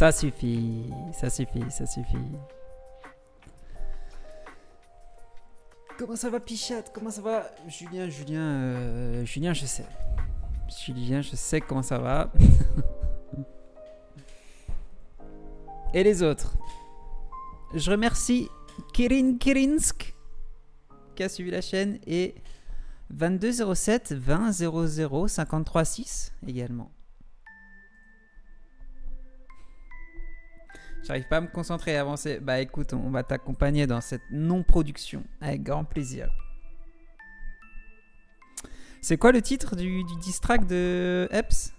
Ça suffit, ça suffit, ça suffit. Comment ça va, Pichat? Comment ça va, Julien? Julien, je sais. Julien, je sais comment ça va. Et les autres? Je remercie Kirin Kirinsk qui a suivi la chaîne et 2207 20 00 53 6 également. J'arrive pas à me concentrer et avancer. Bah écoute, on va t'accompagner dans cette non-production avec grand plaisir. C'est quoi le titre du diss track de Epps?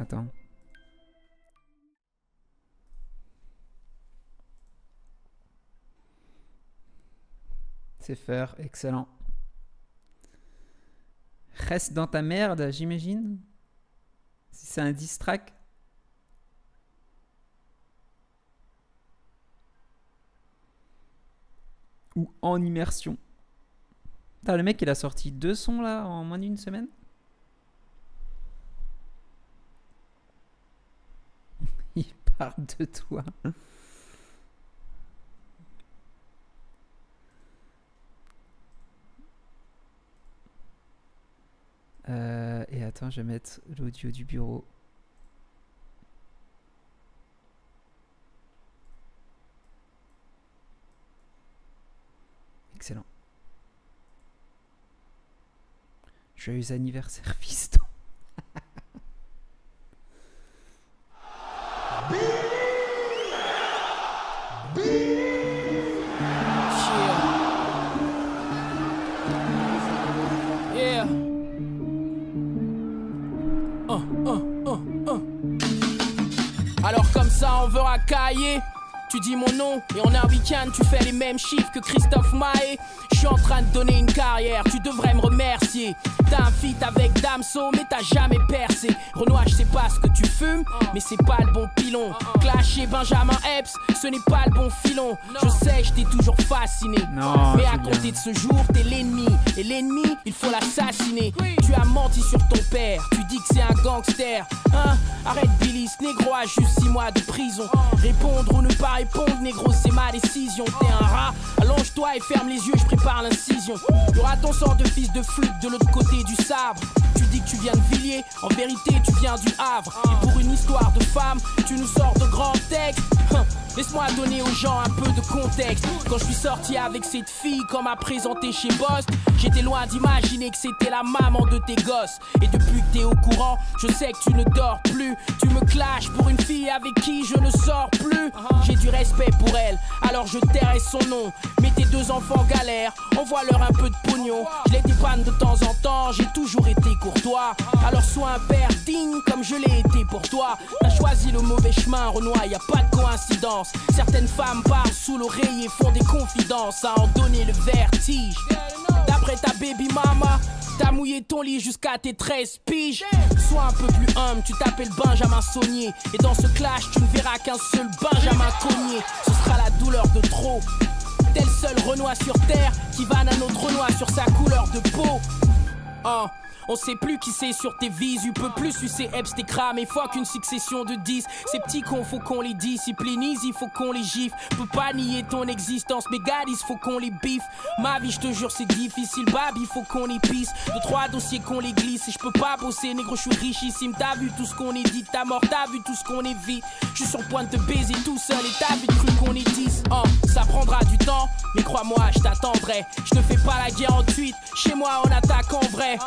Attends. C'est faire, excellent. Reste dans ta merde, j'imagine. Si c'est un diss track. Ou en immersion. Putain, le mec, il a sorti 2 sons là en moins d'une semaine. Il parle de toi. Et attends, je vais mettre l'audio du bureau. Excellent. Joyeux anniversaire, fiston. Alors comme ça on veut racailler. Tu dis mon nom et en un week-end tu fais les mêmes chiffres que Christophe Maé. Je suis en train de donner une carrière, tu devrais me remercier. T'as un feat avec Damso mais t'as jamais percé. Renoir, je sais pas ce que tu fumes mais c'est pas le bon pilon. Clasher Benjamin Epps, ce n'est pas le bon filon. Je sais, je t'ai toujours fasciné mais à compter de ce jour t'es l'ennemi. Et l'ennemi, il faut l'assassiner. Tu as menti sur ton père, tu dis que c'est un gangster. Hein? Arrête Billy, ce négro a juste 6 mois de prison. Répondre ou ne pas répondre, négro, c'est ma décision. T'es un rat, allonge-toi et ferme les yeux, je prépare l'incision. Y'aura ton sort de fils de flûte de l'autre côté du sabre. Tu dis que tu viens de Villiers, en vérité tu viens du Havre. Et pour une histoire de femme, tu nous sors de grands textes. Laisse-moi donner aux gens un peu de contexte. Quand je suis sorti avec cette fille, comme à présenter chez Boss, j'étais loin d'imaginer que c'était la maman de tes gosses. Et depuis que t'es au courant, je sais que tu ne dors plus. Tu me clashes pour une fille avec qui je ne sors plus. J'ai du respect pour elle, alors je tairai son nom. Mais tes 2 enfants galèrent, envoie-leur un peu de pognon. Je les dépanne de temps en temps, j'ai toujours été courtois. Alors sois un père digne comme je l'ai été pour toi. T'as choisi le mauvais chemin, Renoir, y a pas de coïncidence. Certaines femmes parlent sous l'oreille et font des confidences à en donner le vertige. D'après ta baby mama, t'as mouillé ton lit jusqu'à tes 13 piges. Sois un peu plus humble, tu t'appelles Benjamin Saunier. Et dans ce clash, tu ne verras qu'un seul Benjamin Cognier. Ce sera la douleur de trop. T'es le seul Renoir sur terre qui vanne un autre Renoir sur sa couleur de peau. On sait plus qui c'est sur tes vises, tu peux plus sucer Epps, tes crames et fuck une succession de 10. Ces petits cons, faut qu'on les disciplinise, il faut qu'on les gifle. Peux pas nier ton existence, mais gadis, faut qu'on les biffe. Ma vie, je te jure, c'est difficile, bab, il faut qu'on les pisse. 2, 3 dossiers qu'on les glisse, et je peux pas bosser, négro, je suis richissime. T'as vu tout ce qu'on est dit, t'as mort, t'as vu tout ce qu'on est vite. Je suis sur point de te baiser tout seul, et t'as vu cru qu'on est 10. Ça prendra du temps, mais crois-moi, je t'attendrai. Je te fais pas la guerre en tweet, chez moi on attaque en vrai.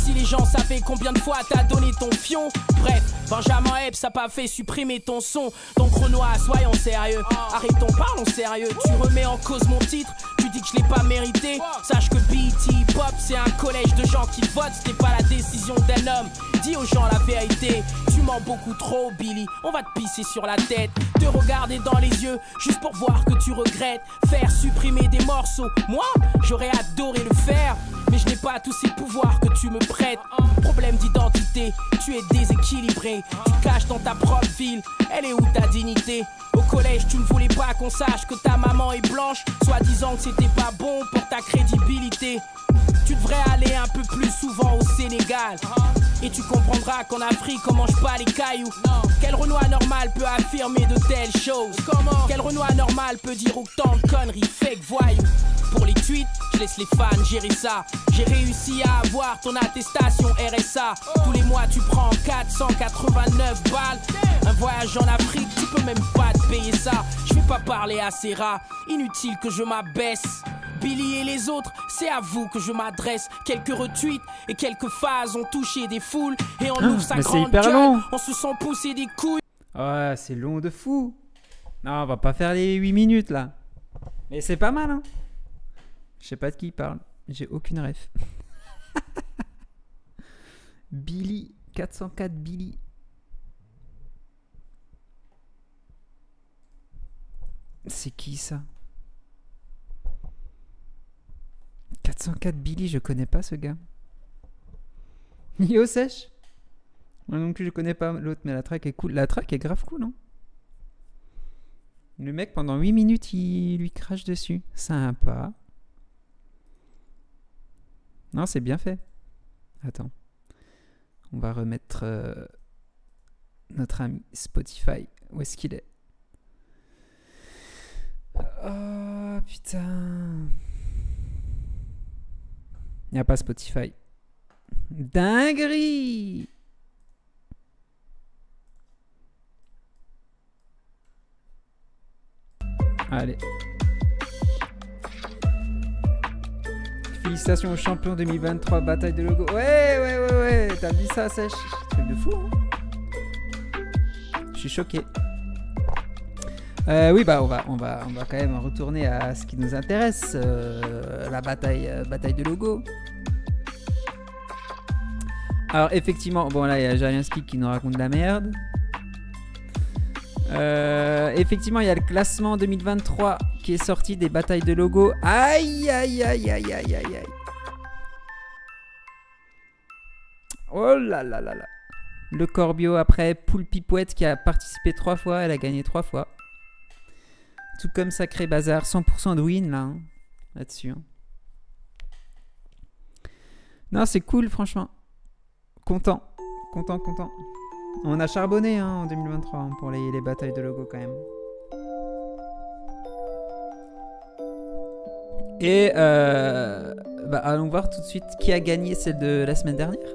Si les gens savaient combien de fois t'as donné ton fion. Bref, Benjamin Epps a pas fait supprimer ton son. Donc Renoir, soyons sérieux, arrêtons, parlons sérieux. Tu remets en cause mon titre, tu dis que je l'ai pas mérité. Sache que BET Hip Hop c'est un collège de gens qui votent. C'était pas la décision d'un homme, dis aux gens la vérité. Tu mens beaucoup trop Billy, on va te pisser sur la tête. Te regarder dans les yeux, juste pour voir que tu regrettes. Faire supprimer des morceaux, moi j'aurais adoré le faire. Mais je n'ai pas tous ces pouvoirs que tu me prêtes. Problème d'identité, tu es déséquilibré. Tu caches dans ta propre ville, elle est où ta dignité? Au collège tu ne voulais pas pas qu'on sache que ta maman est blanche, soit disant que c'était pas bon pour ta crédibilité. Tu devrais aller un peu plus souvent au Sénégal. Et tu comprendras qu'en Afrique on mange pas les cailloux. Quel Renoir normal peut affirmer de telles choses? Quel Renoir normal peut dire autant de conneries fake voyous? Pour les tweets, je laisse les fans gérer ça. J'ai réussi à avoir ton attestation RSA. Tous les mois tu prends 489 balles. Un voyage en Afrique, tu peux même pas te payer ça. Je vais pas parler à ces rats, inutile que je m'abaisse. Billy et les autres, c'est à vous que je m'adresse. Quelques retweets et quelques phases ont touché des foules. Et on ouvre sa grande gueule, on se sent pousser des couilles. Ah, c'est long de fou. Non, on va pas faire les 8 minutes là. Mais c'est pas mal, hein. Je sais pas de qui il parle, j'ai aucune ref. Billy, 404 Billy. C'est qui ça? 404 Billy, je connais pas ce gars. Yo Sèche. Moi non plus je connais pas l'autre, mais la track est cool. La track est grave cool, non? Le mec pendant 8 minutes il lui crache dessus. Sympa. Non, c'est bien fait. Attends. On va remettre notre ami Spotify. Où est-ce qu'il est? Oh putain. Il n'y a pas Spotify. Dinguerie! Allez. Félicitations aux champions 2023, bataille de logo. Ouais, t'as dit ça, Sèche. Truc de fou, hein. Je suis choqué. Oui, bah on va quand même retourner à ce qui nous intéresse, la bataille de logo. Alors effectivement, bon là il y a Jalienski qui nous raconte de la merde. Effectivement, il y a le classement 2023 qui est sorti des batailles de logo. Aïe. Oh là là là là. Le Corbio après, Poule Pipouette qui a participé 3 fois, elle a gagné 3 fois. Tout comme Sacré Bazar, 100% de win là, hein, là-dessus. Hein. Non, c'est cool, franchement. Content. On a charbonné hein, en 2023 hein, pour les batailles de logo quand même. Et allons voir tout de suite qui a gagné celle de la semaine dernière.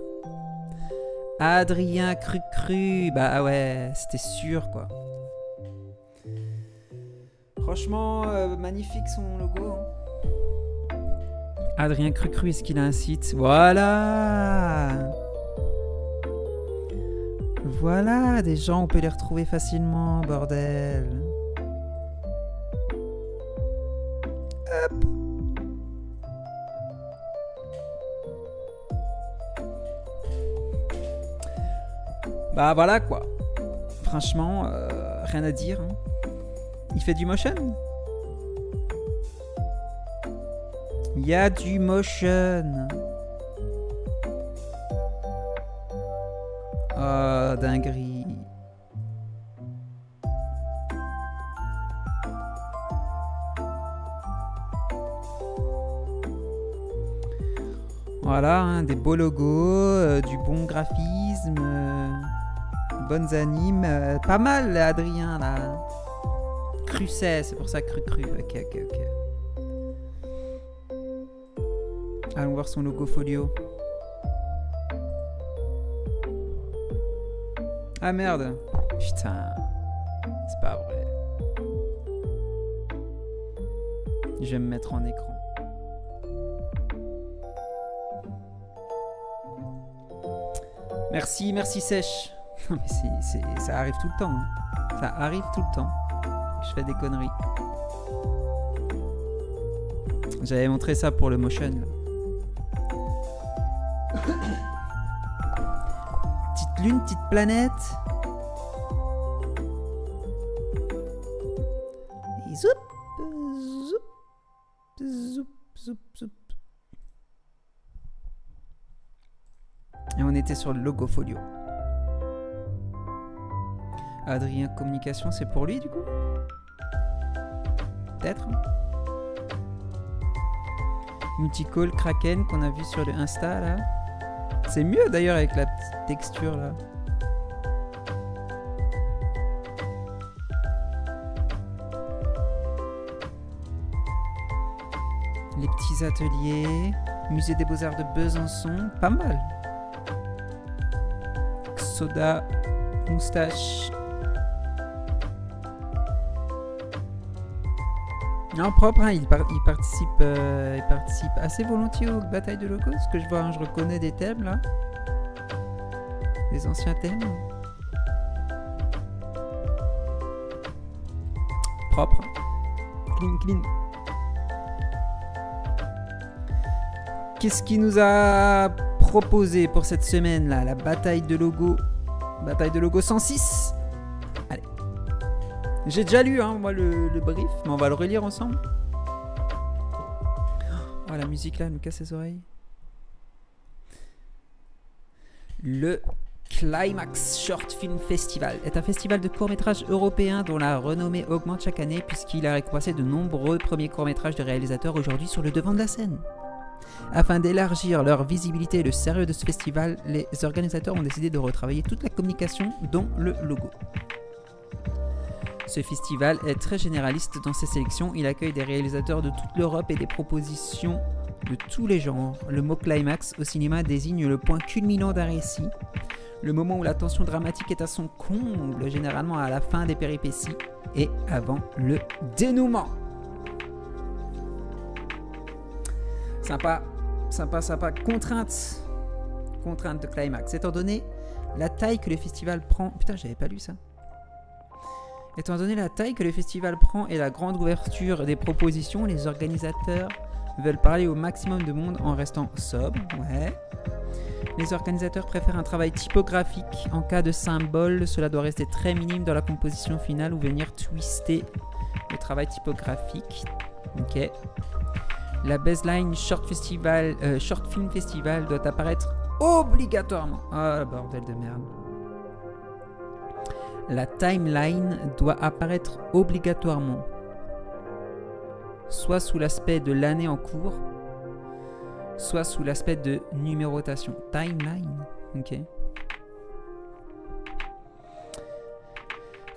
Adrien Crucru, bah ouais, c'était sûr quoi. Franchement, magnifique son logo. Hein. Adrien Crucru, est-ce qu'il a un site? Voilà, des gens, on peut les retrouver facilement, bordel. Hop. Bah voilà quoi. Franchement, rien à dire. Hein. Il fait du motion? Il y a du motion. Oh, dinguerie. Voilà, hein, des beaux logos, du bon graphisme, bonnes animes. Pas mal, Adrien, là. Crucet, c'est pour ça Crucru. Ok. Allons voir son logo folio. Ah merde. Putain. C'est pas vrai. Je vais me mettre en écran. Merci Sèche. Non mais ça arrive tout le temps. Hein. Ça arrive tout le temps. Je fais des conneries. J'avais montré ça pour le motion. Petite lune, petite planète. Et zoup. Et on était sur le logo folio. Adrien Communication, c'est pour lui du coup? peut-être. Multicall Kraken qu'on a vu sur le Insta là. C'est mieux d'ailleurs avec la petite texture là. Les petits ateliers, musée des beaux-arts de Besançon, pas mal. Soda, moustache. Non, propre, hein, il participe assez volontiers aux batailles de locaux, ce que je vois, hein, je reconnais des thèmes là. Des anciens thèmes. Propre. Clean, clean. Qu'est-ce qu'il nous a proposé pour cette semaine là, la bataille de logo, bataille de logo 106. Allez, j'ai déjà lu hein, moi le brief, mais on va le relire ensemble. Oh la musique là, elle me casse les oreilles. Le Climax Short Film Festival est un festival de courts-métrages européen dont la renommée augmente chaque année puisqu'il a récompensé de nombreux premiers courts-métrages de réalisateurs aujourd'hui sur le devant de la scène. Afin d'élargir leur visibilité et le sérieux de ce festival, les organisateurs ont décidé de retravailler toute la communication, dont le logo. Ce festival est très généraliste dans ses sélections, il accueille des réalisateurs de toute l'Europe et des propositions de tous les genres. Le mot climax au cinéma désigne le point culminant d'un récit, le moment où la tension dramatique est à son comble, généralement à la fin des péripéties et avant le dénouement. Sympa, sympa, sympa. Contrainte de climax. Étant donné la taille que le festival prend... Putain, j'avais pas lu ça. Étant donné la taille que le festival prend et la grande ouverture des propositions, les organisateurs veulent parler au maximum de monde en restant sobre. Ouais. Les organisateurs préfèrent un travail typographique. En cas de symbole, cela doit rester très minime dans la composition finale ou venir twister le travail typographique. Ok. La baseline Short Film Festival doit apparaître obligatoirement. Oh, bordel de merde. La timeline doit apparaître obligatoirement. Soit sous l'aspect de l'année en cours, soit sous l'aspect de numérotation. Timeline, ok.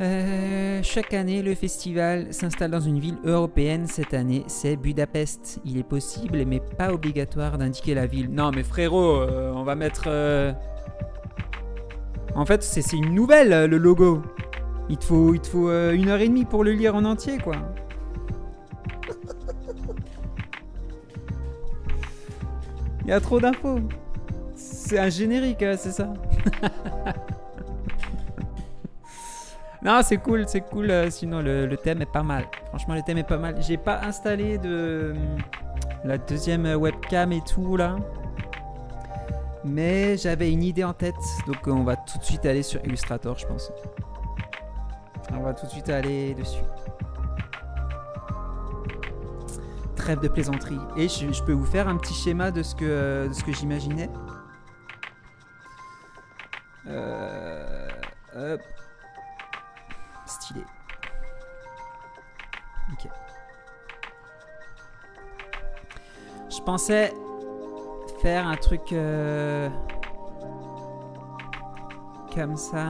Chaque année, le festival s'installe dans une ville européenne. Cette année, c'est Budapest. Il est possible, mais pas obligatoire, d'indiquer la ville. Non, mais frérot, on va mettre... En fait, c'est une nouvelle, le logo. Il te faut 1h30 pour le lire en entier, quoi. Il y a trop d'infos. C'est un générique, c'est ça. Non, c'est cool, sinon le thème est pas mal. Franchement, le thème est pas mal. J'ai pas installé de la deuxième webcam et tout, là. Mais j'avais une idée en tête, donc on va tout de suite aller sur Illustrator, je pense. On va tout de suite aller dessus. Trêve de plaisanterie. Et je peux vous faire un petit schéma de ce que j'imaginais. Hop. Stylé. Ok. Je pensais faire un truc comme ça.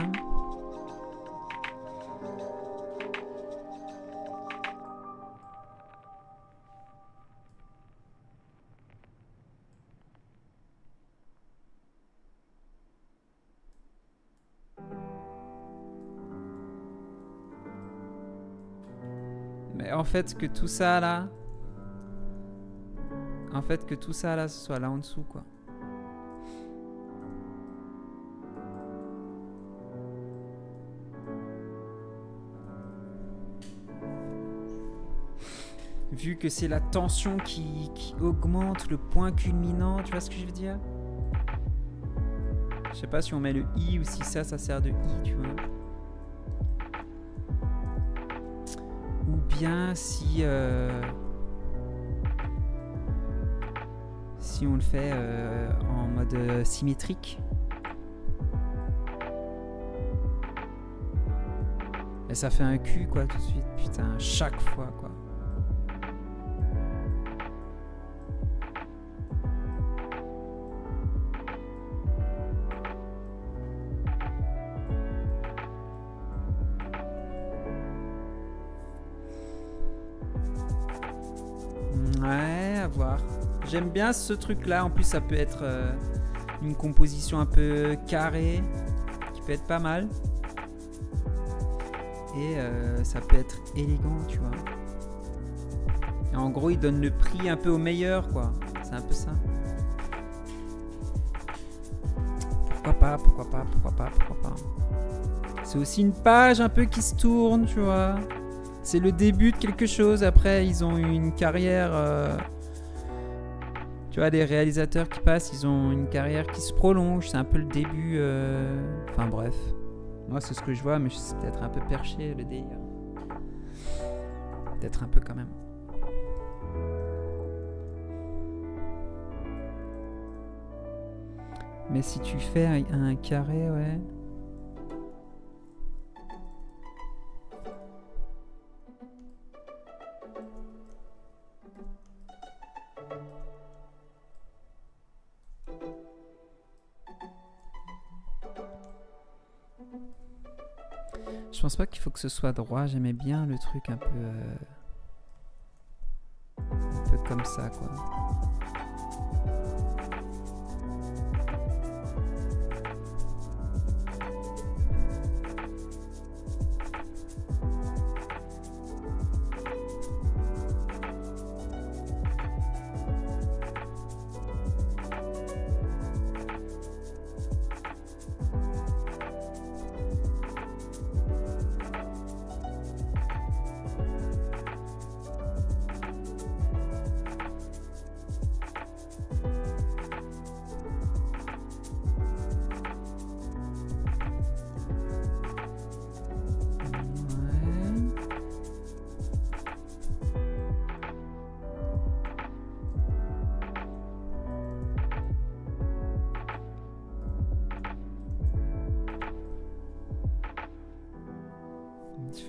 En fait que tout ça là, ce soit là en dessous, quoi. Vu que c'est la tension qui augmente, le point culminant, tu vois ce que je veux dire? Je sais pas si on met le i ou si ça sert de i, tu vois. Si on le fait en mode symétrique. Et ça fait un cul, quoi, tout de suite. Putain, chaque fois, quoi. savoir. J'aime bien ce truc-là. En plus, ça peut être une composition un peu carrée, qui peut être pas mal. Et ça peut être élégant, tu vois. Et en gros, il donne le prix un peu au meilleur, quoi. C'est un peu ça. Pourquoi pas, pourquoi pas, pourquoi pas, pourquoi pas. C'est aussi une page un peu qui se tourne, tu vois. C'est le début de quelque chose. Après, ils ont une carrière... tu vois, les réalisateurs qui passent, ils ont une carrière qui se prolonge. C'est un peu le début... Enfin, bref. Moi, c'est ce que je vois, mais c'est peut-être un peu perché, le délire. Peut-être un peu, quand même. Mais si tu fais un carré, ouais... Je pense pas qu'il faut que ce soit droit, j'aimais bien le truc un peu comme ça, quoi.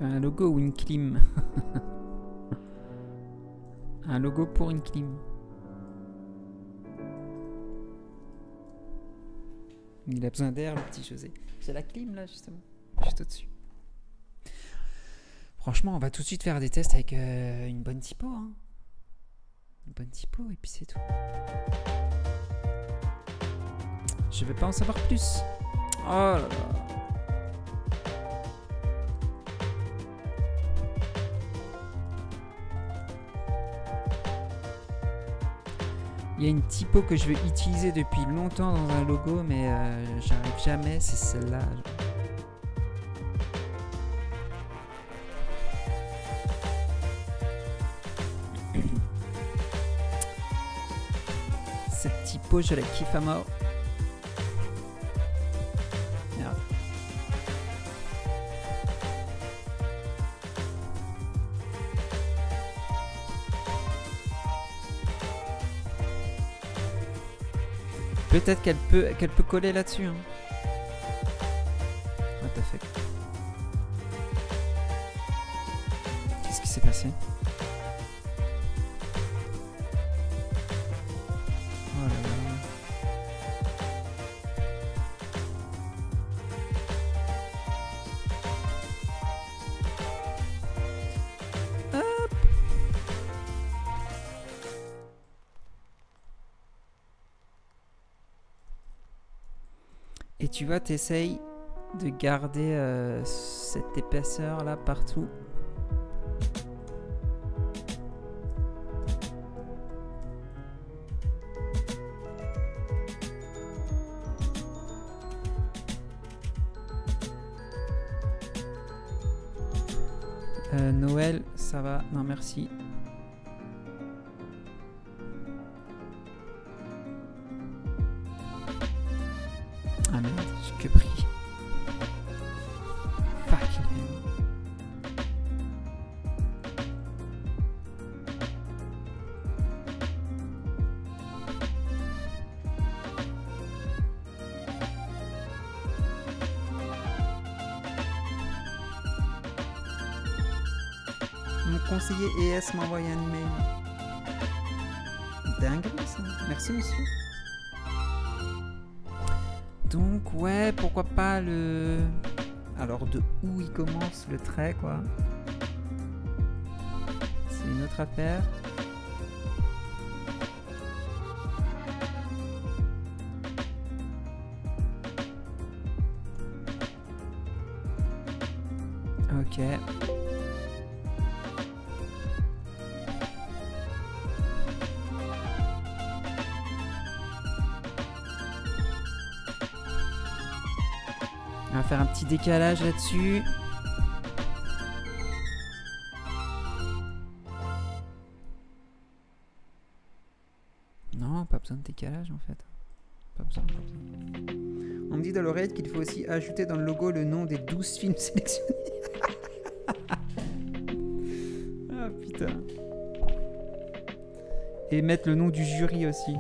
Un logo ou une clim. Un logo pour une clim. Il a besoin d'air, le petit José. J'ai la clim là, justement. Je suis au-dessus. Franchement, on va tout de suite faire des tests avec une bonne typo. Hein. Une bonne typo, et puis c'est tout. Je vais pas en savoir plus. Oh là là. Il y a une typo que je veux utiliser depuis longtemps dans un logo, mais j'arrive jamais, c'est celle-là. Cette typo, je la kiffe à mort. Merde. Peut-être qu'elle peut coller là-dessus. Hein. What the fuck. Qu'est-ce qui s'est passé? Oh là là. Hop. Et tu vois, t'essayes de garder cette épaisseur là partout. Noël, ça va? Non, merci. Conseiller ES m'a envoyé un mail. Dingue ça. Merci monsieur. Donc ouais, pourquoi pas le... Alors de où il commence le trait, quoi. C'est une autre affaire. Ok. On va faire un petit décalage là-dessus. Non, pas besoin de décalage en fait. Pas besoin, pas besoin. On me dit dans l'oreillette qu'il faut aussi ajouter dans le logo le nom des 12 films sélectionnés. Ah putain. Et mettre le nom du jury aussi.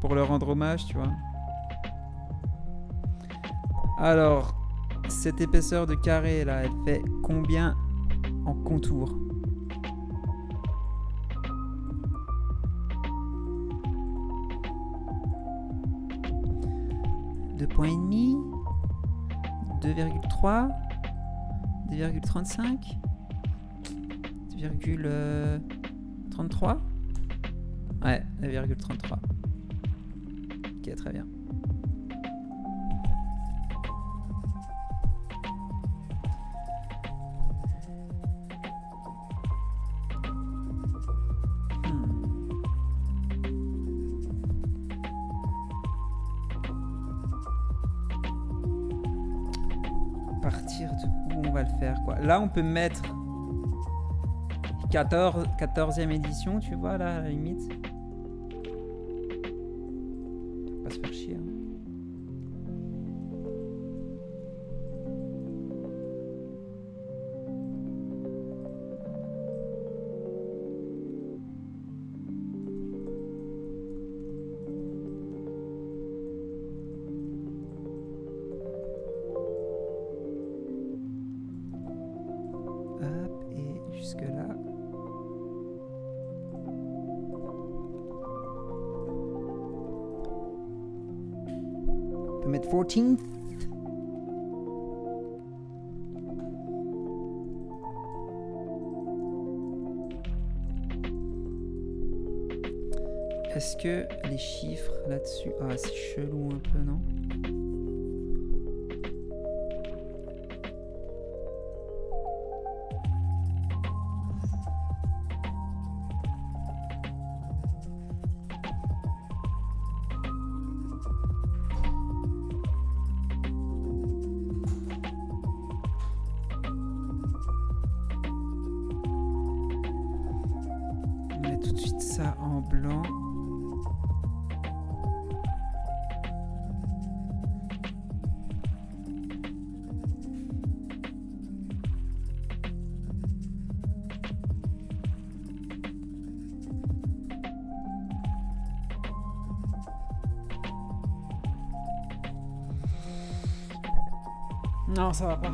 Pour leur rendre hommage, tu vois. Alors, cette épaisseur de carré là, elle fait combien en contour? Point et demi, 2,3, 2,35, 2,33. Ouais, 2,33. Ok, très bien. Là, on peut mettre 14e édition, tu vois, là, à la limite. Faut pas se faire chier. Est-ce que les chiffres là-dessus... Ah, c'est chelou un peu, non? Non, ça va pas.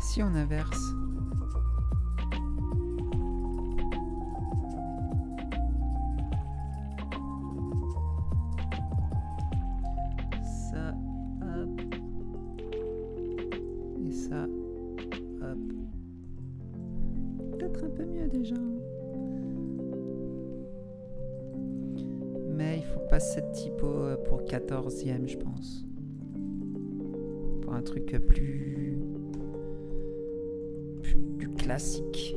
Si on inverse. Ça, hop. Et ça, hop. Peut-être un peu mieux déjà. Cette typo pour 14e, je pense, pour un truc plus classique.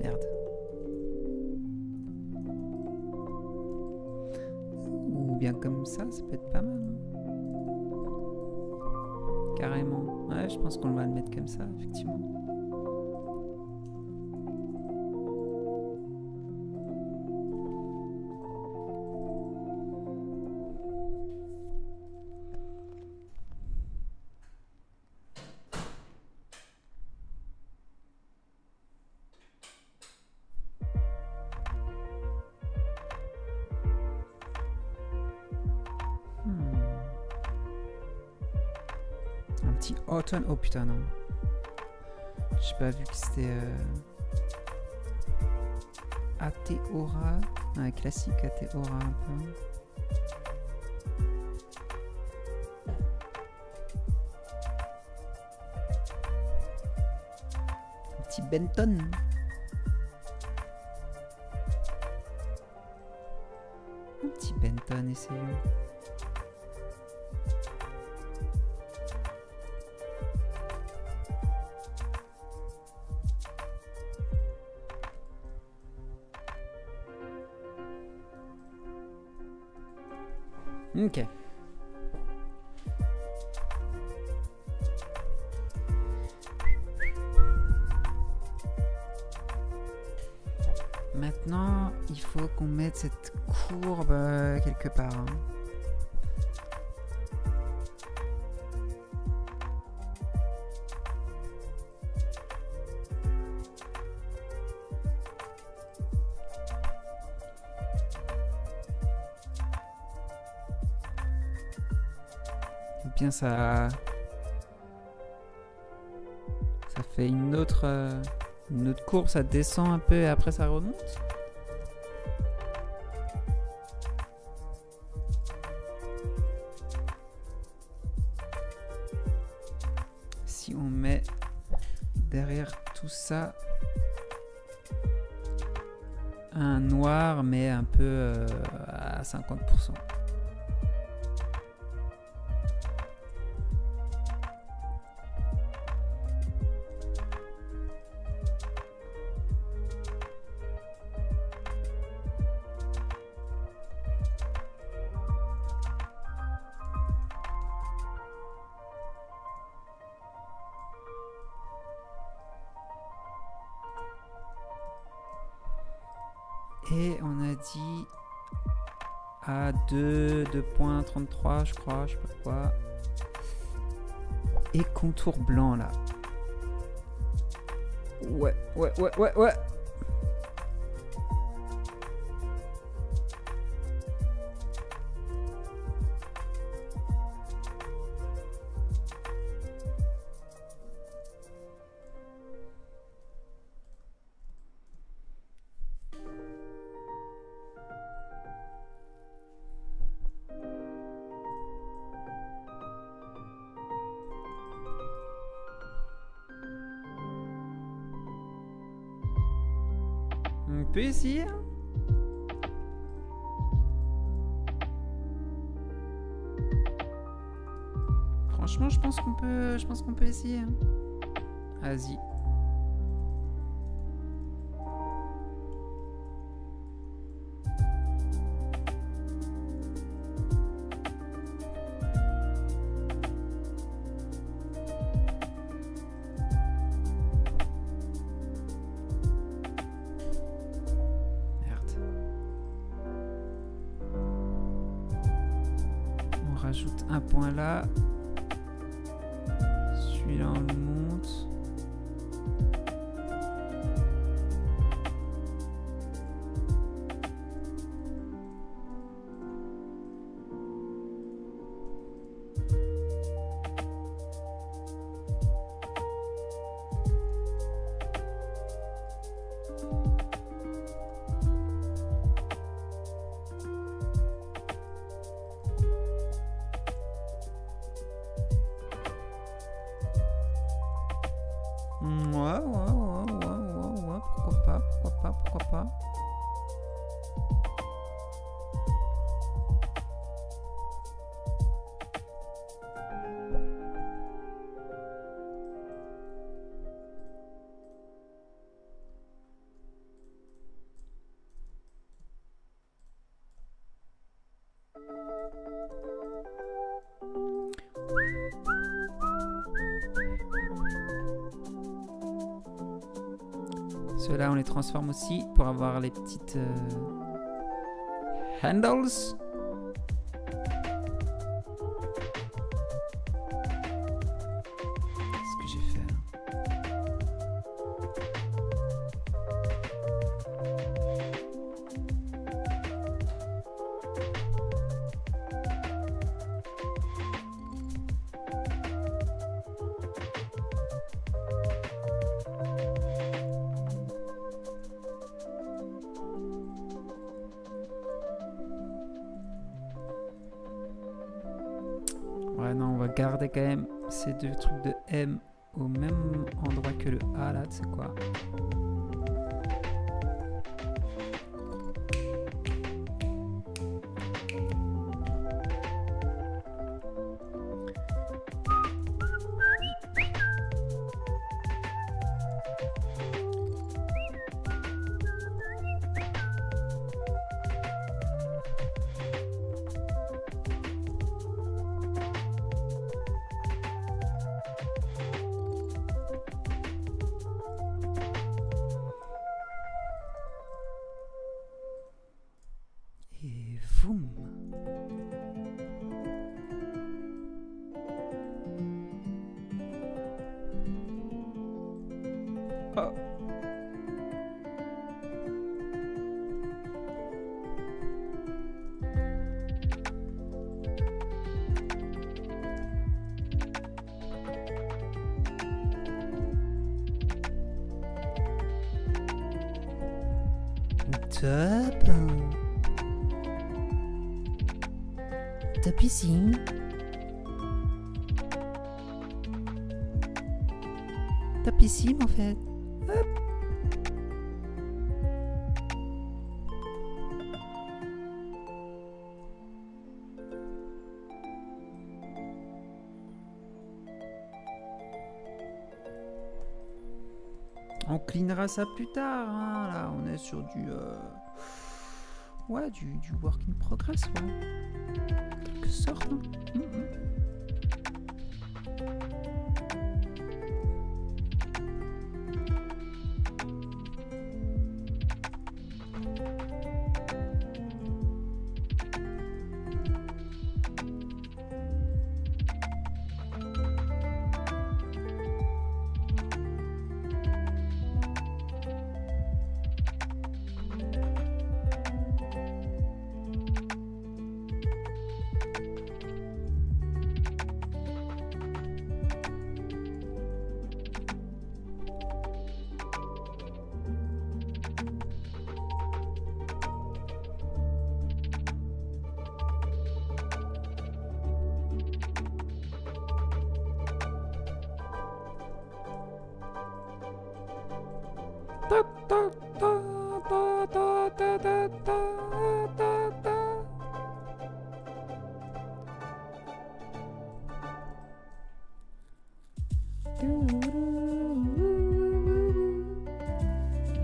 Merde. Ou bien comme ça, ça peut être pas mal, carrément. Ouais, je pense qu'on va le mettre comme ça, effectivement. Oh putain, non. J'ai pas vu que c'était... Atéora. Ouais, classique Atéora un peu. Un petit Benton. Un petit Benton, essayons. Ok. Maintenant, il faut qu'on mette cette courbe quelque part. Hein. Bien, ça fait une autre courbe, ça descend un peu et après ça remonte. Si on met derrière tout ça un noir mais un peu à 50%. Et on a dit à 2.33 je crois, je sais pas quoi. Et contour blanc là. Ouais. Ici, franchement, je pense qu'on peut essayer. Vas-y. Ouais, pourquoi pas. Ceux-là, on les transforme aussi pour avoir les petites handles. Qu'est-ce que j'ai fait. Gardez quand même ces deux trucs de M au même endroit que le A là, tu sais quoi. pas. Top. Topissime. Topissime en fait. Hop. On cleanera ça plus tard, hein. Là on est sur du ouais, du work in progress, ouais. En quelque sorte. Hein.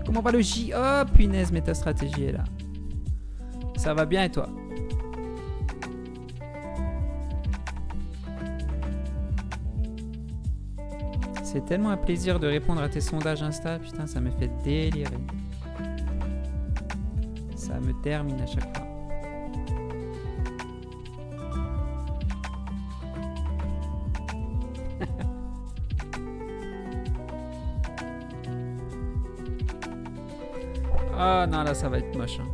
Comment va le J? Oh punaise, mais ta stratégie est là. Ça va bien et toi? C'est tellement un plaisir de répondre à tes sondages Insta, putain, ça me fait délirer. Ça me termine à chaque fois. Ah non, là ça va être moche. Hein.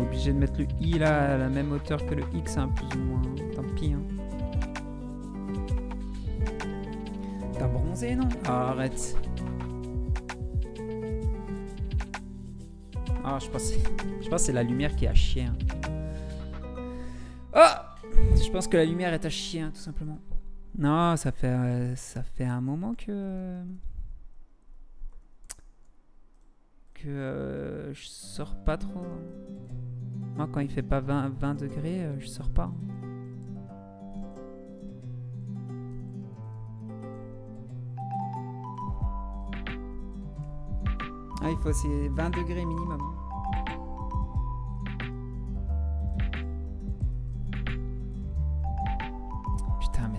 Obligé de mettre le I là à la même hauteur que le X, hein, plus ou moins. Tant pis. Hein. T'as bronzé, non? Ah, arrête. Ah, je pense que c'est la lumière qui est à chier. Hein. Oh, je pense que la lumière est à chier, hein, tout simplement. Non, ça fait un moment que je sors pas trop. Moi, quand il fait pas 20 degrés, je sors pas. Ah, il faut c'est 20 degrés minimum.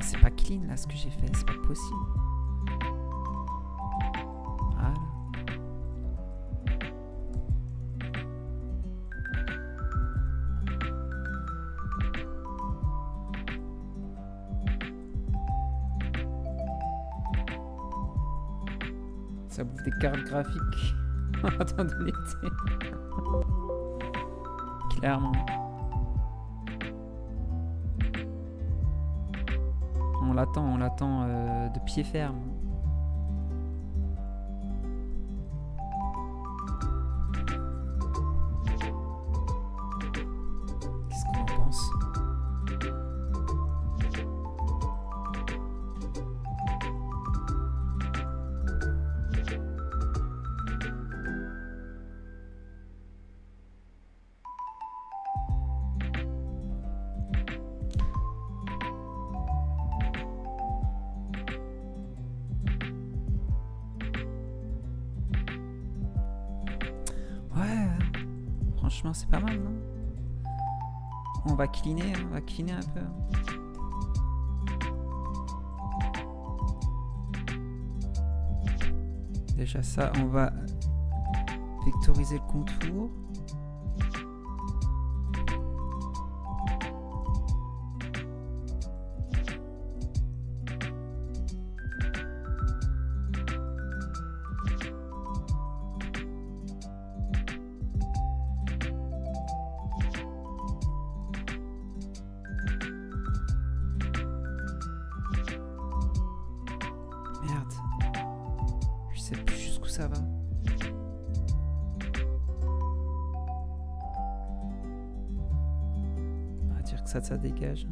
C'est pas clean là ce que j'ai fait, c'est pas possible. Voilà. Ça bouffe des cartes graphiques en attendant l'été. Clairement. On l'attend de pied ferme. Qu'est-ce qu'on en pense? C'est pas mal, non? On va cleaner un peu. Déjà ça, on va vectoriser le contour. ça va. On va dire que ça dégage.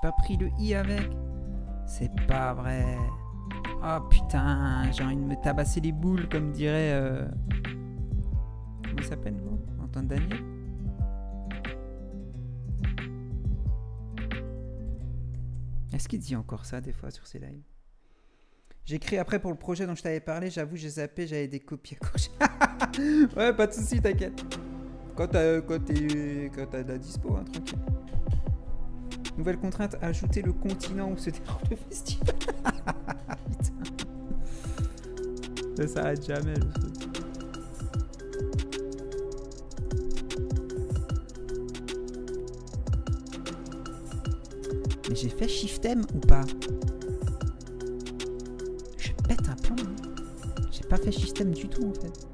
Pas pris le i avec, c'est pas vrai. Oh putain, j'ai envie de me tabasser les boules, comme dirait comment il s'appelle, vous Antoine Daniel. Est-ce qu'il dit encore ça des fois sur ses lives? J'écris après pour le projet dont je t'avais parlé, j'avoue j'ai zappé, j'avais des copies à gauche. Ouais, pas de soucis, t'inquiète. Quand t'as de la dispo, hein, tranquille. Nouvelle contrainte, ajouter le continent où se déroule le festival. Putain. Ça s'arrête jamais le truc. Mais j'ai fait Shift M ou pas? Je pète un plomb. Hein. J'ai pas fait Shift M du tout en fait.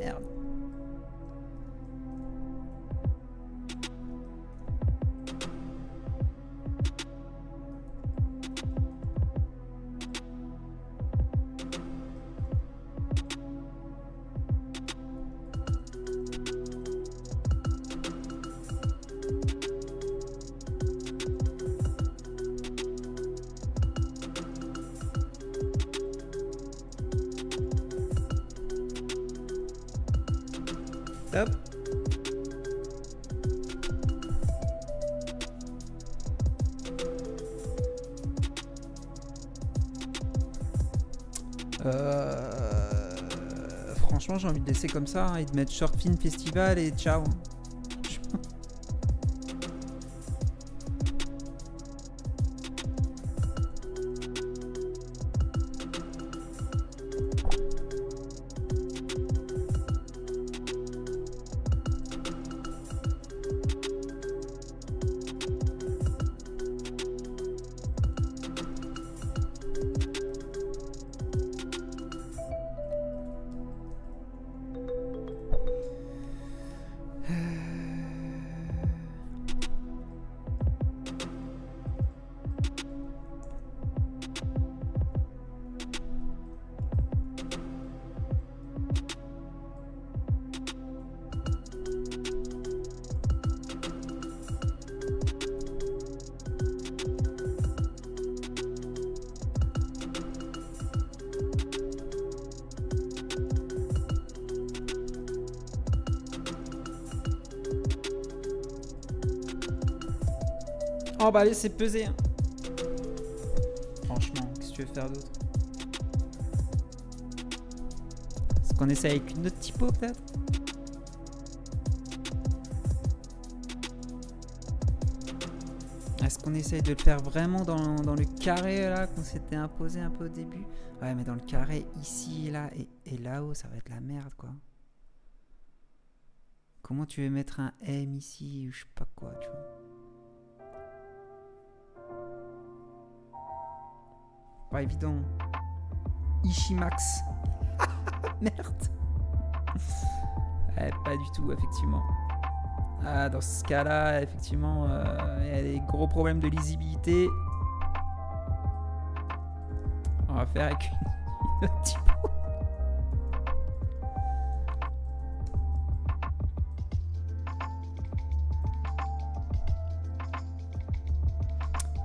Merde. Franchement, j'ai envie de laisser comme ça hein, et de mettre Short Film Festival et ciao. Oh bah allez, c'est pesé. Hein. Franchement, qu'est-ce que tu veux faire d'autre? Est-ce qu'on essaie avec une autre typo peut-être? Est-ce qu'on essaye de le faire vraiment dans le carré là qu'on s'était imposé un peu au début? Ouais, mais dans le carré ici, là et là-haut, ça va être la merde quoi. Comment tu veux mettre un M ici ou je sais pas quoi, tu vois? Pas évident. Ishimax. Merde. Ouais, pas du tout, effectivement. Ah, dans ce cas-là, effectivement, il y a des gros problèmes de lisibilité. On va faire avec une autre typo.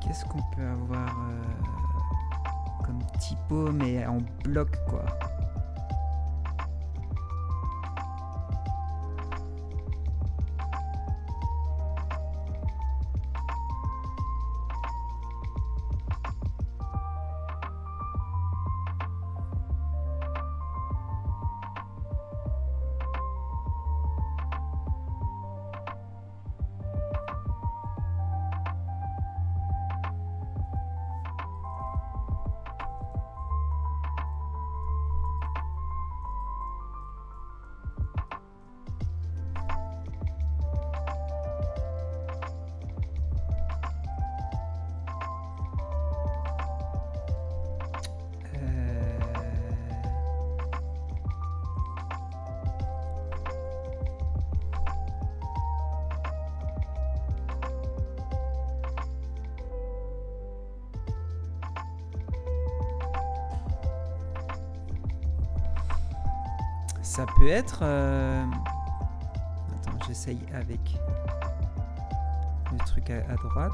Qu'est-ce qu'on peut avoir comme typo mais en bloc quoi. Ça peut être... Attends, j'essaye avec le truc à droite.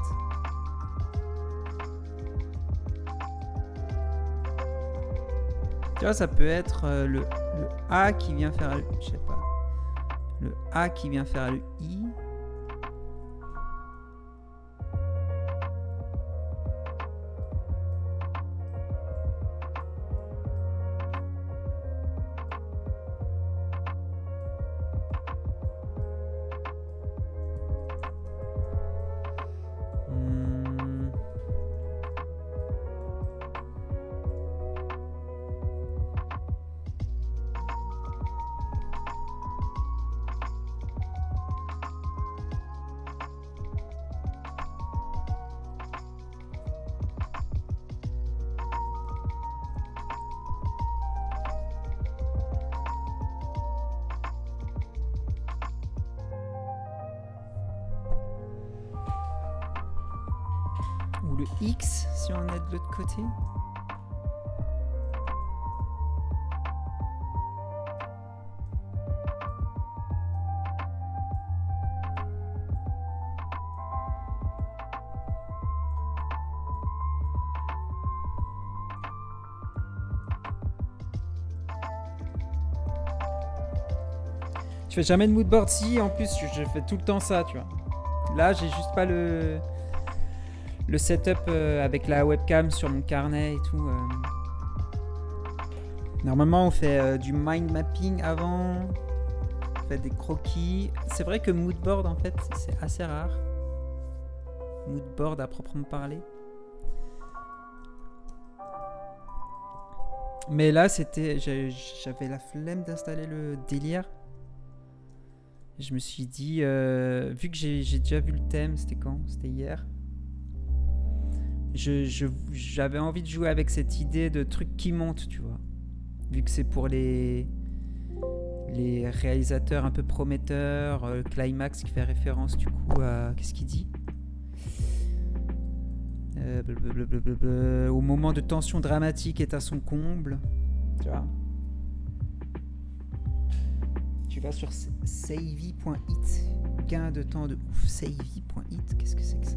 Tu vois, ça peut être le A qui vient faire le... Je sais pas. Le A qui vient faire le I. X si on est de l'autre côté. Je fais jamais de moodboard, si en plus je fais tout le temps ça, tu vois. Là j'ai juste pas le setup avec la webcam sur mon carnet et tout. Normalement on fait du mind mapping avant, on fait des croquis. C'est vrai que moodboard en fait c'est assez rare, moodboard à proprement parler. Mais là c'était, j'avais la flemme d'installer le délire. Je me suis dit, vu que j'ai déjà vu le thème, c'était quand? C'était hier. J'avais envie de jouer avec cette idée de truc qui monte, tu vois. Vu que c'est pour les réalisateurs un peu prometteurs, Climax qui fait référence du coup à... Qu'est-ce qu'il dit ? Au moment de tension dramatique est à son comble. Tu vois. Tu vas sur Savee.it. Gain de temps de ouf. Savee.it. Qu'est-ce que c'est que ça ?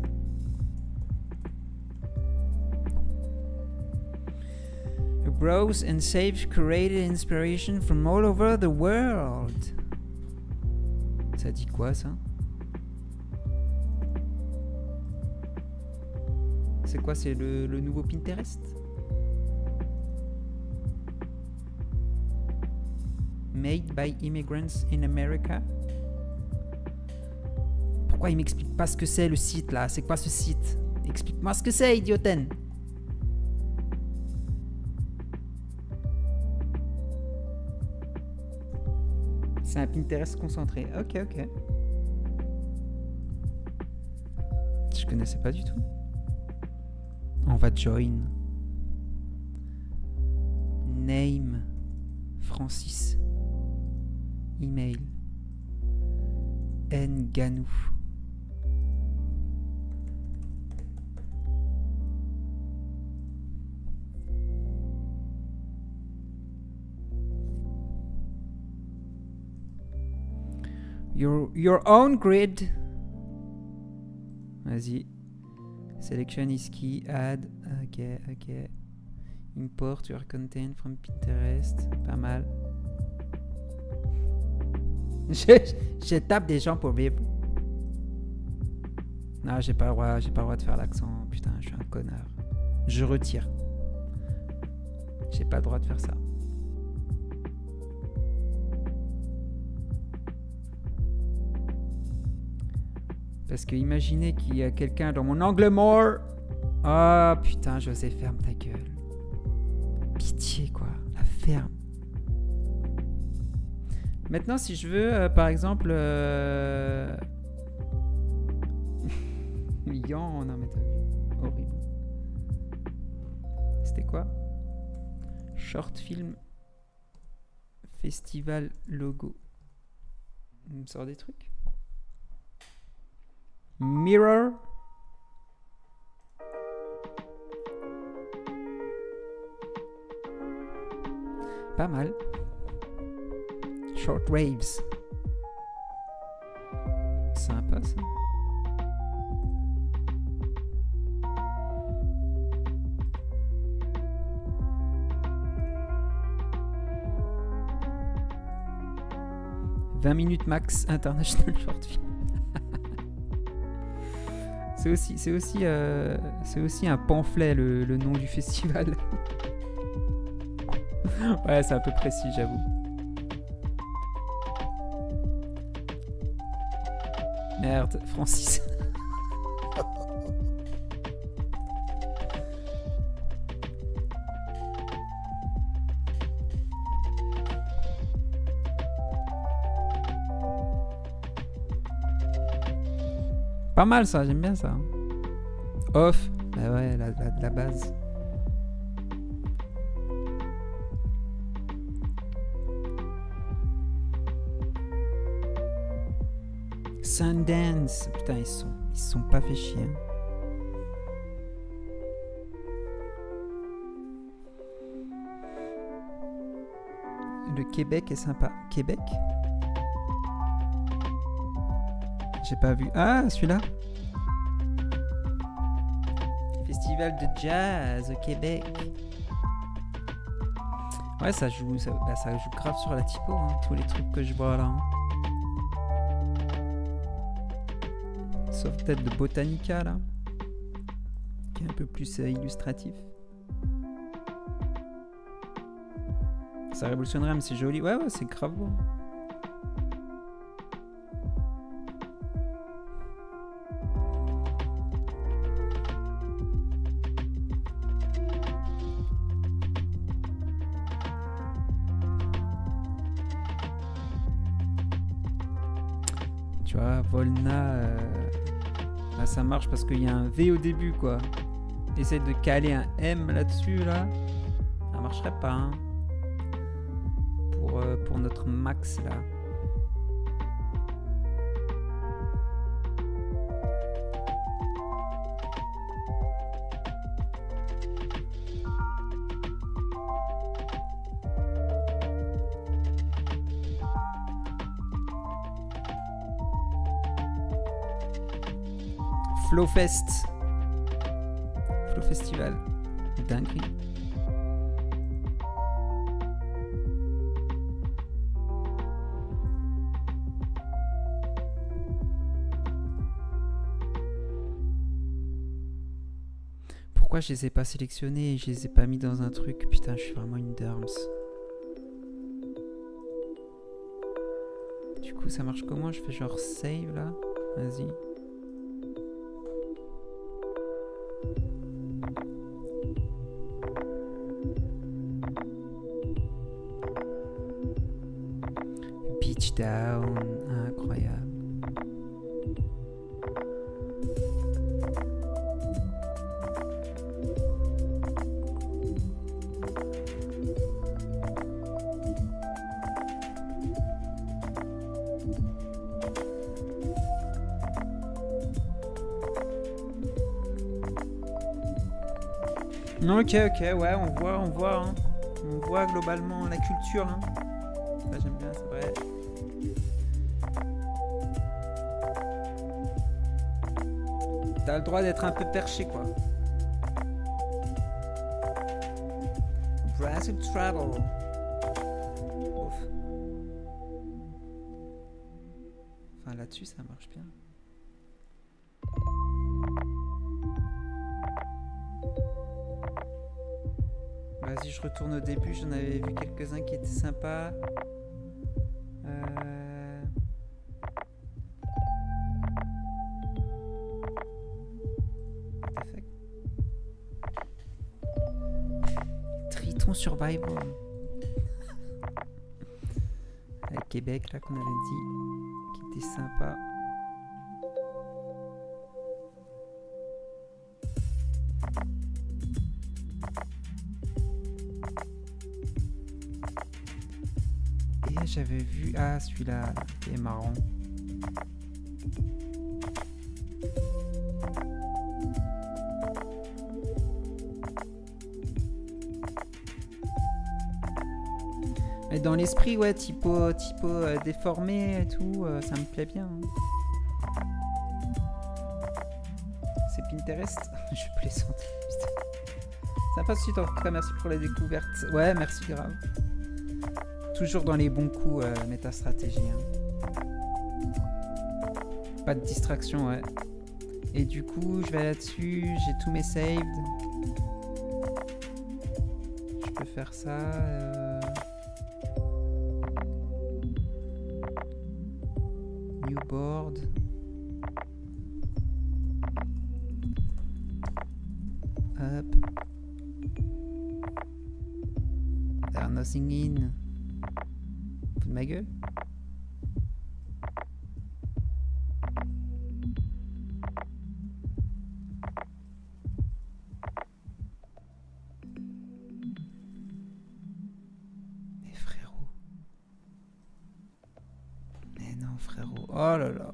Browse and save curated inspiration from all over the world. Ça dit quoi ça? C'est quoi? C'est le nouveau Pinterest? Made by immigrants in America. Pourquoi il m'explique pas ce que c'est le site là? C'est quoi ce site? Explique-moi ce que c'est, idiotaine! C'est un Pinterest concentré. Ok, ok. Je connaissais pas du tout. On va join. Name. Francis. Email. Ngannou. Your own grid. Vas-y. Selection is key. Add. Ok, ok. Import your content from Pinterest. Pas mal. Je tape des gens pour vivre. Non, j'ai pas le droit de faire l'accent. Putain, je suis un connard. Je retire. J'ai pas le droit de faire ça. Parce que imaginez qu'il y a quelqu'un dans mon angle mort. Ah putain, José, ferme ta gueule. Pitié quoi, la ferme. Maintenant si je veux, par exemple... Yan, non mais t'as vu, horrible. C'était quoi? Short Film Festival Logo. Il me sort des trucs. Mirror. Pas mal. Short Waves. Sympa ça. « 20 minutes max international short film ». C'est aussi un pamphlet, le nom du festival. Ouais, c'est un peu précis, j'avoue. Merde, Francis. Pas mal ça, j'aime bien ça. Off, bah ouais, la base. Sundance, putain, ils sont pas fait chier. Hein. Le Québec est sympa. Québec? J'ai pas vu. Ah, celui-là. Festival de jazz au Québec. Ouais, ça joue grave sur la typo, hein, tous les trucs que je vois là. Hein. Sauf peut-être de Botanica là, qui est un peu plus illustratif. Ça révolutionnerait, mais c'est joli. Ouais, ouais, c'est grave beau. Tu vois, Volna... Là, ça marche parce qu'il y a un V au début, quoi. Essaye de caler un M là-dessus, là. Ça marcherait pas, hein. Pour notre max, là. Flowfest, Flow Festival, dingue. Pourquoi je les ai pas sélectionnés et je les ai pas mis dans un truc? Putain, je suis vraiment une derms. Du coup, ça marche comment? Je fais genre save là. Vas-y. Down, incroyable. Ok, ok, ouais, on voit, hein. On voit globalement la culture, hein. Ça j'aime bien, c'est vrai. T'as le droit d'être un peu perché, quoi. Brasil Travel. Ouf. Enfin, là-dessus, ça marche bien. Vas-y, je retourne au début. J'en avais vu quelques-uns qui étaient sympas. Survival. Avec Québec là qu'on avait dit qui était sympa. Et j'avais vu, ah, celui-là qui est marrant. Mais dans l'esprit, ouais, typo déformé et tout, ça me plaît bien. Hein. C'est Pinterest. Je plaisante. Sympa suite en tout cas, merci pour la découverte. Ouais, merci grave. Toujours dans les bons coups, métastratégie. Hein. Pas de distraction, ouais. Et du coup, je vais là-dessus, j'ai tous mes saved. Je peux faire ça. New board. Hop. There's nothing in. Fous de ma gueule. Oh là là.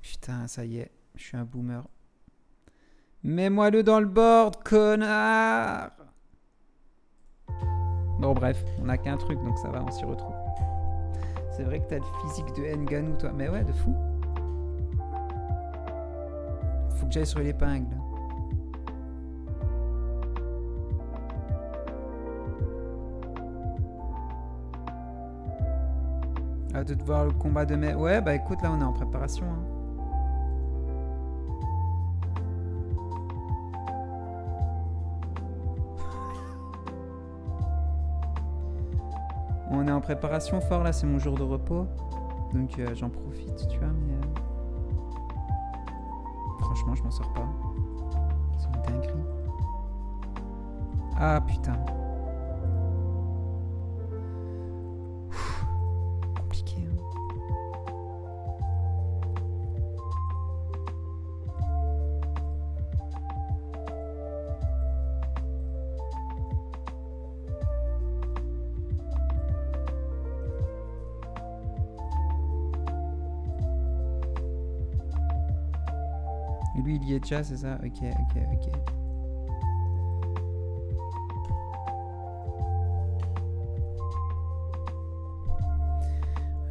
Putain, ça y est, je suis un boomer. Mets-moi le dans le board, connard. Bon bref, on n'a qu'un truc, donc ça va, on s'y retrouve. C'est vrai que t'as le physique de Ngannou, toi. Mais ouais, de fou. Faut que j'aille sur l'épingle. De voir le combat de mai. Ouais, bah écoute, là on est en préparation. Hein. On est en préparation fort, là c'est mon jour de repos. Donc j'en profite, tu vois. Mais franchement, je m'en sors pas. C'est une dinguerie. Ah putain. Déjà, c'est ça? Ok.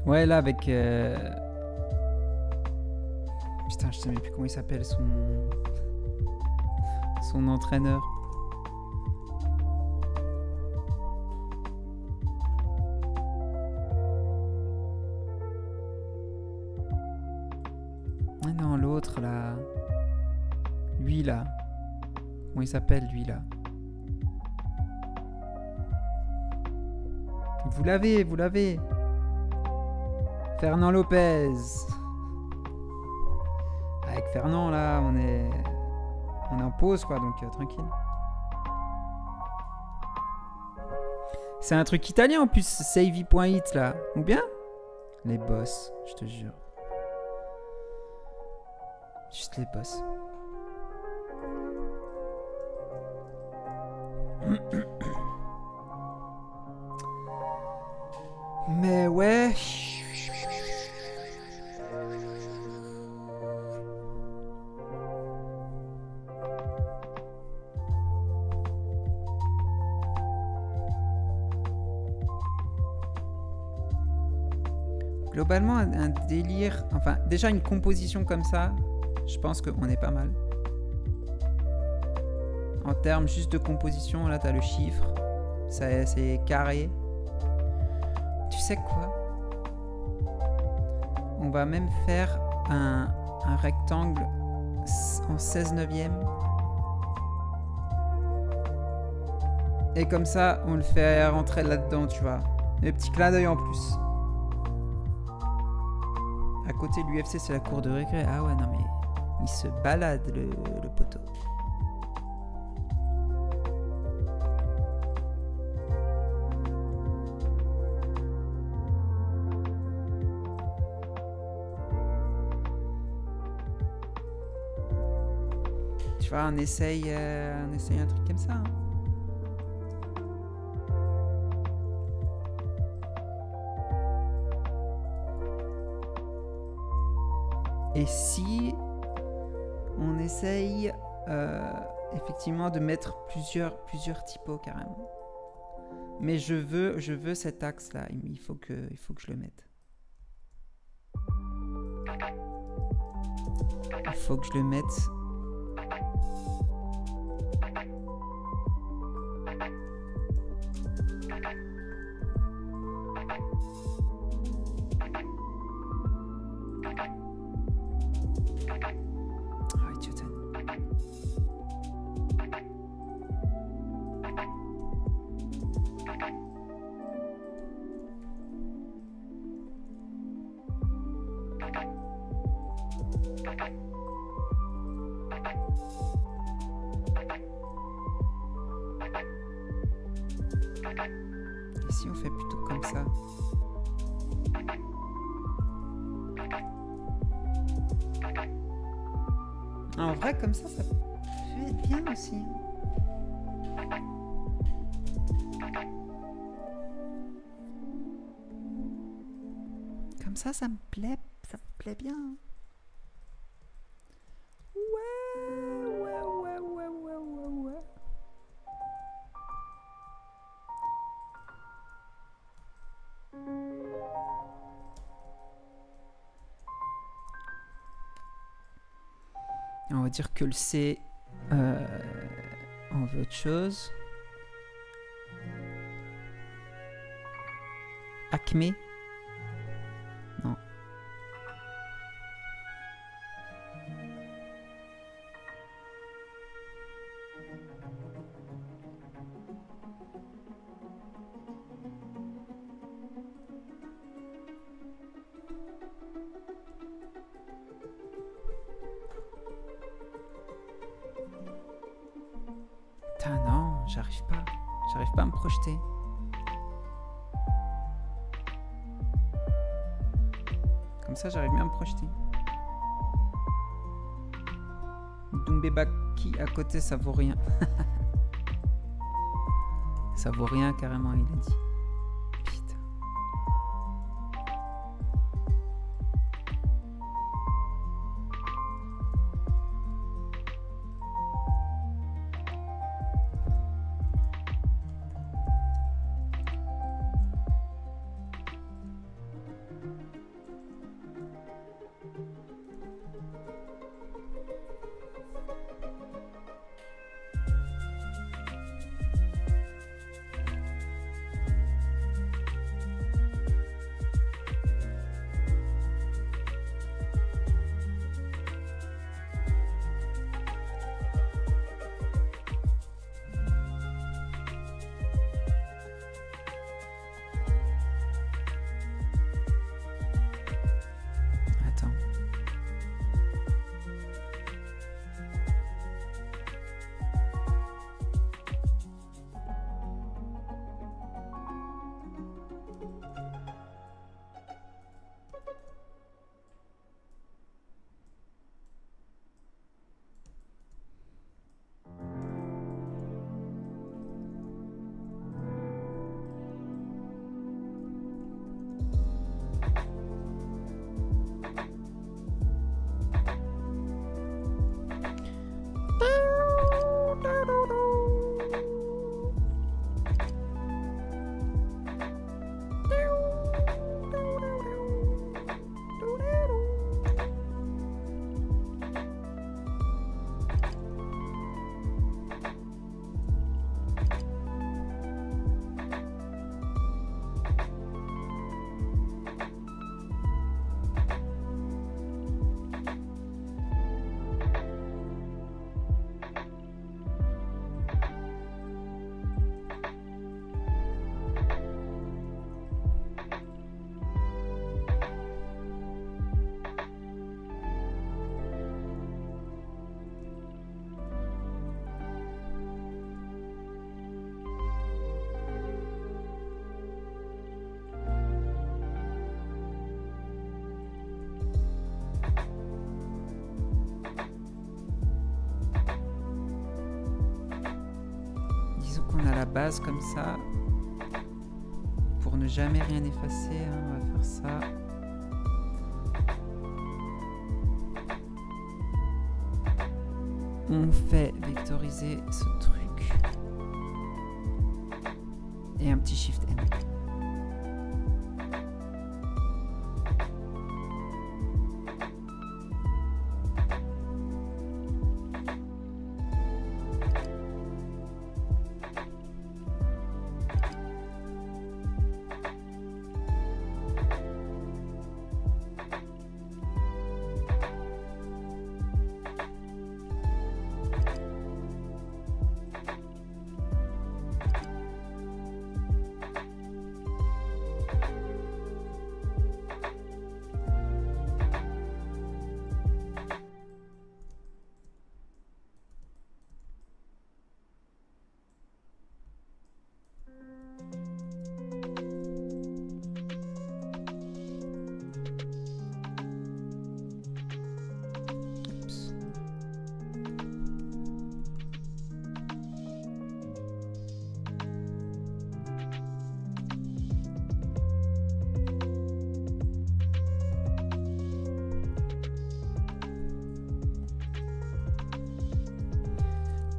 Ouais, là, avec... Putain, je sais même plus comment il s'appelle, son entraîneur. Ah non, l'autre, là... Lui là, comment il s'appelle lui là? Vous l'avez. Fernand Lopez. Avec Fernand là, on est en pause quoi, donc tranquille. C'est un truc italien en plus, Savee.it là, ou bien? Les boss, je te jure. Juste les boss. Mais ouais. Globalement, un délire. Enfin, déjà une composition comme ça, je pense qu'on est pas mal. En termes juste de composition, là, t'as le chiffre. C'est carré. Tu sais quoi? On va même faire un rectangle en 16/9. Et comme ça, on le fait rentrer là-dedans, tu vois. Le petit clin d'œil en plus. À côté, l'UFC, c'est la cour de récré. Ah ouais, non mais... Il se balade, le poteau. Tu vois, on essaye un truc comme ça. Hein. Et si on essaye effectivement de mettre plusieurs typos carrément. Mais je veux cet axe là, il faut que je le mette. Il faut que je le mette. Ici on fait plutôt comme ça. En vrai comme ça, ça peut être bien aussi. Comme ça, ça me plaît bien. On va dire que le C en veut autre chose. Acme. Non. J'arrive pas à me projeter. Comme ça, j'arrive bien à me projeter. Doumbébaki à côté, ça vaut rien. Ça vaut rien carrément, il a dit. Base comme ça pour ne jamais rien effacer, hein, on va faire ça. on fait vectoriser ce truc. Et un petit Shift N.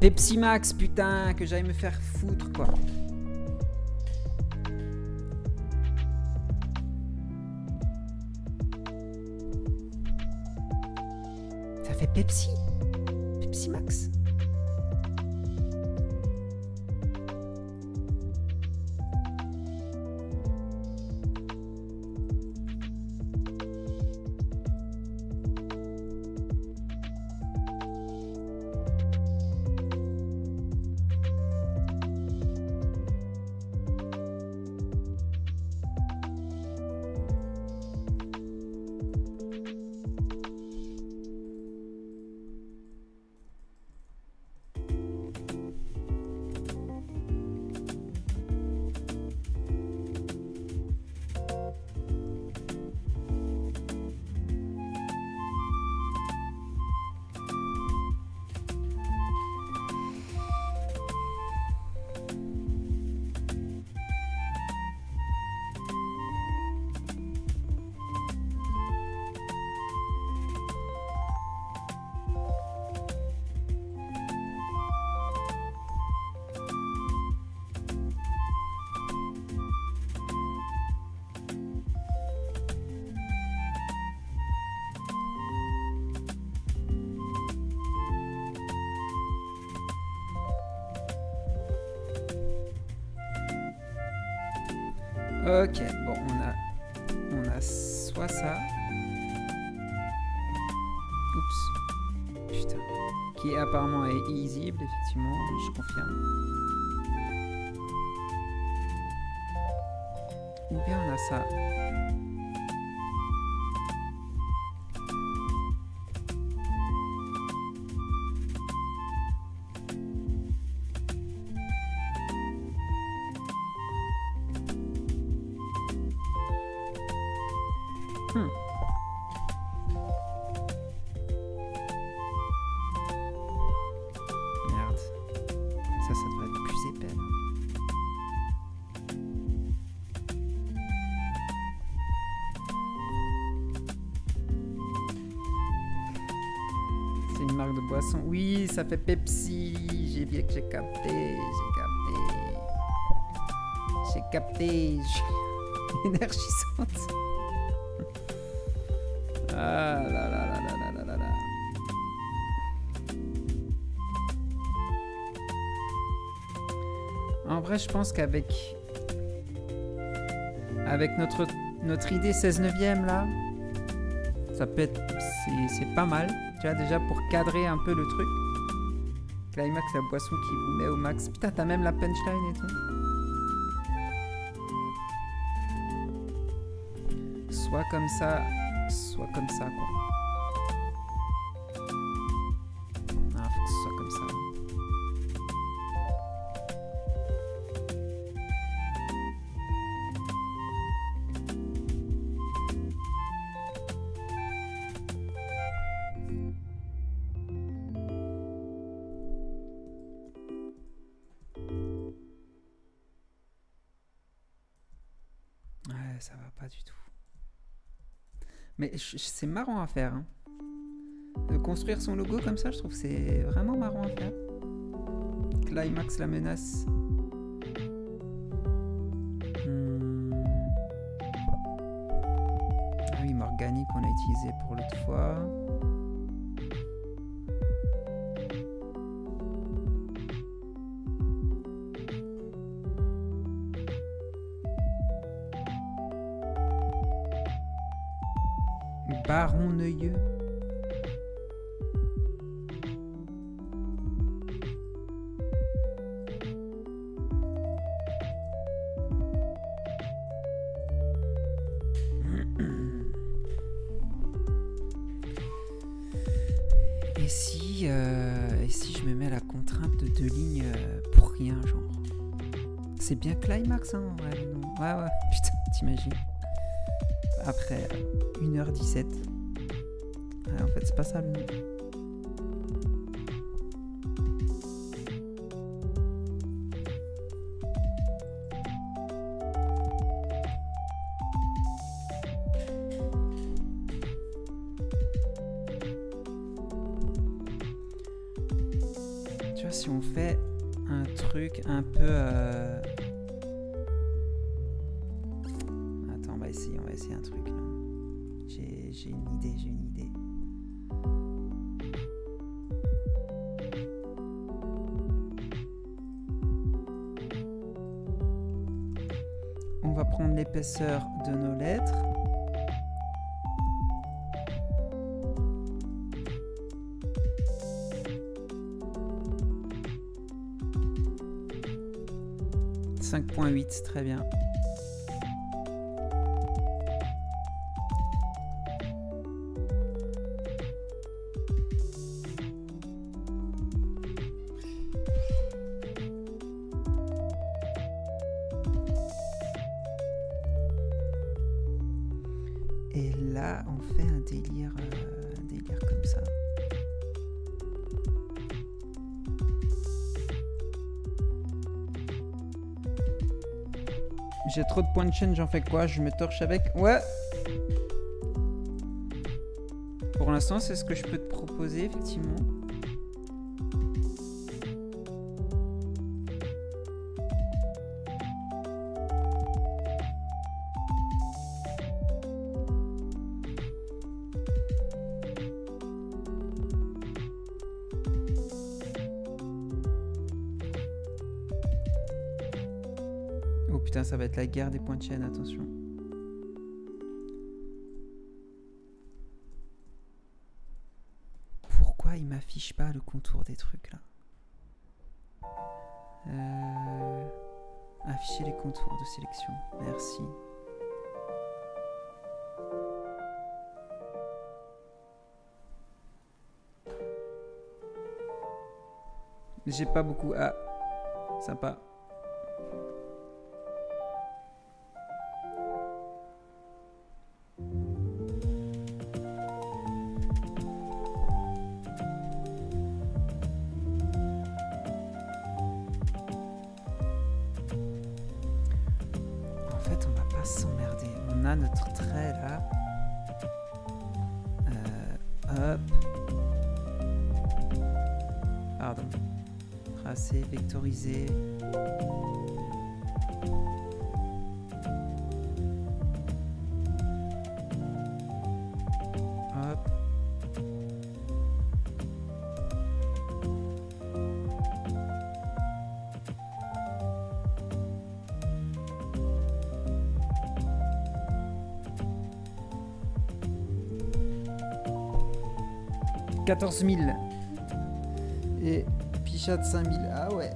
Pepsi Max, putain, que j'aille me faire foutre, quoi. Ça fait Pepsi. Pepsi Max. Ok, bon, on a soit ça. Oups. Putain. Qui apparemment est illisible, effectivement, je confirme. Ou bien on a ça. Ça fait Pepsi, j'ai bien que j'ai capté, énergisante. Ah là là là là là là là. En vrai, je pense qu'avec notre idée 16/9 là, ça peut être, c'est pas mal. Tu vois, déjà pour cadrer un peu le truc. Climax, la boisson qui vous met au max. Putain, t'as même la punchline et tout. Soit comme ça, quoi. Ah, faut que ce soit comme ça. C'est marrant à faire, hein. construire son logo comme ça, je trouve que c'est vraiment marrant à faire. Climax, la menace. Ah oui, Morgane qu'on a utilisé pour l'autre fois. Baron Neuilleux. Et si je me mets à la contrainte de 2 lignes pour rien, genre. C'est bien Climax, hein, en vrai. Non. Ouais, ouais, putain, t'imagines. Après 1h17. Ouais, en fait, c'est pas ça le nom. Tu vois, si on fait un truc un peu... Attends, on va essayer un truc là. J'ai une idée. On va prendre l'épaisseur de nos lettres. « 5.8 », très bien. Et là, on fait un délire comme ça. J'ai trop de points de chaîne, j'en fais quoi? Je me torche avec? Ouais! Pour l'instant, c'est ce que je peux te proposer, effectivement. Putain, ça va être la guerre des points de chaîne, attention. Pourquoi il m'affiche pas le contour des trucs là? Afficher les contours de sélection, merci. J'ai pas beaucoup. Ah, sympa. Vectoriser. Hop. « 14 000 » et Pichat 5 000. Ah ouais.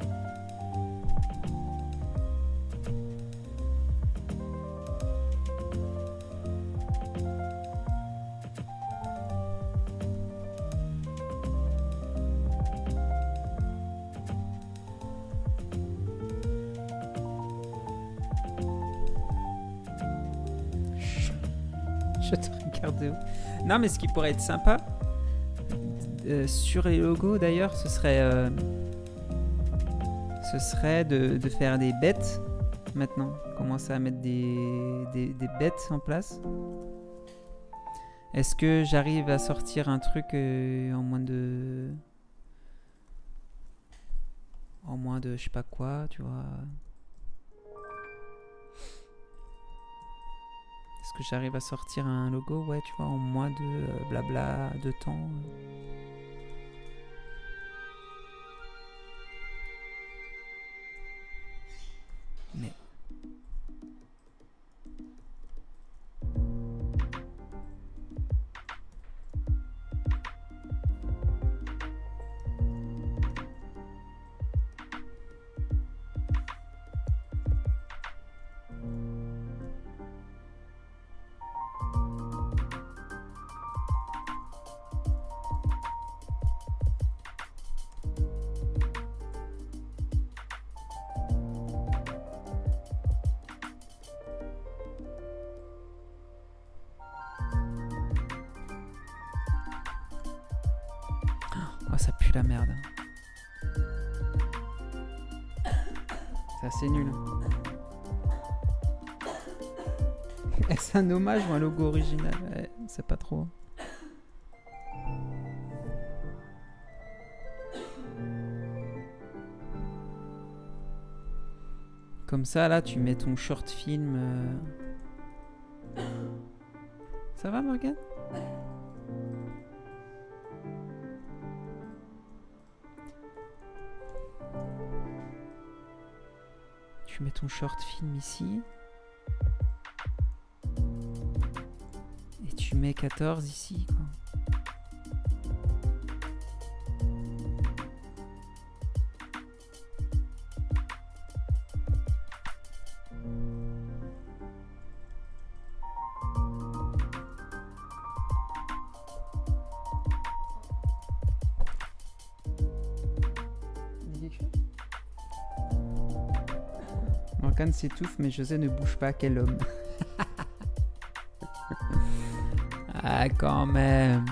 Je te regarde de haut. Non, mais ce qui pourrait être sympa, sur les logos d'ailleurs, ce serait de faire des bêtes maintenant. Commencer à mettre des bêtes en place. Est-ce que j'arrive à sortir un truc en moins de... je sais pas quoi, tu vois. Est-ce que j'arrive à sortir un logo, ouais, tu vois, en moins de blabla de temps. Mais... la merde. C'est assez nul. Est-ce un hommage ou un logo original? Ouais, c'est pas trop. Comme ça, là, tu mets ton short film. Ça va, Morgane? Je mets ton short film ici. Et tu mets 14 ici, quoi. S'étouffe, mais José ne bouge pas, quel homme. Ah, quand même.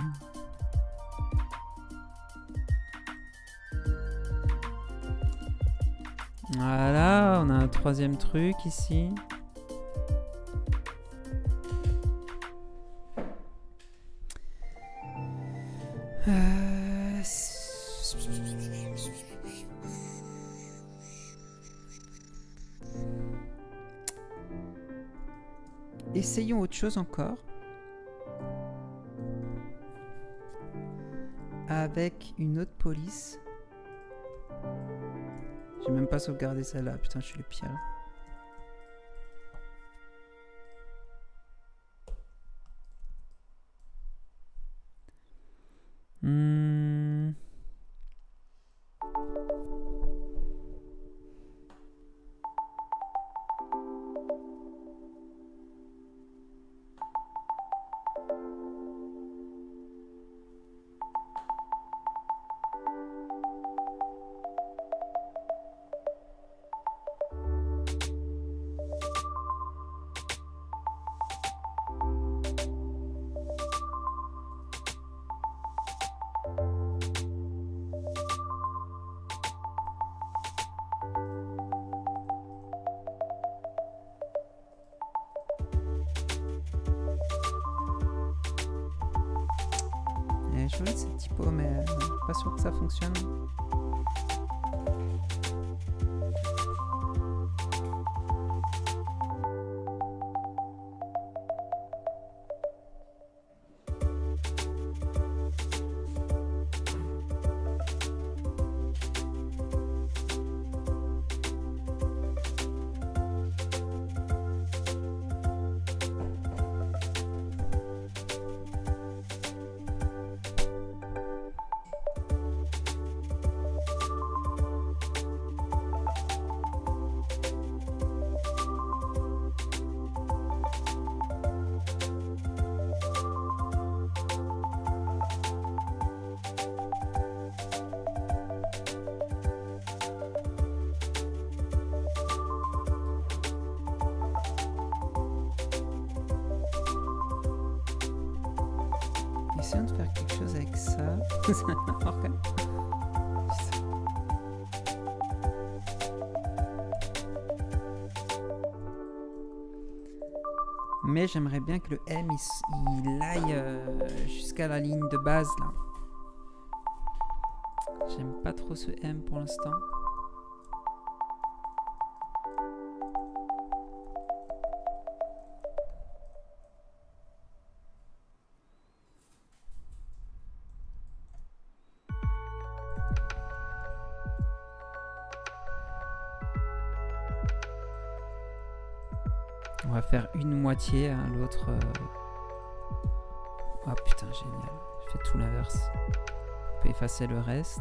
Voilà, on a un troisième truc ici. Essayons autre chose encore. Avec une autre police. J'ai même pas sauvegardé celle-là. Putain, je suis le pire. Essayons de faire quelque chose avec ça. Okay. mais j'aimerais bien que le M il aille jusqu'à la ligne de base là. J'aime pas trop ce M pour l'instant. On va faire une moitié, hein, l'autre... Oh putain, génial. Je fais tout l'inverse. On peut effacer le reste.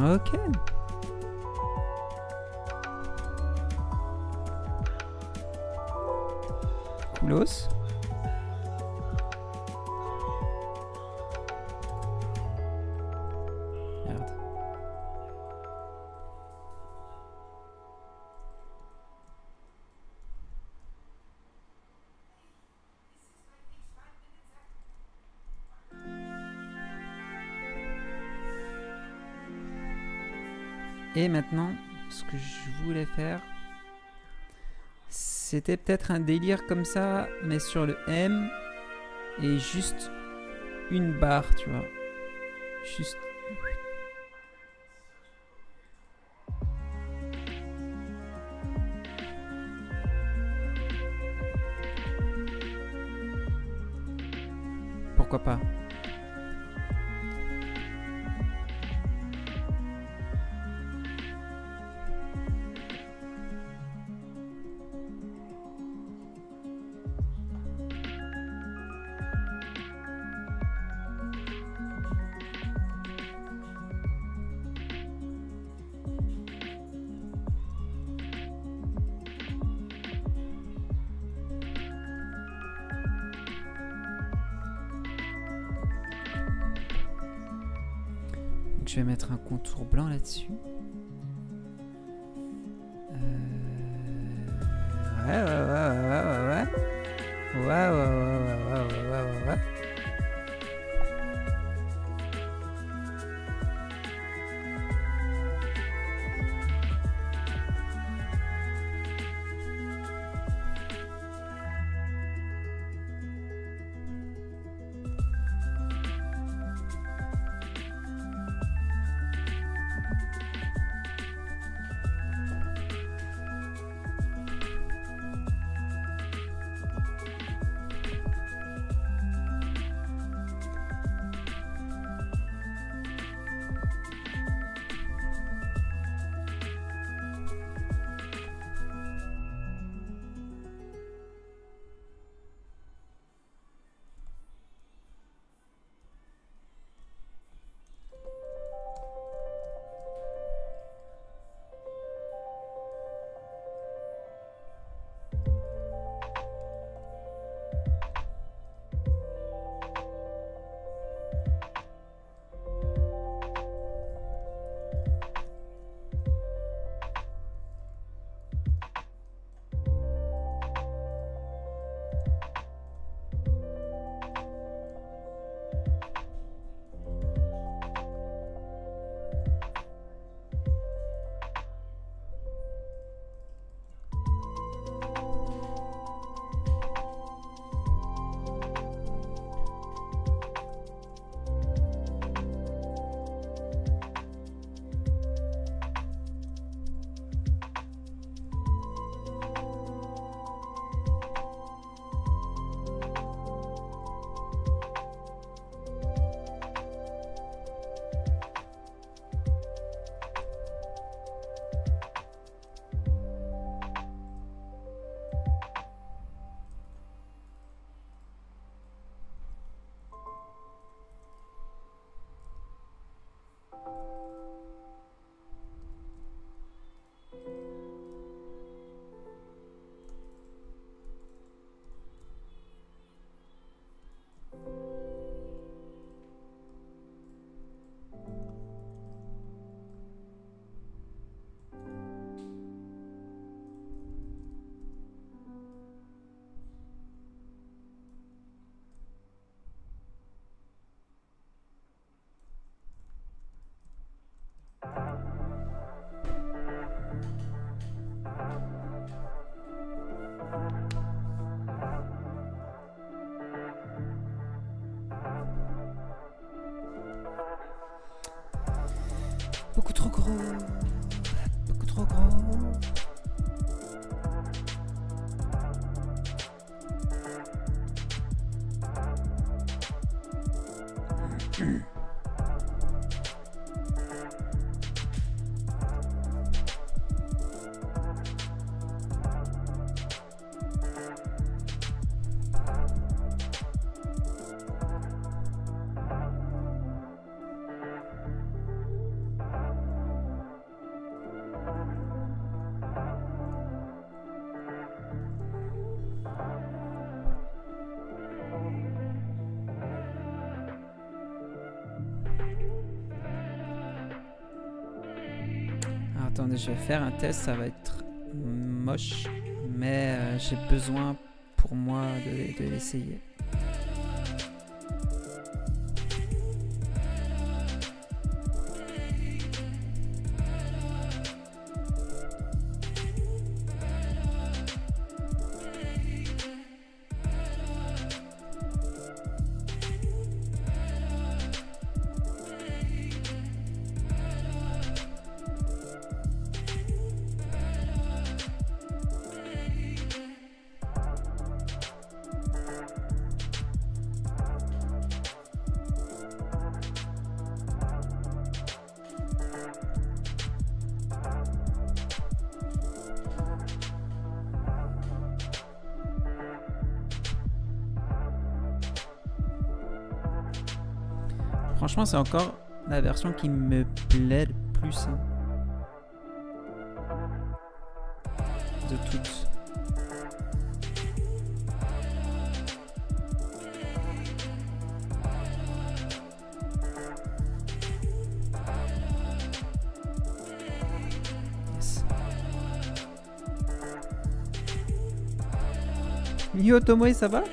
Ok. Coolos. Merde. Et maintenant, ce que je voulais faire, c'était peut-être un délire comme ça, mais sur le M, et juste une barre, tu vois. Juste... Pourquoi pas ? Je vais mettre un contour blanc là-dessus. Ouais. trop gros, beaucoup trop gros. Attendez, je vais faire un test, ça va être moche, mais j'ai besoin pour moi de l'essayer. Franchement, c'est encore la version qui me plaît le plus, hein, de toutes. Yes. Yo Tomoe, ça va?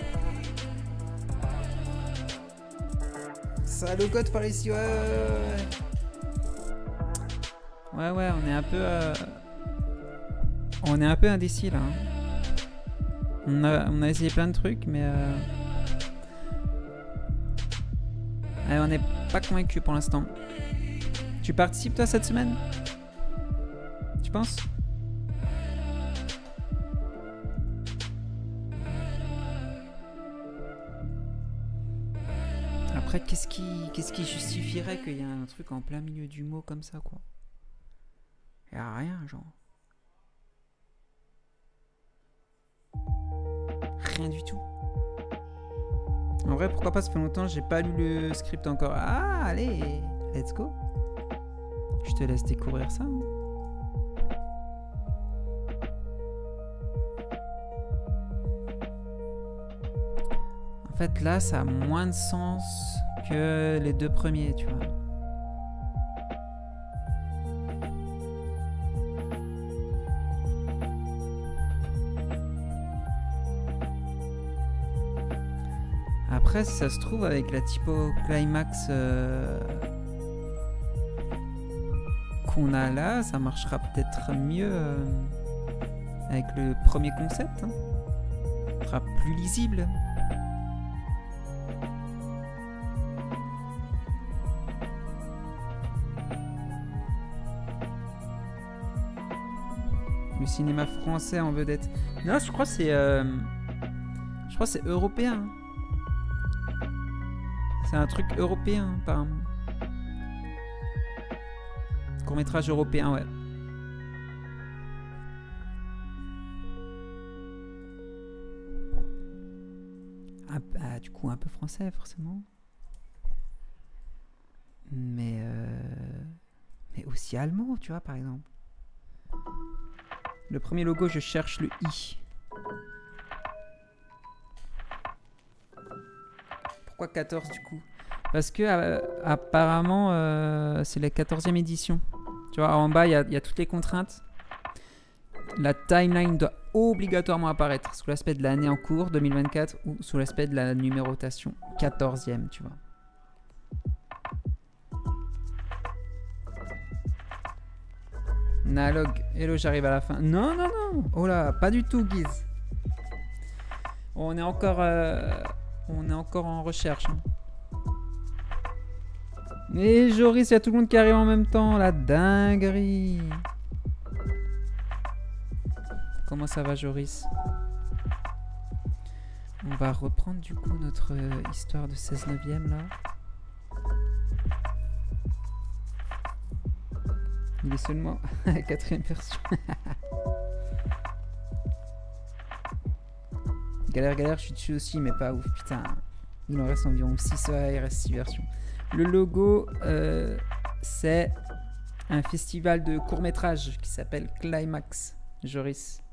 Salut Code par ici, ouais, on est un peu indécis là, hein. On a essayé plein de trucs, mais allez, on n'est pas convaincu pour l'instant. Tu participes toi cette semaine, tu penses? Qu'est-ce qui justifierait qu'il y ait un truc en plein milieu du mot comme ça, quoi? Il n'y a rien, genre. Rien du tout. En vrai, pourquoi pas, ça fait longtemps, j'ai pas lu le script encore. Ah, allez, let's go. Je te laisse découvrir ça, hein. En fait, là, ça a moins de sens que les deux premiers, tu vois. Après, si ça se trouve, avec la typo Climax qu'on a là, ça marchera peut-être mieux avec le premier concept, hein. Ça sera plus lisible. Le cinéma français en vedette. Non, je crois que c'est européen. C'est un truc européen, apparemment. Court-métrage européen, ouais. Ah bah, du coup, un peu français, forcément. Mais aussi allemand, tu vois, par exemple. Le premier logo, je cherche le i. Pourquoi 14 du coup? Parce que apparemment, c'est la 14e édition. Tu vois, en bas, il y a toutes les contraintes. La timeline doit obligatoirement apparaître sous l'aspect de l'année en cours, 2024, ou sous l'aspect de la numérotation 14e, tu vois. Nalogue, hello, j'arrive à la fin. Non, non, non. Oh là, pas du tout, Guise. On est encore en recherche, hein. Et Joris, il y a tout le monde qui arrive en même temps. La dinguerie. Comment ça va, Joris? On va reprendre du coup notre histoire de 16/9e là. Il est seulement à la 4e version. Galère, galère, je suis dessus aussi, mais pas ouf, putain. Il en reste environ 6, ouais, il reste 6 versions. Le logo, c'est un festival de court-métrage qui s'appelle Climax, Joris.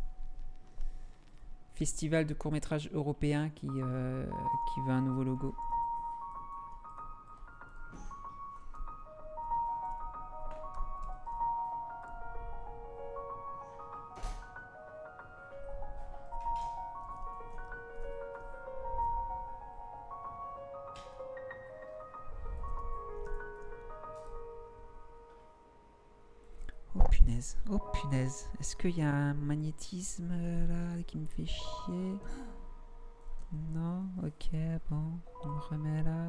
Festival de court-métrage européen qui veut un nouveau logo. Oh punaise, est-ce qu'il y a un magnétisme là qui me fait chier? Non, ok, bon, on me remet là.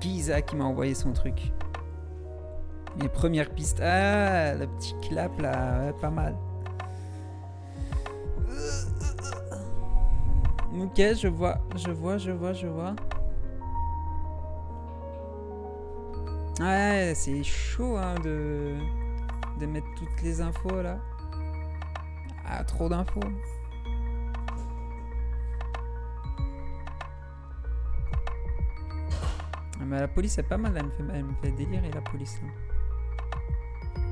Guise qui m'a envoyé son truc. Les premières pistes. Ah, le petit clap là, ouais, pas mal. Ok, je vois. Ouais, c'est chaud hein, de mettre toutes les infos là. Ah, trop d'infos. Mais la police est pas mal, elle me fait délirer la police là.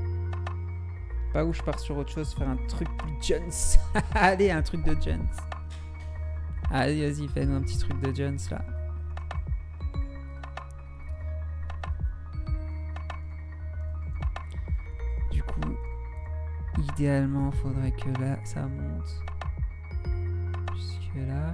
Pas où je pars sur autre chose, faire un truc de Jones. Allez, un truc de Jones. Allez, vas-y, fais-nous un petit truc de Jones, là. Du coup, idéalement, faudrait que là, ça monte. Jusque là.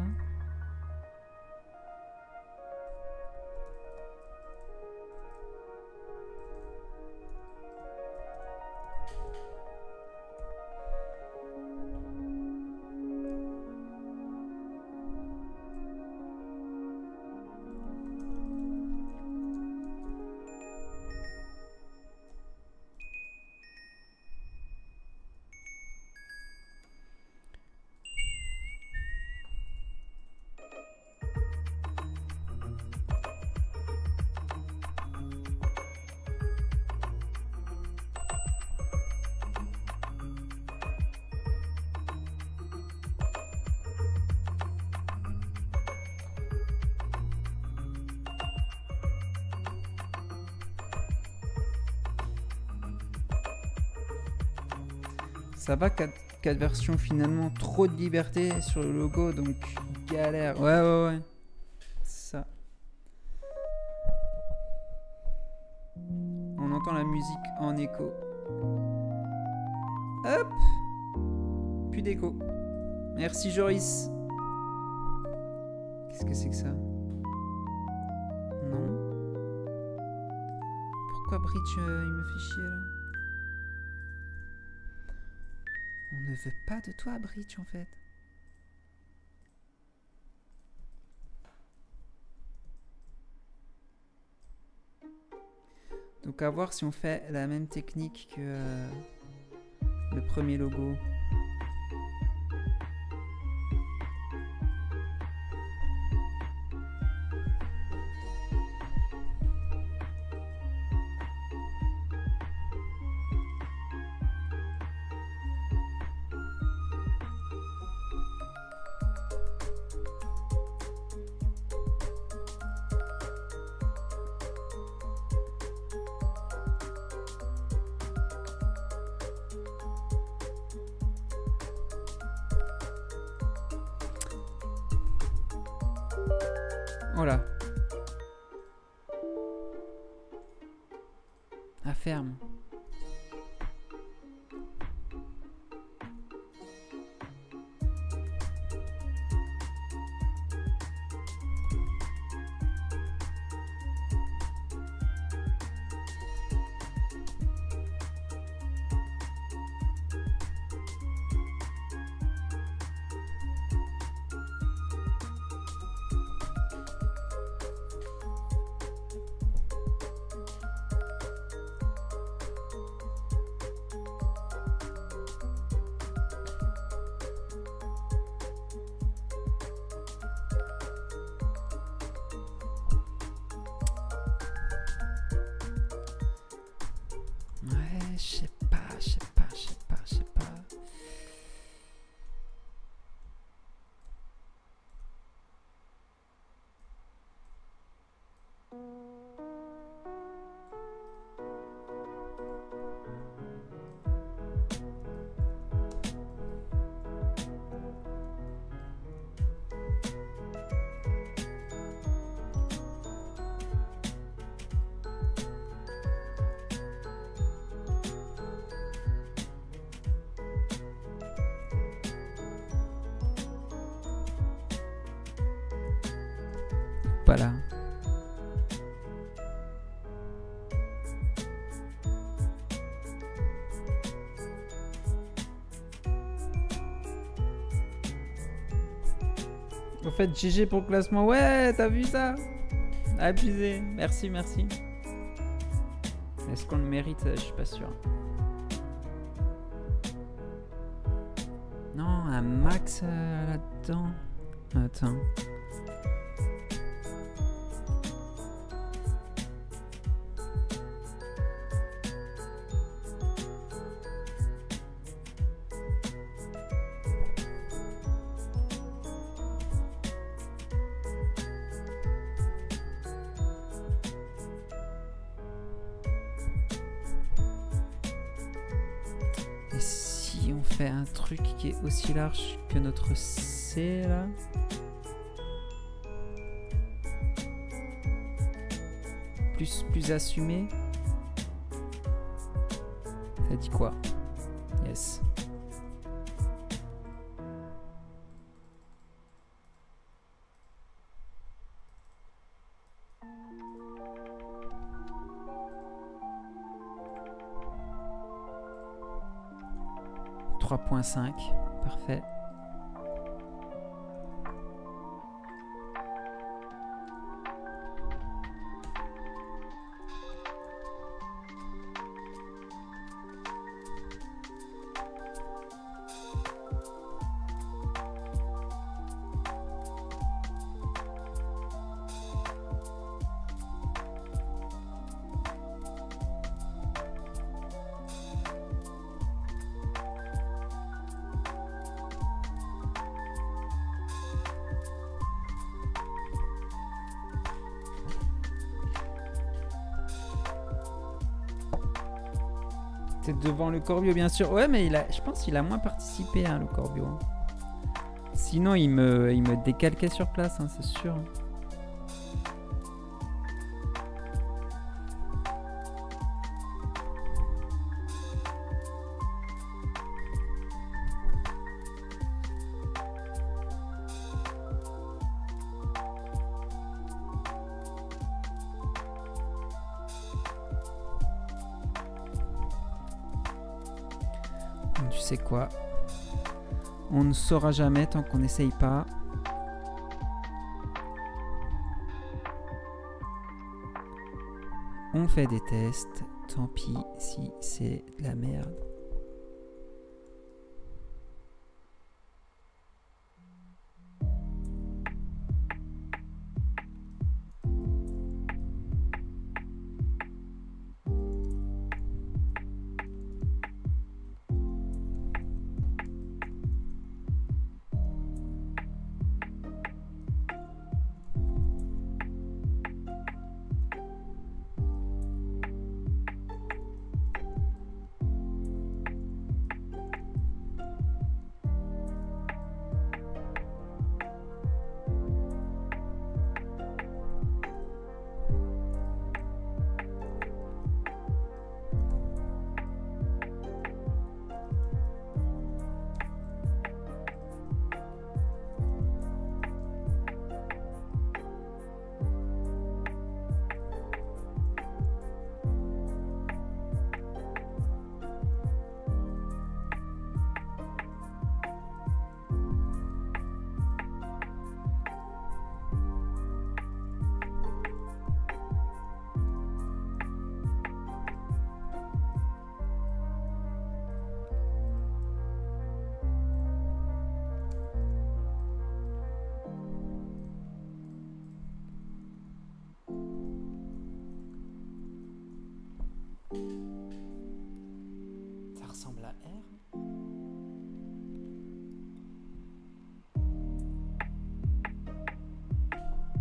Ça va, 4 versions finalement, trop de liberté sur le logo, donc galère. Ouais. Ça. On entend la musique en écho. Hop. Plus d'écho. Merci Joris. Qu'est-ce que c'est que ça? Non. Pourquoi Bridge il me fait chier là? On ne veut pas de toi, Bridge, en fait. Donc à voir si on fait la même technique que le premier logo. Voilà. À ferme. pas là. Au fait, GG pour le classement. Ouais, t'as vu ça? Abusé. Merci, merci. Est-ce qu'on le mérite? Je suis pas sûr. Non, un max là-dedans. Attends. Aussi large que notre C là. Plus assumé. Ça dit quoi? Yes. .5, parfait. Devant le Corbio, bien sûr. Ouais, mais il a, je pense qu'il a moins participé, hein, le Corbio. Sinon, il me décalquait sur place, hein, c'est sûr. On ne saura jamais tant qu'on n'essaye pas. On fait des tests, tant pis si c'est de la merde.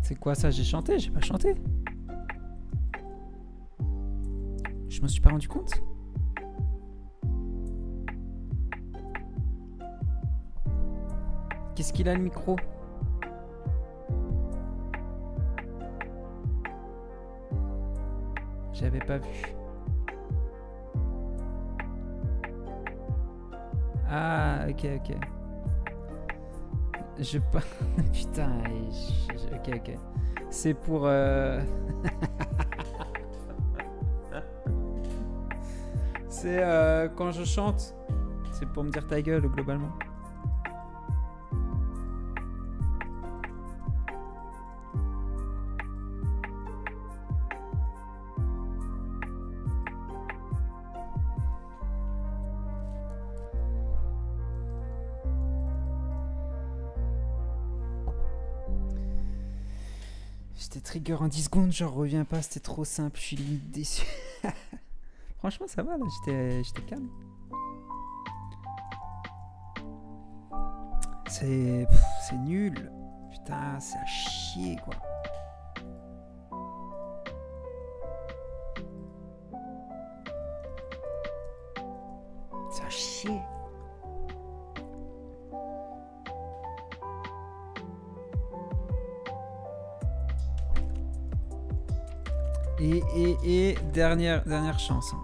C'est quoi ça? J'ai chanté? J'ai pas chanté? Je m'en suis pas rendu compte? Qu'est-ce qu'il a le micro? J'avais pas vu. Ah, ok, ok. Je pas. Putain, ok. C'est pour... c'est quand je chante. C'est pour me dire ta gueule, globalement. J'étais trigger en 10 secondes, genre reviens pas, c'était trop simple, je suis limite déçu. Franchement, ça va là, j'étais calme. C'est nul. Putain, c'est à chier quoi. C'est à chier. Et dernière chance. Hein.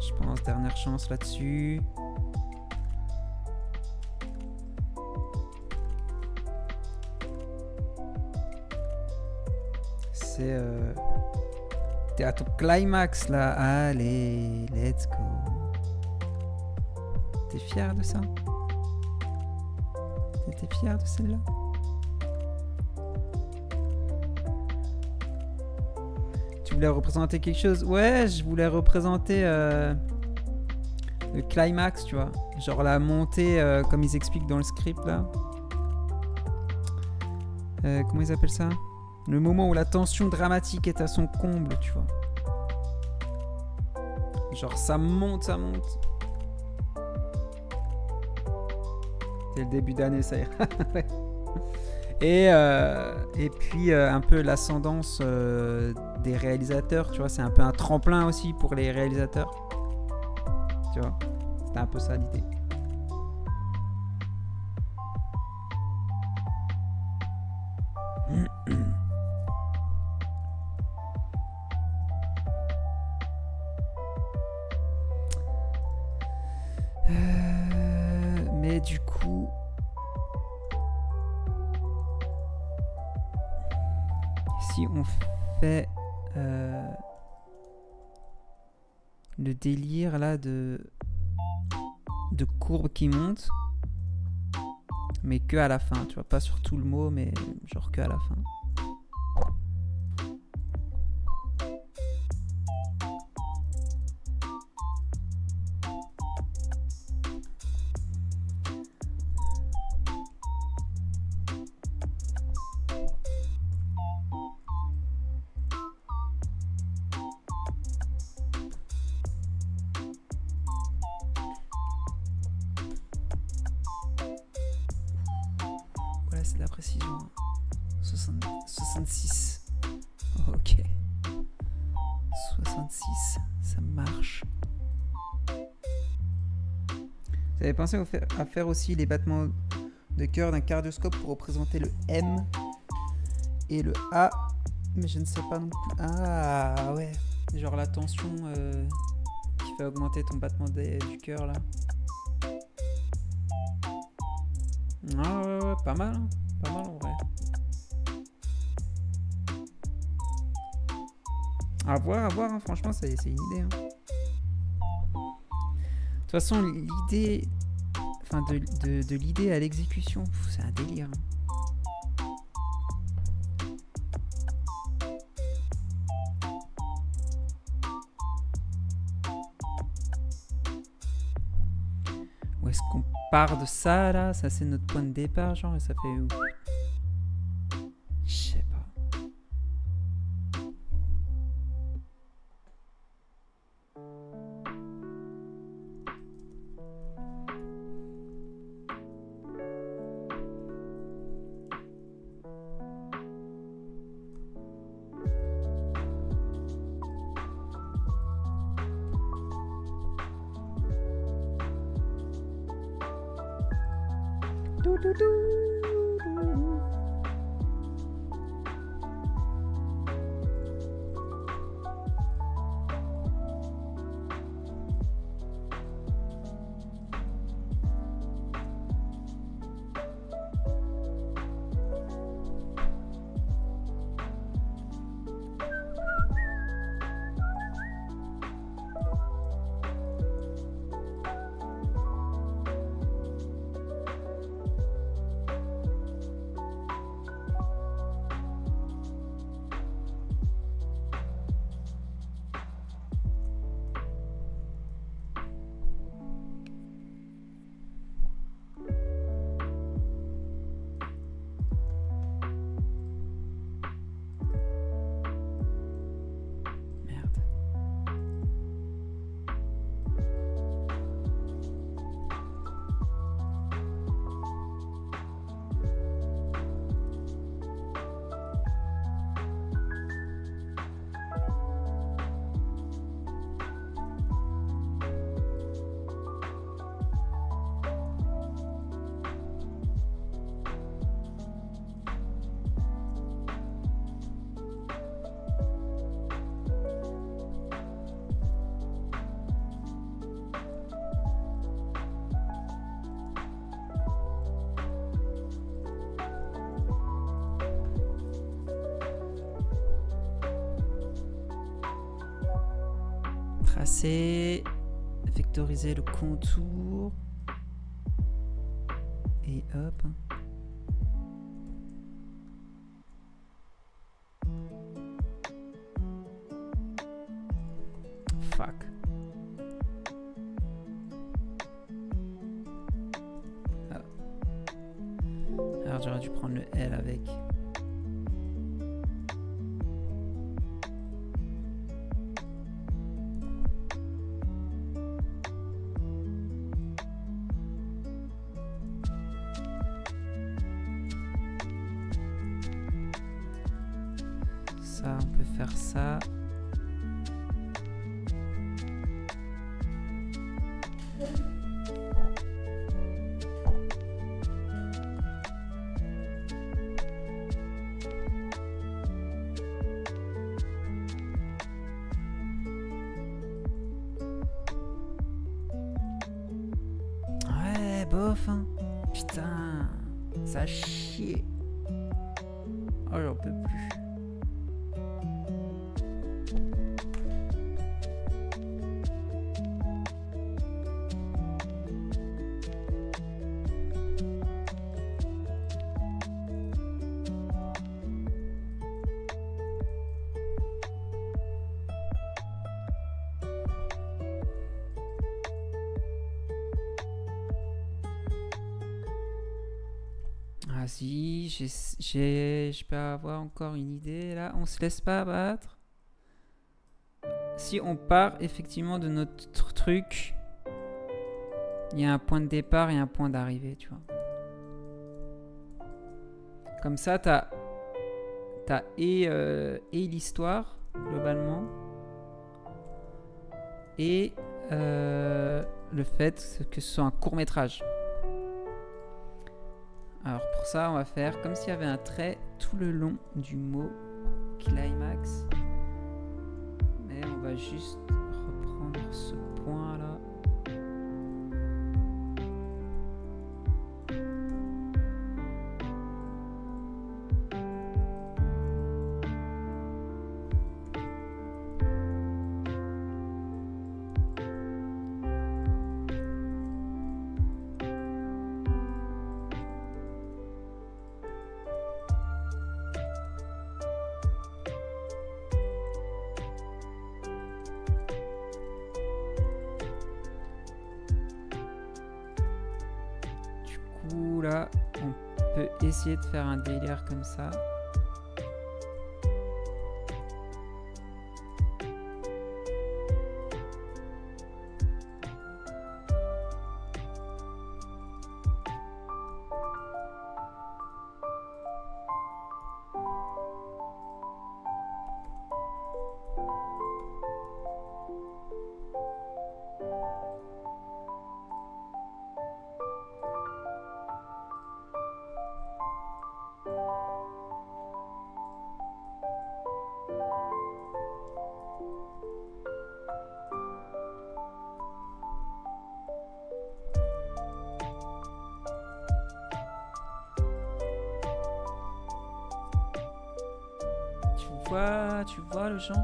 Je pense dernière chance là-dessus. T'es à ton climax là, allez, let's go. T'es fier de ça? T'es fier de celle-là? Tu voulais représenter quelque chose? Ouais, je voulais représenter le climax, tu vois. Genre la montée, comme ils expliquent dans le script là. Comment ils appellent ça? Le moment où la tension dramatique est à son comble, tu vois. Genre ça monte, ça monte. C'est le début d'année, ça ira. Et puis un peu l'ascendance des réalisateurs, tu vois. C'est un peu un tremplin aussi pour les réalisateurs. Tu vois. C'était un peu ça l'idée. Le délire là de courbe qui monte, mais que à la fin, tu vois, pas sur tout le mot, mais genre que à la fin. C'est de la précision. 66. Ok. 66. Ça marche. Vous avez pensé à faire aussi les battements de cœur d'un cardioscope pour représenter le M et le A. Mais je ne sais pas non plus. Ah ouais. Genre la tension qui fait augmenter ton battement du cœur là. Ah ouais, pas mal, hein. Pas mal en vrai. À voir, hein. Franchement, c'est une idée. Hein. De toute façon, l'idée, enfin de l'idée à l'exécution, c'est un délire. Hein. Part de ça là, ça c'est notre point de départ genre et ça fait où? Je sais pas. assez, vectoriser le contour et hop. Fuck. Alors j'aurais dû prendre le L avec. Ça, on peut faire ça. Vas-y, je peux avoir encore une idée là. On se laisse pas abattre. Si on part effectivement de notre truc, il y a un point de départ et un point d'arrivée, tu vois. Comme ça, t'as et l'histoire globalement et le fait que ce soit un court métrage. Alors pour ça, on va faire comme s'il y avait un trait tout le long du mot climax. Mais on va juste reprendre ce point là. Là, on peut essayer de faire un délire comme ça. Tu vois le genre?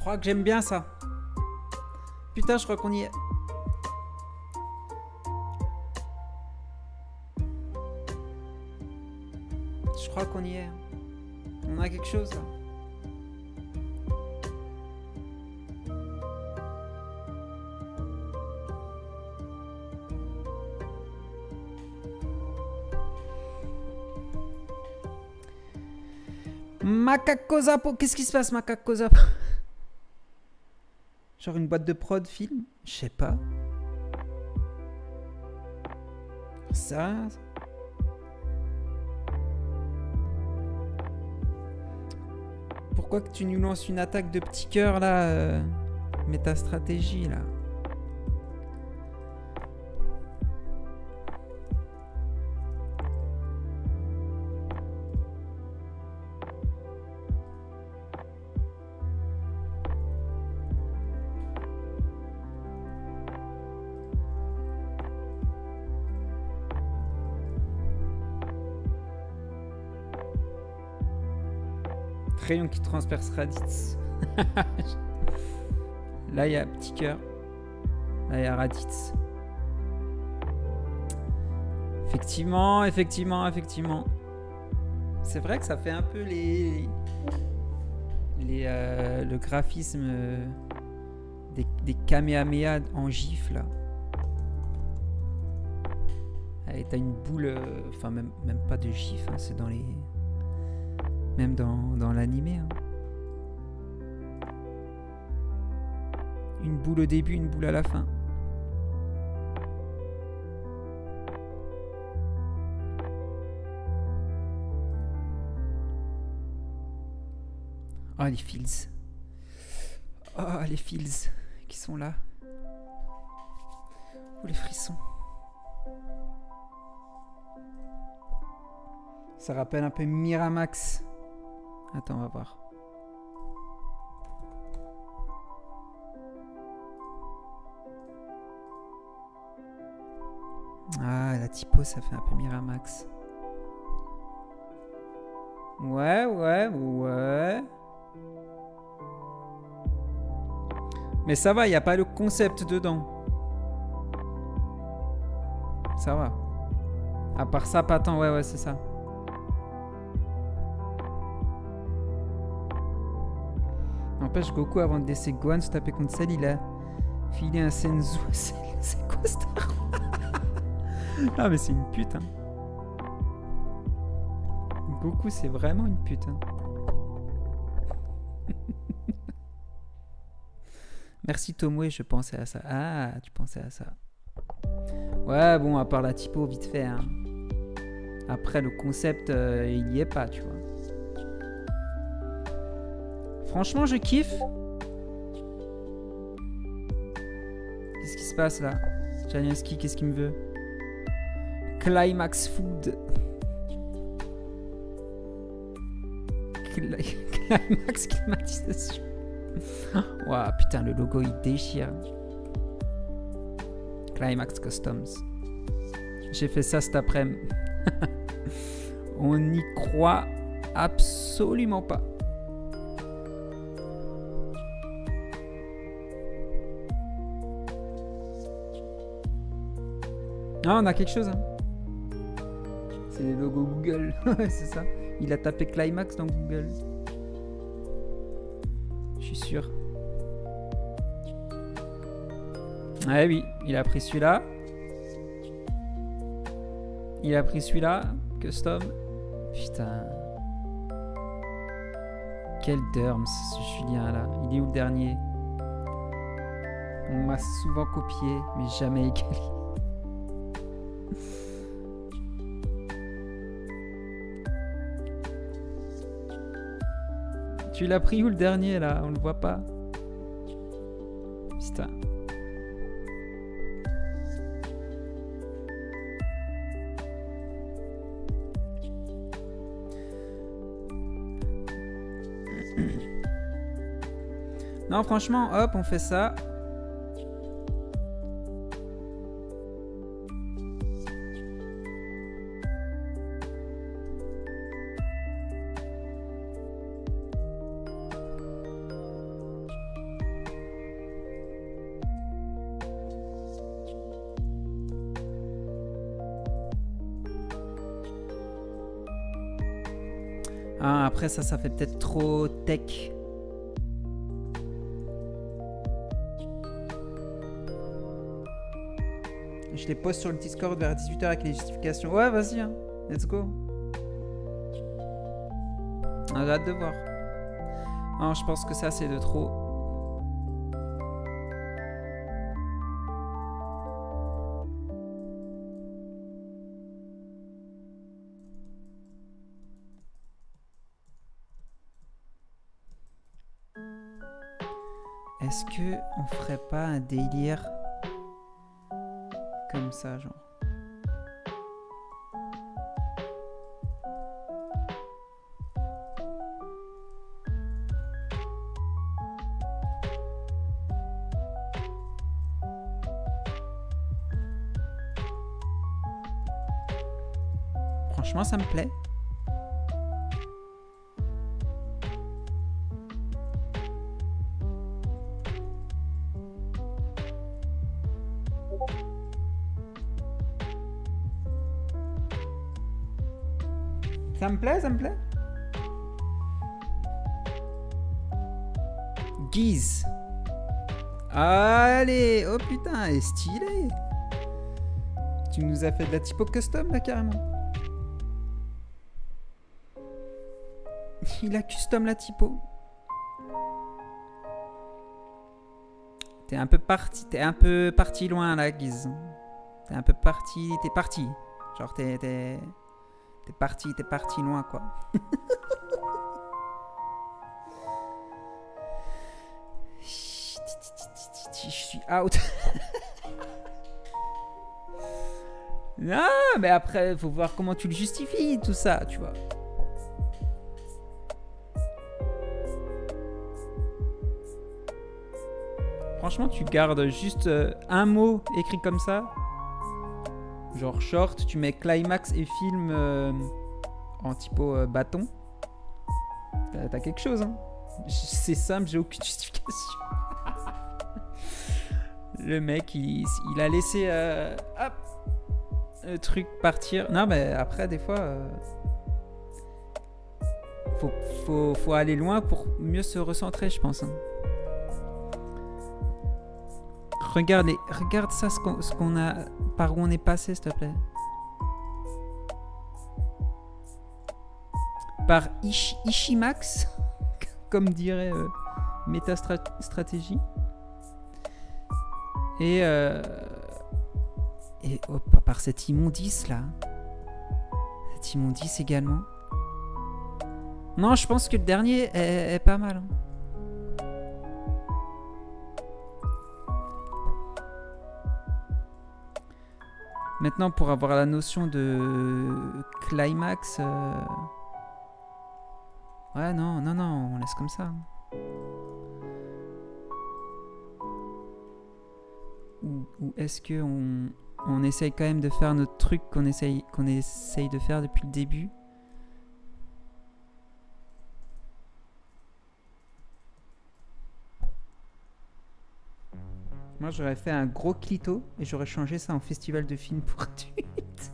crois que j'aime bien ça. Putain, je crois qu'on y est. Je crois qu'on y est. On a quelque chose là. Macacosapo, qu'est-ce qui se passe, Macacosapo? Genre une boîte de prod film? Je sais pas. Ça. Pourquoi que tu nous lances une attaque de petit cœur là, métastratégie là? Rayon qui transpercera Raditz. Là il y a petit cœur. Là il y a Raditz. Effectivement. C'est vrai que ça fait un peu le graphisme des Kamehameha en gif là. Et t'as une boule, enfin même pas de gif, hein, c'est dans les. Même dans l'animé. Hein. Une boule au début, une boule à la fin. Oh, les fils. Oh, les fils qui sont là. Oh, les frissons. Ça rappelle un peu Miramax. Attends, on va voir. Ah, la typo, ça fait un peu Miramax. Ouais. Mais ça va, il n'y a pas le concept dedans. Ça va. À part ça, pas tant. Ouais, c'est ça. N'empêche, Goku, avant de laisser Gohan se taper contre Cell, il a filé un Senzu à Cell. C'est quoi ce Star Wars? Ah, mais c'est une pute, hein. Goku, c'est vraiment une pute, hein. Merci, Tomoe, je pensais à ça. Ah, tu pensais à ça. Ouais, bon, à part la typo, vite fait, hein. Après, le concept, il n'y est pas, tu vois. Franchement, je kiffe. Qu'est-ce qui se passe là? Jalienski, qu'est-ce qu'il me veut? Climax Food. Climax Climatisation. Waouh, putain, le logo il déchire. Climax Customs. J'ai fait ça cet après-midi. On n'y croit absolument pas. Ah, on a quelque chose. Hein. C'est les logos Google. C'est ça. Il a tapé Climax dans Google. Je suis sûr. Ah oui, il a pris celui-là. Il a pris celui-là. Custom. Putain. Quel derme ce Julien là. Il est où le dernier? On m'a souvent copié, mais jamais égalé. Tu l'as pris où le dernier là? On le voit pas. Putain. Non, franchement, hop, on fait ça. Ah, après ça, ça fait peut-être trop tech. Je les poste sur le Discord vers 18h avec les justifications. Ouais, vas-y, hein. Let's go. Ah, j'ai hâte de voir. Non, je pense que ça, c'est de trop. Est-ce que on ferait pas un délire comme ça, genre? Franchement, ça me plaît. Ça me plaît. Guise. Allez, oh putain, elle est stylée. Tu nous as fait de la typo custom là carrément. Il a custom la typo. T'es un peu parti loin là, Guise. T'es parti. Genre T'es parti loin, quoi. Je suis out. Non, mais après, faut voir comment tu le justifies, tout ça, tu vois. Franchement, tu gardes juste un mot écrit comme ça. Genre short, tu mets climax et film en typo bâton. T'as quelque chose, hein. C'est simple, j'ai aucune justification. Le mec, il a laissé hop, le truc partir. Non, mais après, des fois, faut aller loin pour mieux se recentrer, je pense. Hein. Regarde ça, ce qu'on a, par où on est passé, s'il te plaît. Par Ishimax, comme dirait MetaStratégie. Et oh, par cette immondice, là. Cette immondice également. Non, je pense que le dernier est pas mal. Hein. Maintenant, pour avoir la notion de climax... Ouais, non, on laisse comme ça. Ou est-ce qu'on essaye quand même de faire notre truc qu'on essaye de faire depuis le début? Moi, j'aurais fait un gros clito et j'aurais changé ça en festival de films pour tweet.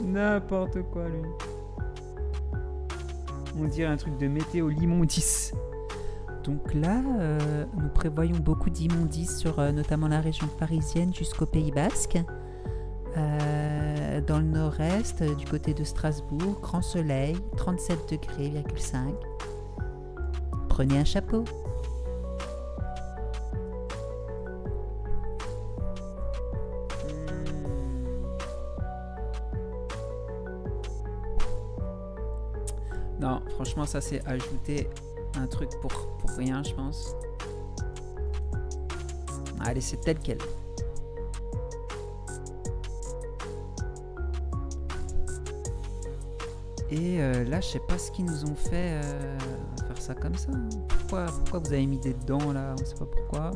N'importe quoi, lui. On dirait un truc de météo, l'immondice. Donc là, nous prévoyons beaucoup d'immondices sur notamment la région parisienne jusqu'au Pays Basque. Dans le nord-est, du côté de Strasbourg, grand soleil, 37,5 degrés. Prenez un chapeau. Non, franchement, ça c'est ajouter un truc pour rien, je pense. Allez, c'est tel quel. Et là, je sais pas ce qu'ils nous ont fait faire ça comme ça. Pourquoi vous avez mis des dents là? On sait pas pourquoi.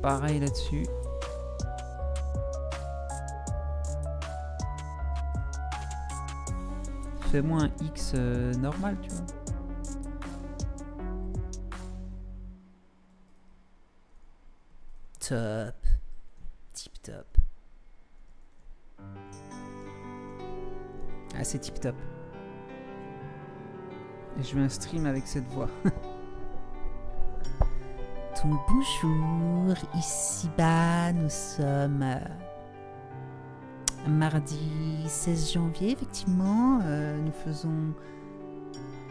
Pareil là-dessus. Fais-moi un X normal, tu vois. Top. Tip top. Ah, c'est tip top. Et je veux un stream avec cette voix. Ton bonjour, ici-bas, nous sommes mardi 16 janvier, effectivement. Nous faisons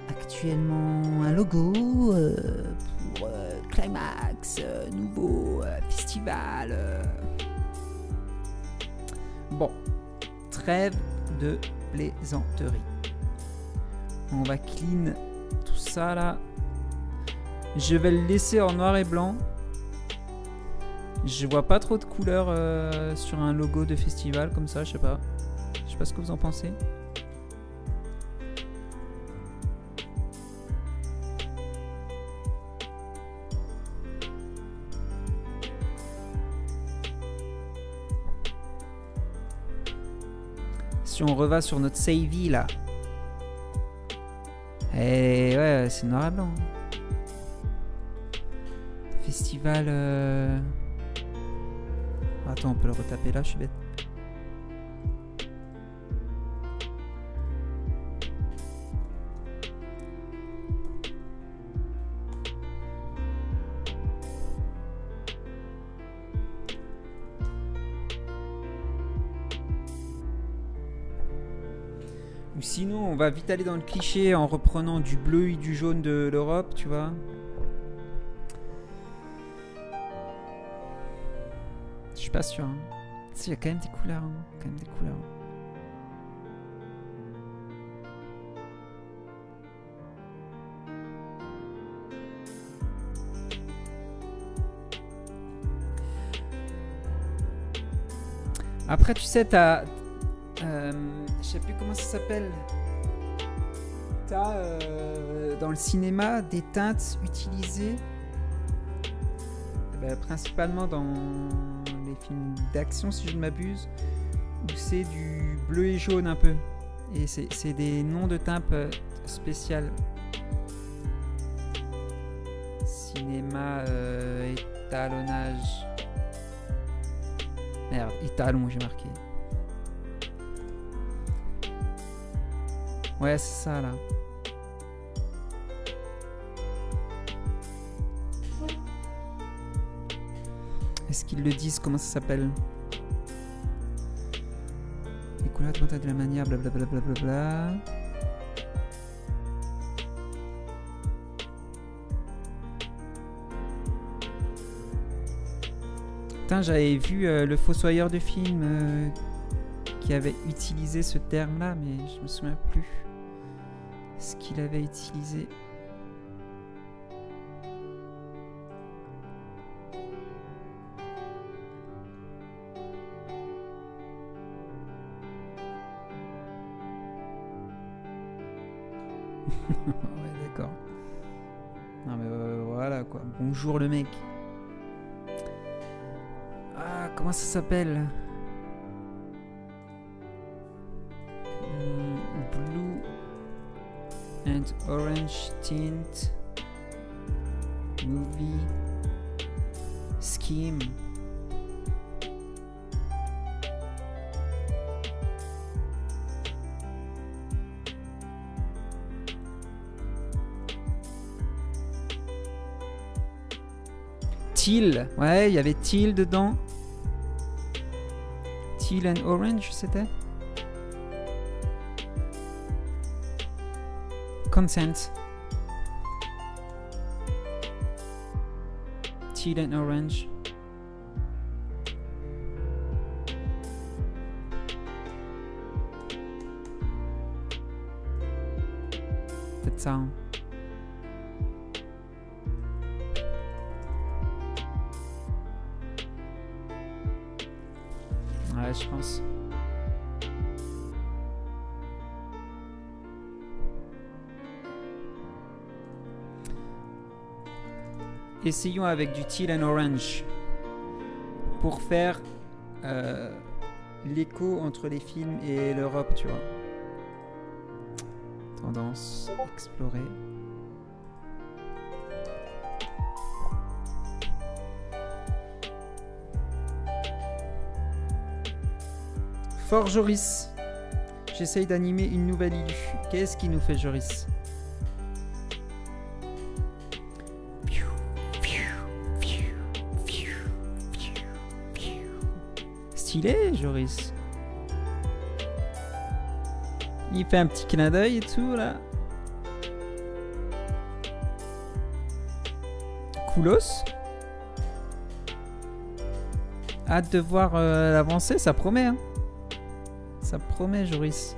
actuellement un logo pour Climax, nouveau festival. Bon, trêve de plaisanterie. On va clean tout ça là. Je vais le laisser en noir et blanc. Je vois pas trop de couleurs sur un logo de festival comme ça, je sais pas. Je sais pas ce que vous en pensez. Si on reva sur notre Savee là. Et ouais, c'est noir et blanc. Festival... Attends, on peut le retaper là, je suis bête. Ou sinon, on va vite aller dans le cliché en reprenant du bleu et du jaune de l'Europe, tu vois. Je suis pas sûr. Hein. Si, il y a quand même des couleurs. Hein. Quand même des couleurs. Après, tu sais, t'as... je sais plus comment ça s'appelle. T'as dans le cinéma des teintes utilisées principalement dans les films d'action, si je ne m'abuse, où c'est du bleu et jaune un peu. Et c'est des noms de teintes spéciales. Cinéma étalonnage. Merde, étalon, j'ai marqué. Ouais, c'est ça, là. Est-ce qu'ils le disent? Comment ça s'appelle? Les couleurs de la manière, blablabla. Bla bla bla bla. Putain, j'avais vu le fossoyeur de film qui avait utilisé ce terme-là, mais je me souviens plus ce qu'il avait utilisé. Ouais, d'accord. Non, mais voilà quoi. Bonjour le mec. Ah, comment ça s'appelle? Blue and orange tint movie scheme. Teal, ouais, il y avait teal dedans. Teal and orange, c'était. Consent. Teal and orange. That's sound. Ouais, je pense. Essayons avec du teal and orange pour faire l'écho entre les films et l'Europe, tu vois. Tendance, explorer. Fort Joris. J'essaye d'animer une nouvelle ilu. Qu'est-ce qui nous fait Joris? Stylé, Joris. Il fait un petit clin d'œil et tout, là. Coolos. Hâte de voir l'avancée, ça promet, hein. Ça promet, Joris.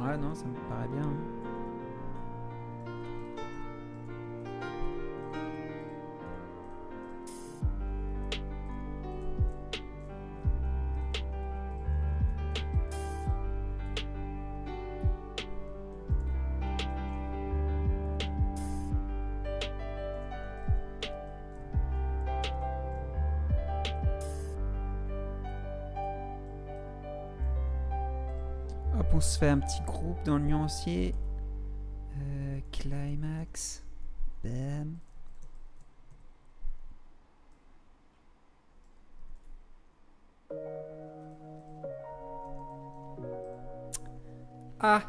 Ouais, non, ça me paraît bien. On se fait un petit groupe dans le nuancier. Climax. Bam. Ah.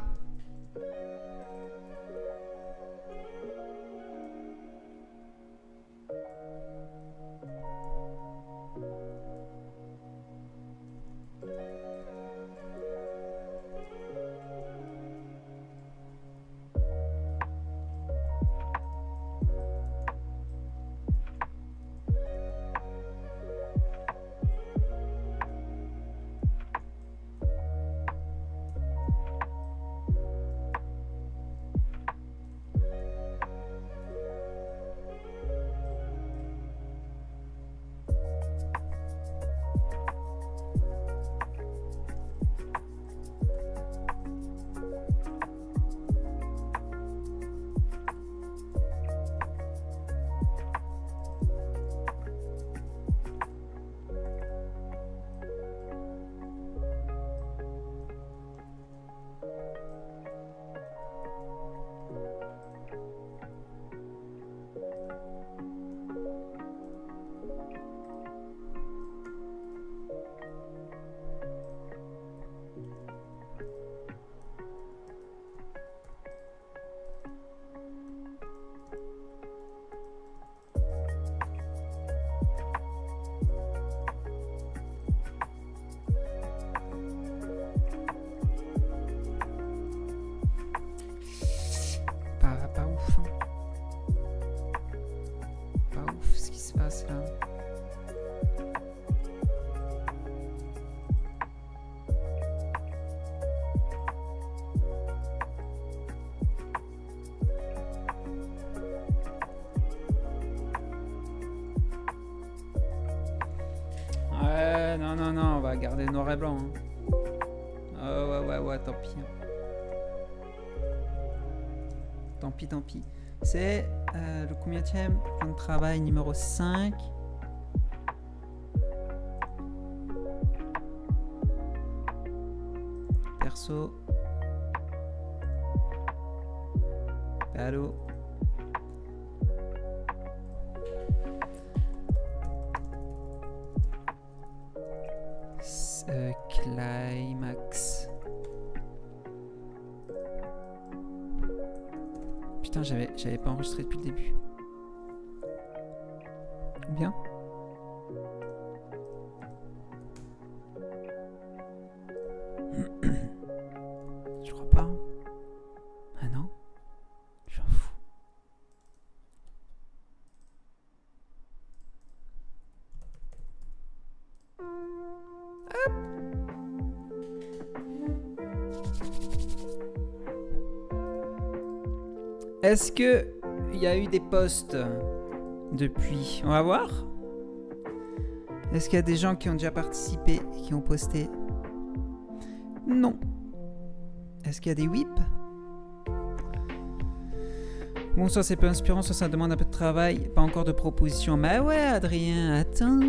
Non, on va garder noir et blanc. Hein. Oh, ouais, tant pis. Tant pis. C'est le combienième plan de travail numéro 5. Perso. Allô. Climax. Putain, j'avais pas enregistré depuis le début. Bien. Je crois pas. Ah non. J'en fous. Hop. Est-ce que il y a eu des posts depuis? On va voir. Est-ce qu'il y a des gens qui ont déjà participé et qui ont posté? Non. Est-ce qu'il y a des whips? Bon, soit c'est peu inspirant, soit ça demande un peu de travail. Pas encore de proposition. Mais ouais, Adrien, attends.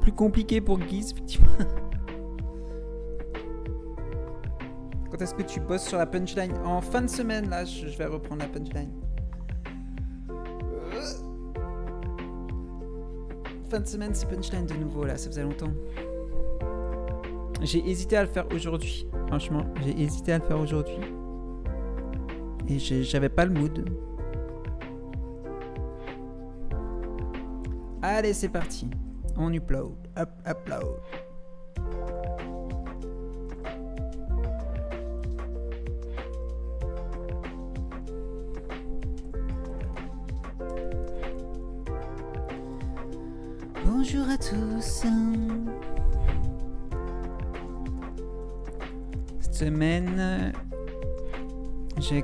Plus compliqué pour Guise, effectivement. Quand est-ce que tu bosses sur la punchline? En fin de semaine, là, je vais reprendre la punchline. Fin de semaine, c'est punchline de nouveau, là. Ça faisait longtemps. J'ai hésité à le faire aujourd'hui. Franchement, j'ai hésité à le faire aujourd'hui. Et j'avais pas le mood. Allez, c'est parti. On upload. Upload. Bonjour à tous. Cette semaine, j'ai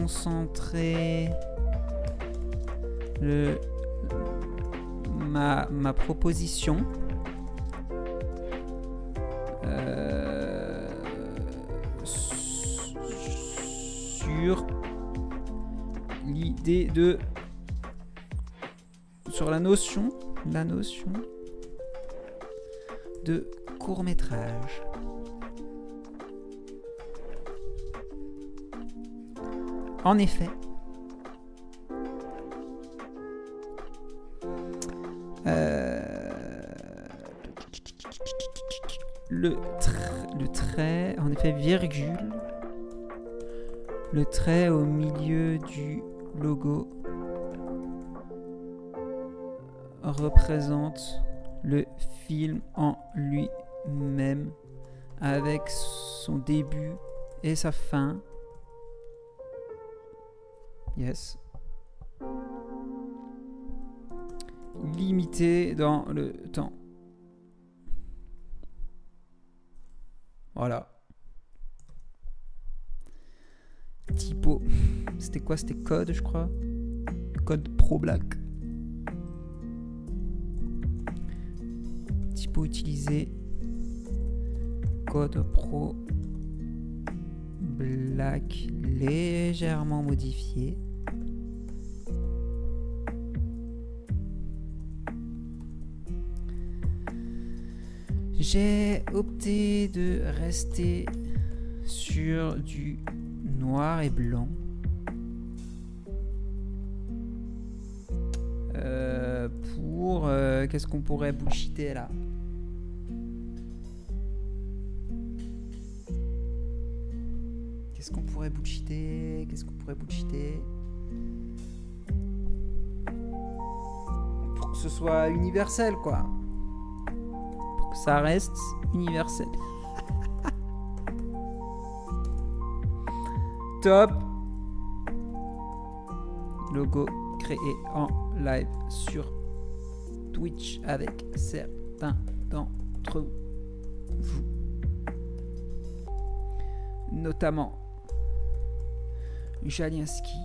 concentrer ma proposition sur l'idée de la notion de court-métrage. En effet, le trait, en effet, virgule, le trait au milieu du logo représente le film en lui-même avec son début et sa fin. Yes. Limité dans le temps. Voilà. Typo. C'était quoi? C'était Code, je crois. Code Pro Black. Typo utilisé. Code Pro Black légèrement modifié. J'ai opté de rester sur du noir et blanc pour... qu'est-ce qu'on pourrait bullshiter là? Qu'est-ce qu'on pourrait bullshiter? Qu'est-ce qu'on pourrait bullshiter? Pour que ce soit universel, quoi. Que ça reste universel. Top. Logo créé en live sur Twitch avec certains d'entre vous. Notamment Jalienski.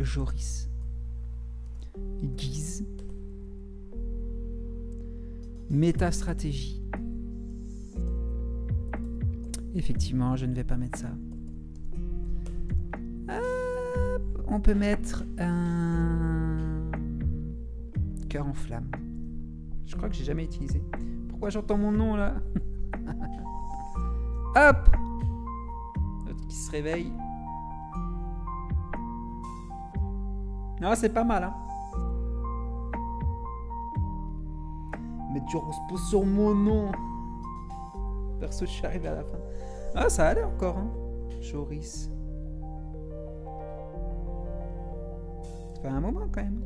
Joris. Guise, méta-stratégie. Effectivement, je ne vais pas mettre ça. On peut mettre un cœur en flamme. Je crois que j'ai jamais utilisé. Pourquoi j'entends mon nom là? Hop, l'autre qui se réveille. Non, c'est pas mal, hein. Mais on se pose sur mon nom. Perso, je suis arrivé à la fin. Ah, ça allait encore, hein. Joris. Ça fait un moment, quand même.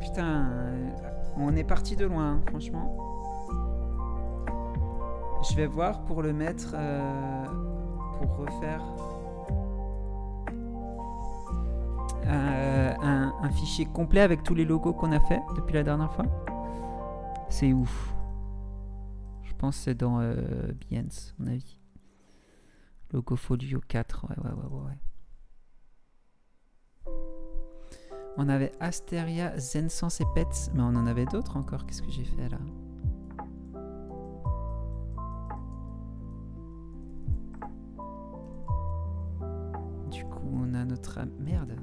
Putain, on est parti de loin, hein, franchement. Je vais voir pour le mettre... pour refaire... un fichier complet avec tous les logos qu'on a fait depuis la dernière fois. C'est ouf. Je pense que c'est dans Behance, à mon avis. Logo Folio 4, ouais. On avait Asteria, Zensense et Pets, mais on en avait d'autres encore. Qu'est-ce que j'ai fait là? Du coup, on a notre... Merde.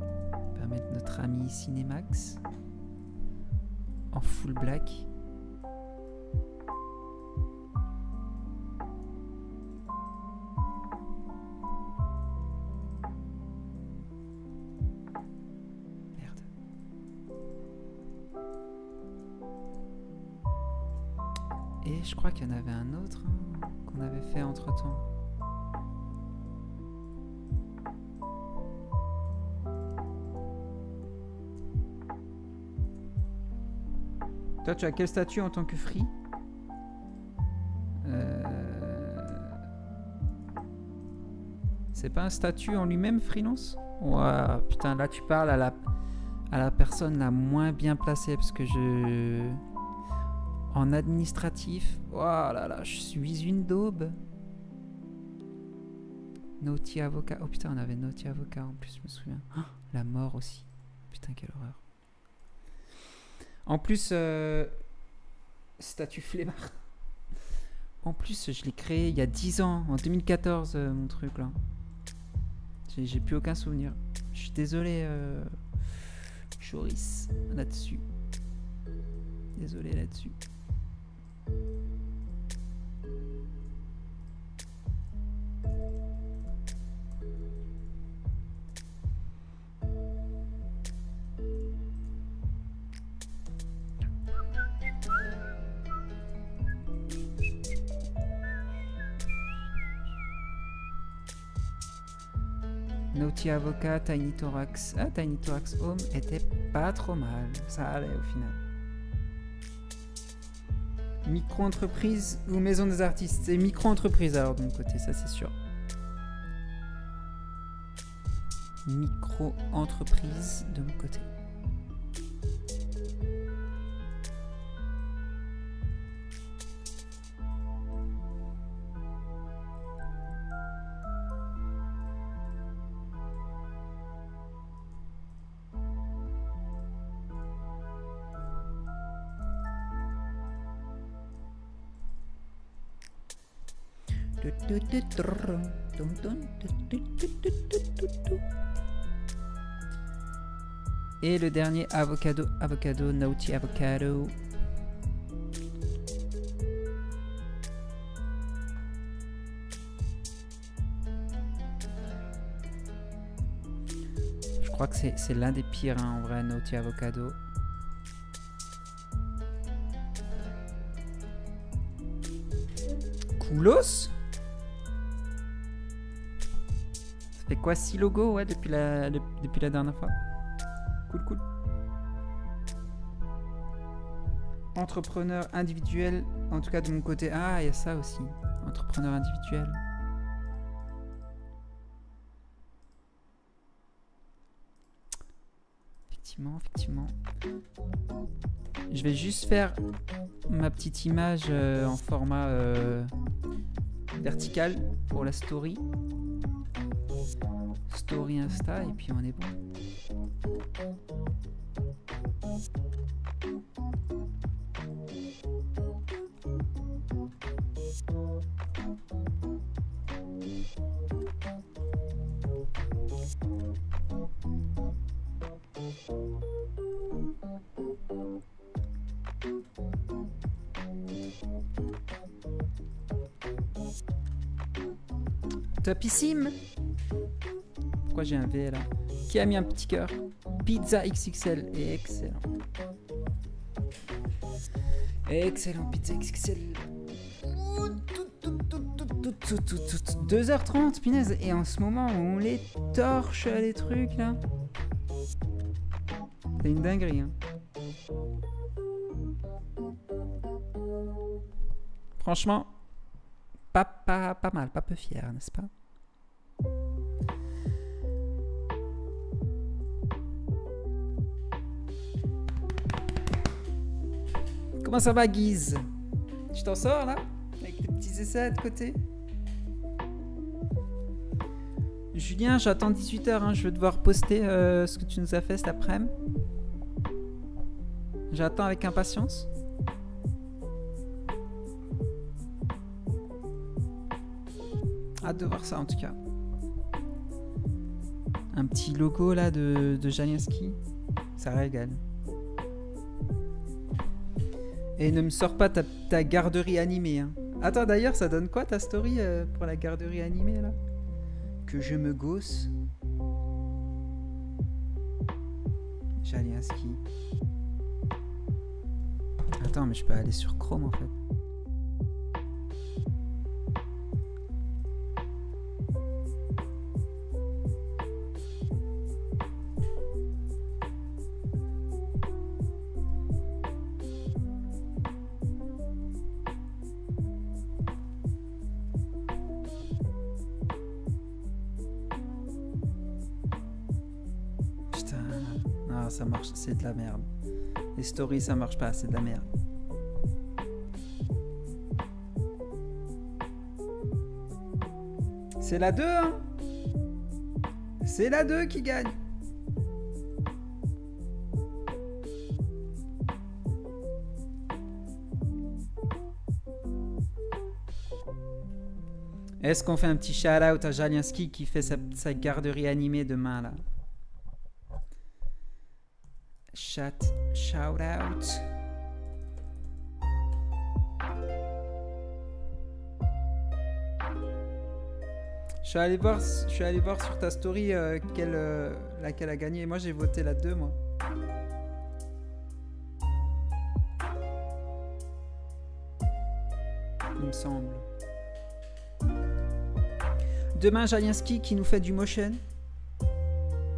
On va mettre notre ami Cinémax en full black. Je crois qu'il y en avait un autre hein, qu'on avait fait entre temps. Toi, tu as quel statut en tant que free? C'est pas un statut en lui-même, freelance? Ouah, putain, là tu parles à la personne la moins bien placée parce que je... En administratif, oh là là, je suis une daube. Naughty avocat. Oh putain, on avait Naughty avocat en plus, je me souviens. Oh, la mort aussi. Putain, quelle horreur. En plus, statut flemmard. En plus, je l'ai créé il y a 10 ans, en 2014, mon truc là. J'ai plus aucun souvenir. Je suis désolé, Joris, là-dessus. Désolé là-dessus. Naughty Avocat, Tiny Thorax. Ah, Tiny Thorax Home était pas trop mal. Ça allait au final. Micro-entreprise ou maison des artistes? C'est micro-entreprise alors de mon côté, ça c'est sûr. Micro-entreprise de mon côté. Et le dernier avocado, naughty avocado. Je crois que c'est l'un des pires hein, en vrai, naughty avocado. Coolos. C'est quoi 6 logos ouais, depuis la dernière fois. Cool, cool. Entrepreneur individuel, en tout cas de mon côté. Ah, il y a ça aussi. Entrepreneur individuel. Effectivement. Je vais juste faire ma petite image en format vertical pour la story. Story Insta et puis on est bon. Topissime. Pourquoi j'ai un V là? Qui a mis un petit cœur? Pizza XXL est excellent. Excellent pizza XXL. 2h30, punaise. Et en ce moment, on les torche les trucs là. C'est une dinguerie. Hein. Franchement, pas peu fier, n'est-ce pas? Comment ça va, Guise? Tu t'en sors, là? Avec tes petits essais de côté? Julien, j'attends 18 h, hein, je vais devoir poster ce que tu nous as fait cet après-midi. J'attends avec impatience. Hâte de voir ça, en tout cas. Un petit logo, là, de Jalienski. Ça régale. Et ne me sors pas ta garderie animée. Hein. Attends, d'ailleurs, ça donne quoi ta story pour la garderie animée, là? Que je me gosse. Jalienski. Attends, mais je peux aller sur Chrome, en fait. Ça marche, c'est de la merde. Les stories, ça marche pas, c'est de la merde. C'est la 2, hein? C'est la 2 qui gagne. Est-ce qu'on fait un petit shout-out à Jalienski qui fait sa garderie animée demain, là? Shout out. Je suis allé voir sur ta story laquelle a gagné. Moi j'ai voté la 2, moi. Il me semble. Demain Jalienski qui nous fait du motion.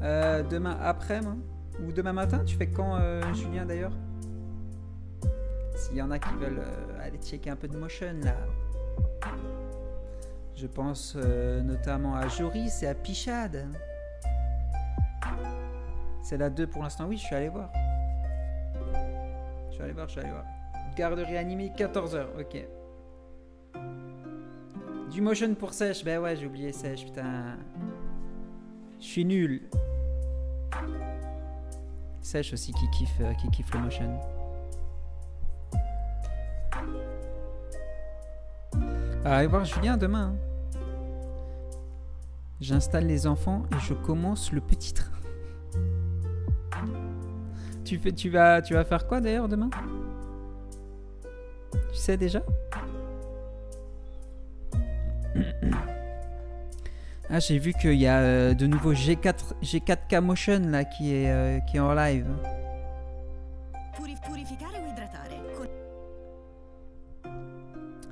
Demain après, moi. Ou demain matin, tu fais quand, Julien, d'ailleurs? S'il y en a qui veulent aller checker un peu de motion, là. Je pense notamment à Joris et à Pichat. C'est la 2 pour l'instant. Oui, je suis allé voir. Je suis allé voir. Garderie animée, 14 h. Ok. Du motion pour Sèche. Ben ouais, j'ai oublié Sèche, putain. Je suis nul. Sèche aussi qui kiffe le motion. Allez voir Julien demain. Hein. J'installe les enfants et je commence le petit train. Tu vas faire quoi d'ailleurs demain? Tu sais déjà? Ah, j'ai vu qu'il y a de nouveau G4K Motion là, qui est en live.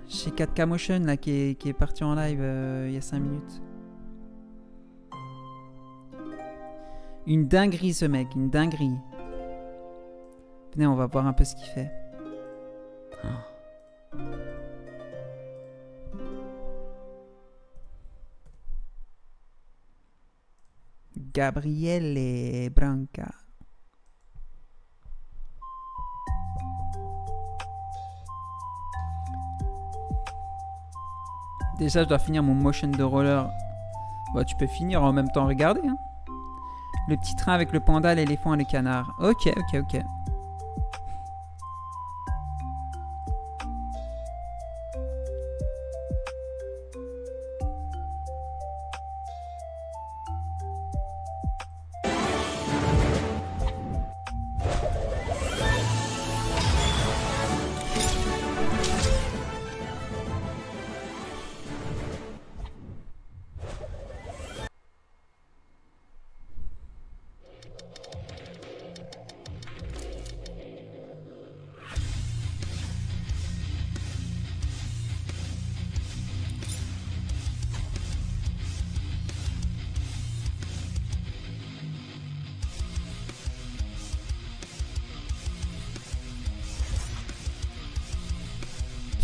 G4K Motion là, qui est parti en live il y a 5 minutes. Une dinguerie ce mec, une dinguerie. Venez, on va voir un peu ce qu'il fait. Oh. Gabriele Branca. Déjà, je dois finir mon motion de roller. Bah, tu peux finir en même temps, regardez. Hein. Le petit train avec le panda, l'éléphant et le canard. Ok.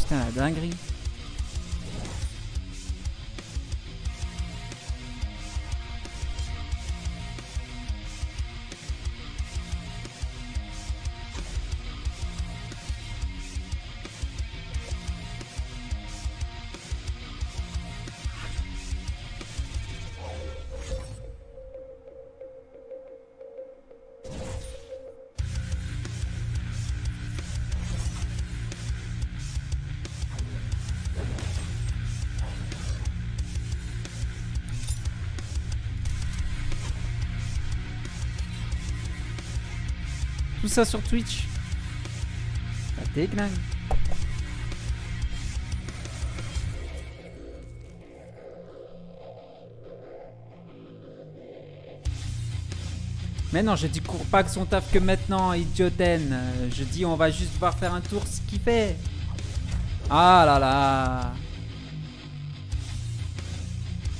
Putain, la dinguerie. tout ça sur Twitch. Ça déglingue. Mais non, je dis cours pas que son taf que maintenant, idiotaine. Je dis on va juste voir faire un tour ce qu'il fait. Ah là là.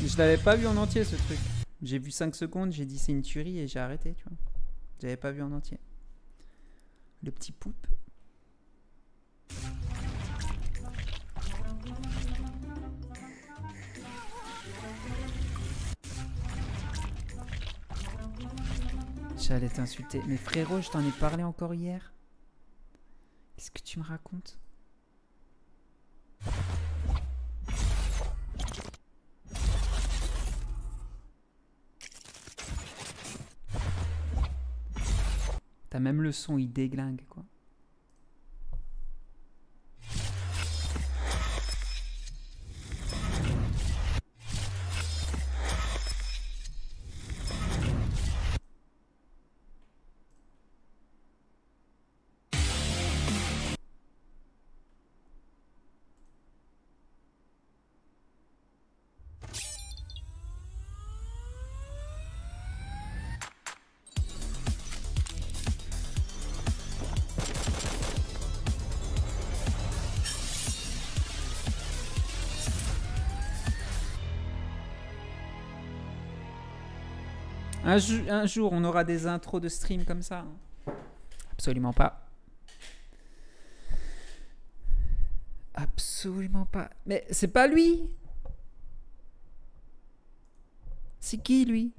Je l'avais pas vu en entier ce truc. J'ai vu 5 secondes, j'ai dit c'est une tuerie et j'ai arrêté, tu vois. J'avais pas vu en entier. Le petit poupe. J'allais t'insulter. Mais frérot, je t'en ai parlé encore hier. Qu'est-ce que tu me racontes? T'as même le son, il déglingue, quoi. Un jour, on aura des intros de stream comme ça. Absolument pas. Absolument pas. Mais c'est pas lui. C'est qui, lui?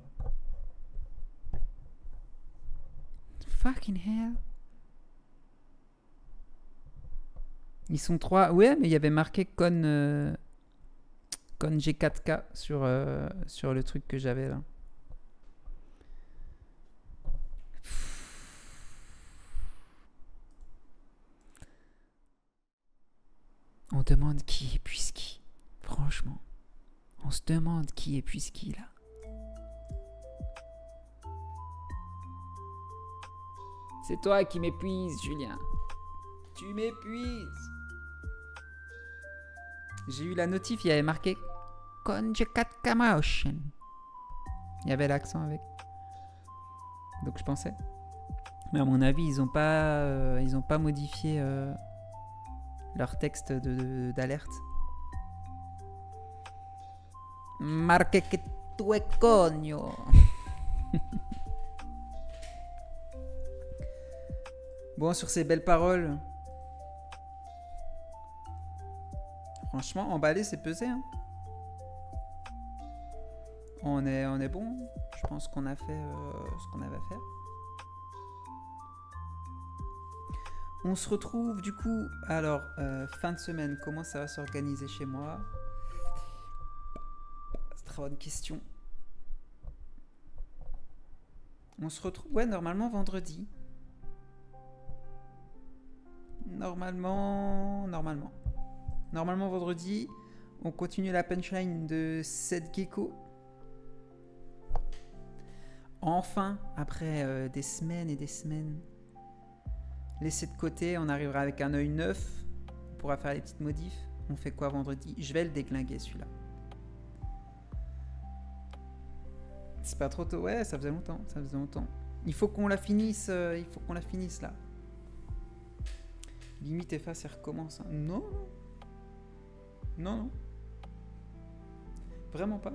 Fucking hell. Ils sont trois. Ouais, mais il y avait marqué con, con G4K sur, sur le truc que j'avais là. On demande qui et puis qui. Franchement, on se demande qui et puis qui là. C'est toi qui m'épuises, Julien. Tu m'épuises. J'ai eu la notif, il y avait marqué G4K Motion. Il y avait l'accent avec. Donc je pensais. Mais à mon avis, ils ont pas modifié. Leur texte d'alerte. Marque que tu es cogno. Bon, sur ces belles paroles. Franchement, emballer, c'est peser. Hein. On est bon. Je pense qu'on a fait ce qu'on avait à faire. On se retrouve du coup, alors fin de semaine, comment ça va s'organiser chez moi? C'est très bonne question. On se retrouve, ouais, normalement vendredi. Normalement vendredi, on continue la punchline de 7 Gecko. Enfin, après des semaines et des semaines. Laissé de côté, on arrivera avec un œil neuf. On pourra faire les petites modifs. On fait quoi vendredi? Je vais le déglinguer celui-là. C'est pas trop tôt. Ouais, ça faisait longtemps. Ça faisait longtemps. Il faut qu'on la finisse. Il faut qu'on la finisse là. Limite efface et recommence. Hein. Non. Non, non. Vraiment pas.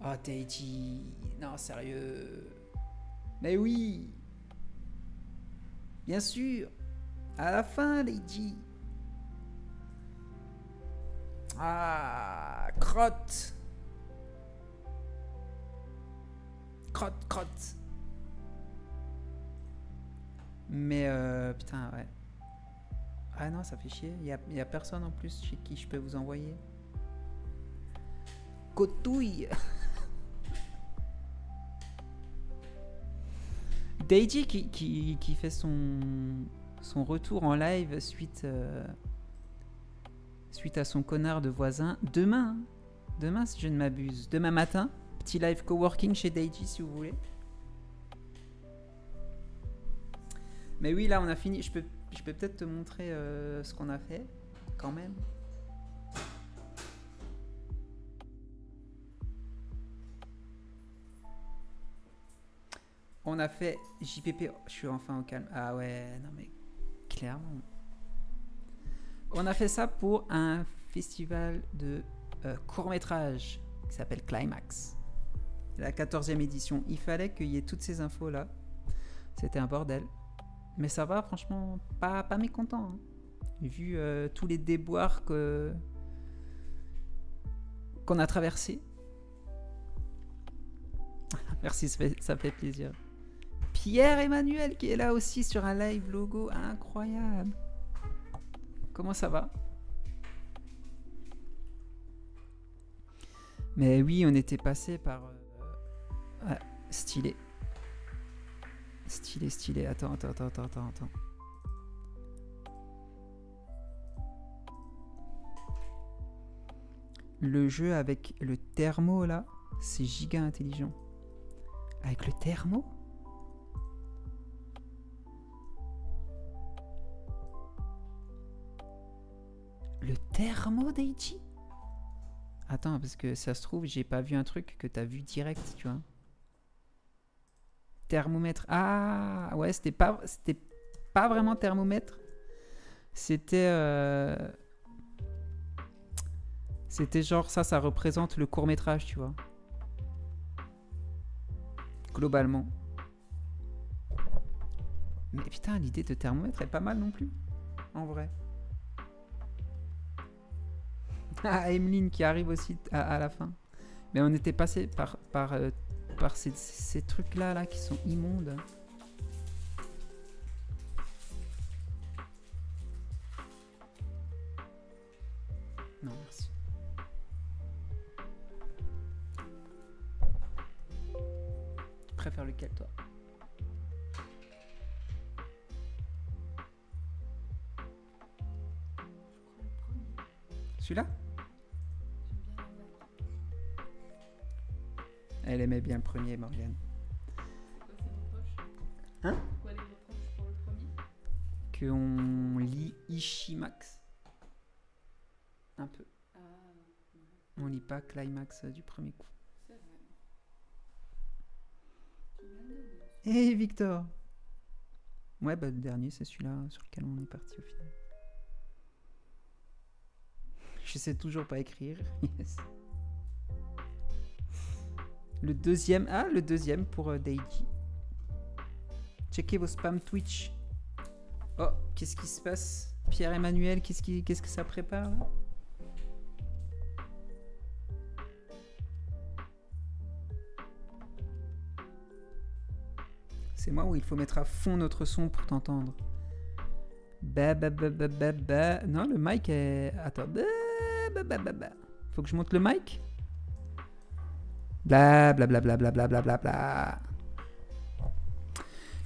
Ah, Deiji. Non, sérieux. Mais oui. Bien sûr, à la fin, Lady. Ah, crotte. Crotte, crotte. Mais, putain, ouais. Ah non, ça fait chier. Il y a personne en plus chez qui je peux vous envoyer. Cotouille. Deiji qui fait son retour en live suite à son connard de voisin. Demain, si je ne m'abuse. Demain matin, petit live coworking chez Deiji si vous voulez. Mais oui, là on a fini. Je peux peut-être te montrer ce qu'on a fait quand même. On a fait JPP. Oh, je suis enfin au calme. Ah ouais, non mais clairement. On a fait ça pour un festival de court-métrage qui s'appelle Climax. La 14e édition. Il fallait qu'il y ait toutes ces infos là. C'était un bordel. Mais ça va, franchement, pas mécontent. Hein. Vu tous les déboires qu'on a traversés. Merci, ça fait plaisir. Pierre-Emmanuel qui est là aussi sur un live logo incroyable. Comment ça va? Mais oui, on était passé par... Ah, stylé. Stylé. Attends. Le jeu avec le thermo, là, c'est giga intelligent. Avec le thermo? Le thermo Deiji? Attends, parce que ça se trouve, j'ai pas vu un truc que t'as vu direct, tu vois. Thermomètre. Ah ouais, c'était pas vraiment thermomètre. C'était... C'était genre ça représente le court-métrage, tu vois. Globalement. Mais putain, l'idée de thermomètre est pas mal non plus. En vrai. Ah, Emeline qui arrive aussi à la fin. Mais on était passé par ces trucs-là qui sont immondes. Non, merci. Tu préfères lequel, toi? Celui-là? Elle aimait bien le premier, Morgane. Hein? Pourquoi les reproches pour le premier? Qu'on lit Ishimax. Un peu. Ah, on lit pas Climax du premier coup. C'est vrai. Hey Victor! Ouais, bah le dernier, c'est celui-là sur lequel on est parti au final. Je sais toujours pas écrire. Yes. Le deuxième, ah, le deuxième pour Deiji. Checkez vos spams Twitch. Oh, qu'est-ce qui se passe? Pierre-Emmanuel, qu'est-ce que ça prépare là? C'est moi où il faut mettre à fond notre son pour t'entendre. Bah. Non, le mic est... Attends. Bah. Faut que je monte le mic? Bla.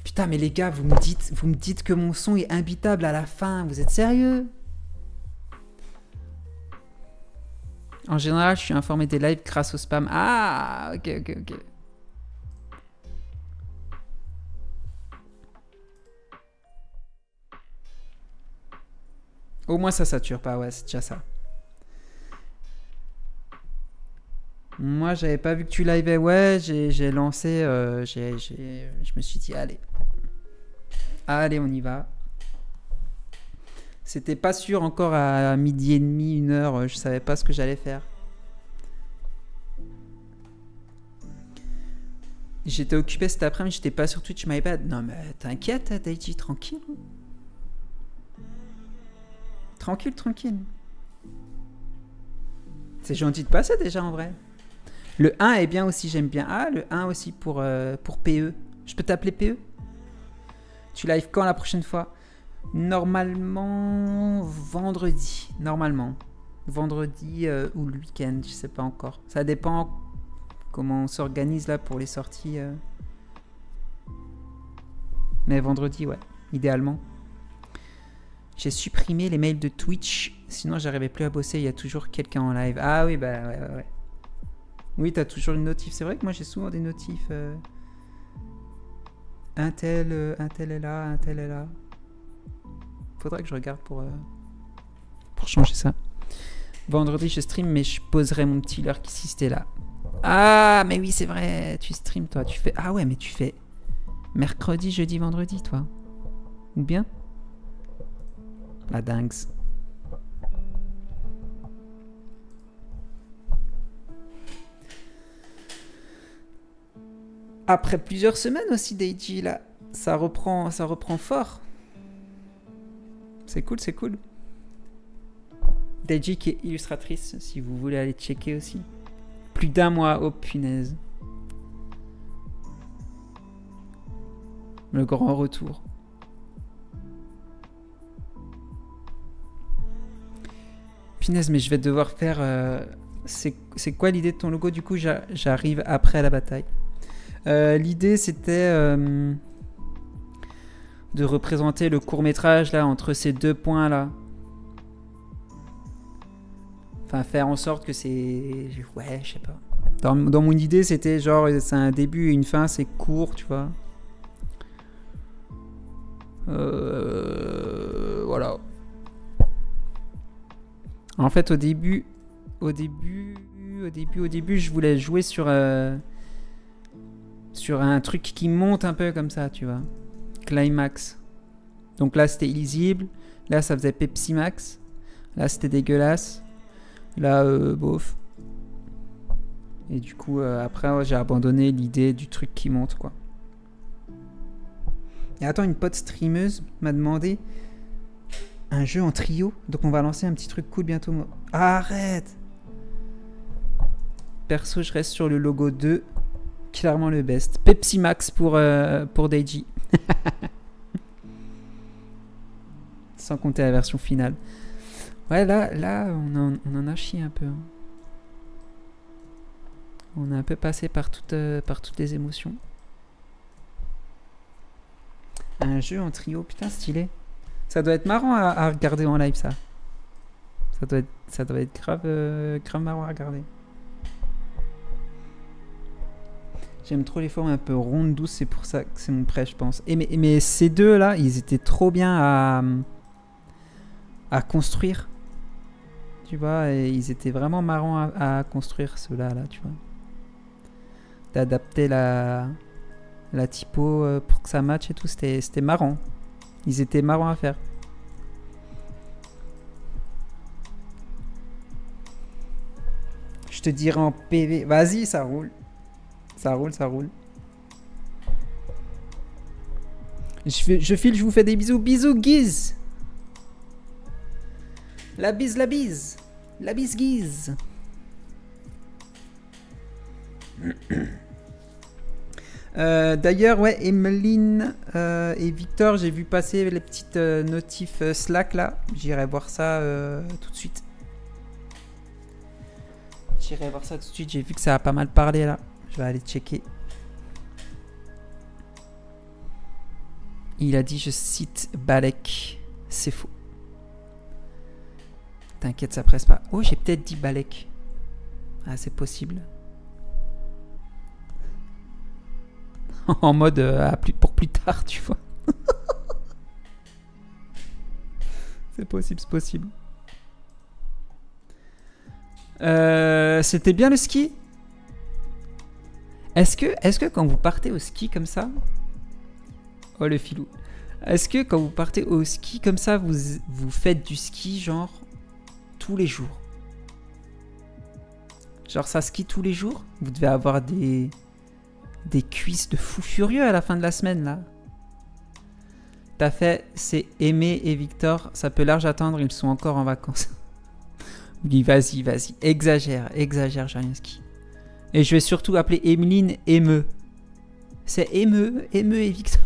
Putain, mais les gars, vous me dites que mon son est imbitable à la fin. Vous êtes sérieux? En général, je suis informé des lives grâce au spam. Ah, ok. Au moins, ça sature pas. Ouais, c'est déjà ça. Moi, j'avais pas vu que tu liveais. Ouais, j'ai lancé. Je me suis dit, allez, on y va. C'était pas sûr encore à midi et demi, 1 heure. Je savais pas ce que j'allais faire. J'étais occupé cet après-midi. J'étais pas sur Twitch, my bad. Non, mais t'inquiète, Deiji, tranquille. Tranquille. C'est gentil de passer déjà en vrai. Le 1 est bien aussi, j'aime bien. Ah, le 1 aussi pour PE. Je peux t'appeler PE? Tu live quand la prochaine fois? Normalement, vendredi. Vendredi ou le week-end, je sais pas encore. Ça dépend comment on s'organise là pour les sorties. Mais vendredi, ouais, idéalement. J'ai supprimé les mails de Twitch, sinon j'arrivais plus à bosser, il y a toujours quelqu'un en live. Ah oui, bah ouais. Oui, t'as toujours une notif. C'est vrai que moi j'ai souvent des notifs un tel est là, un tel est là. Faudrait que je regarde pour changer ça. Vendredi je stream mais je poserai mon petit lurk si c'était là. Ah mais oui c'est vrai, tu stream toi, tu fais... Ah ouais mais tu fais mercredi, jeudi, vendredi toi. Ou bien la dingue. Après plusieurs semaines aussi Deiji là, ça reprend fort. C'est cool, c'est cool. Deiji qui est illustratrice, si vous voulez aller checker aussi. Plus d'un mois, oh punaise. Le grand retour. Punaise, mais je vais devoir faire... c'est quoi l'idée de ton logo? Du coup, j'arrive après la bataille. L'idée, c'était... de représenter le court-métrage là entre ces deux points là. Enfin faire en sorte que c'est... Ouais je sais pas. Dans mon idée c'était genre c'est un début et une fin, c'est court tu vois. Voilà. En fait au début je voulais jouer sur... sur un truc qui monte un peu comme ça tu vois. Climax. Donc là c'était illisible, là ça faisait Pepsi Max, là c'était dégueulasse, là bof. Et du coup après ouais, j'ai abandonné l'idée du truc qui monte quoi. Et attends, une pote streameuse m'a demandé un jeu en trio, donc on va lancer un petit truc cool bientôt. Arrête. Perso je reste sur le logo 2, clairement le best. Pepsi Max pour Deiji. Sans compter la version finale. Ouais, là on en a chié un peu. Hein. On a un peu passé par toutes les émotions. Un jeu en trio, putain, stylé. Ça doit être marrant à regarder en live, ça. Ça doit être grave, grave marrant à regarder. J'aime trop les formes un peu rondes, douces, c'est pour ça que c'est mon prêt, je pense. Mais ces deux-là, ils étaient trop bien à construire. Tu vois, et ils étaient vraiment marrants à construire, ceux-là, là, tu vois. D'adapter la typo pour que ça matche et tout, c'était marrant. Ils étaient marrants à faire. Je te dirai en PV. Vas-y, ça roule. Ça roule, ça roule. Je file, je vous fais des bisous. Bisous, Guise. La bise, la bise. La bise, Guise. D'ailleurs, ouais, Emeline et Victor, j'ai vu passer les petites notifs Slack, là. J'irai voir ça tout de suite. J'irai voir ça tout de suite. J'ai vu que ça a pas mal parlé, là. Je vais aller checker. Il a dit, je cite Balek. C'est faux. T'inquiète, ça presse pas. Oh, j'ai peut-être dit Balek. Ah, c'est possible. En mode pour plus tard, tu vois. C'est possible, c'est possible. C'était bien le ski ? Est-ce que quand vous partez au ski comme ça... Oh le filou. Est-ce que quand vous partez au ski comme ça, vous faites du ski genre tous les jours? Genre ça skie tous les jours? Vous devez avoir des cuisses de fou furieux à la fin de la semaine là. T'as fait, c'est Aimé et Victor, ça peut large attendre, ils sont encore en vacances. Oui, vas-y, vas-y, exagère, exagère, Jalienski. Et je vais surtout appeler Emeline Émeu. C'est Émeu, Émeu et Victor.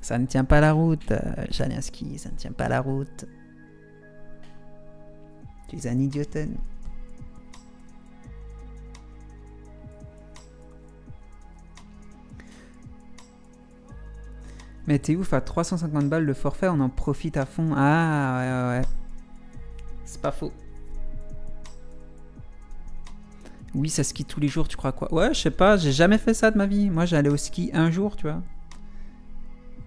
Ça ne tient pas la route, Jalienski, ça ne tient pas la route. Tu es un idioten. Mais t'es ouf, à 350 balles le forfait, on en profite à fond. Ah, ouais, ouais, ouais. C'est pas faux. Oui, ça skie tous les jours, tu crois quoi? Ouais, je sais pas, j'ai jamais fait ça de ma vie. Moi, j'allais au ski un jour, tu vois.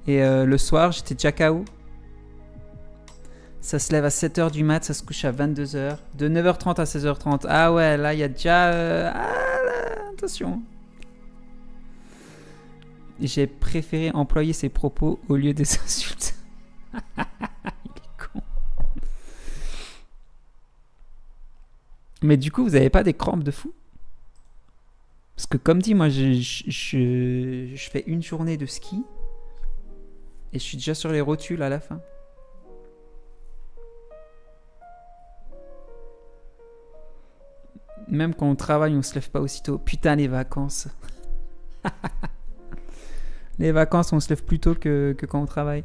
Et le soir, j'étais déjà KO. Ça se lève à 7h du mat, ça se couche à 22h. De 9h30 à 16h30. Ah ouais, là, il y a déjà... attention. J'ai préféré employer ses propos au lieu des insultes. Il est con. Mais du coup, vous n'avez pas des crampes de fou? Parce que comme dit, moi, je fais une journée de ski. Et je suis déjà sur les rotules à la fin. Même quand on travaille, on se lève pas aussitôt. Putain, les vacances. Les vacances, on se lève plus tôt que quand on travaille.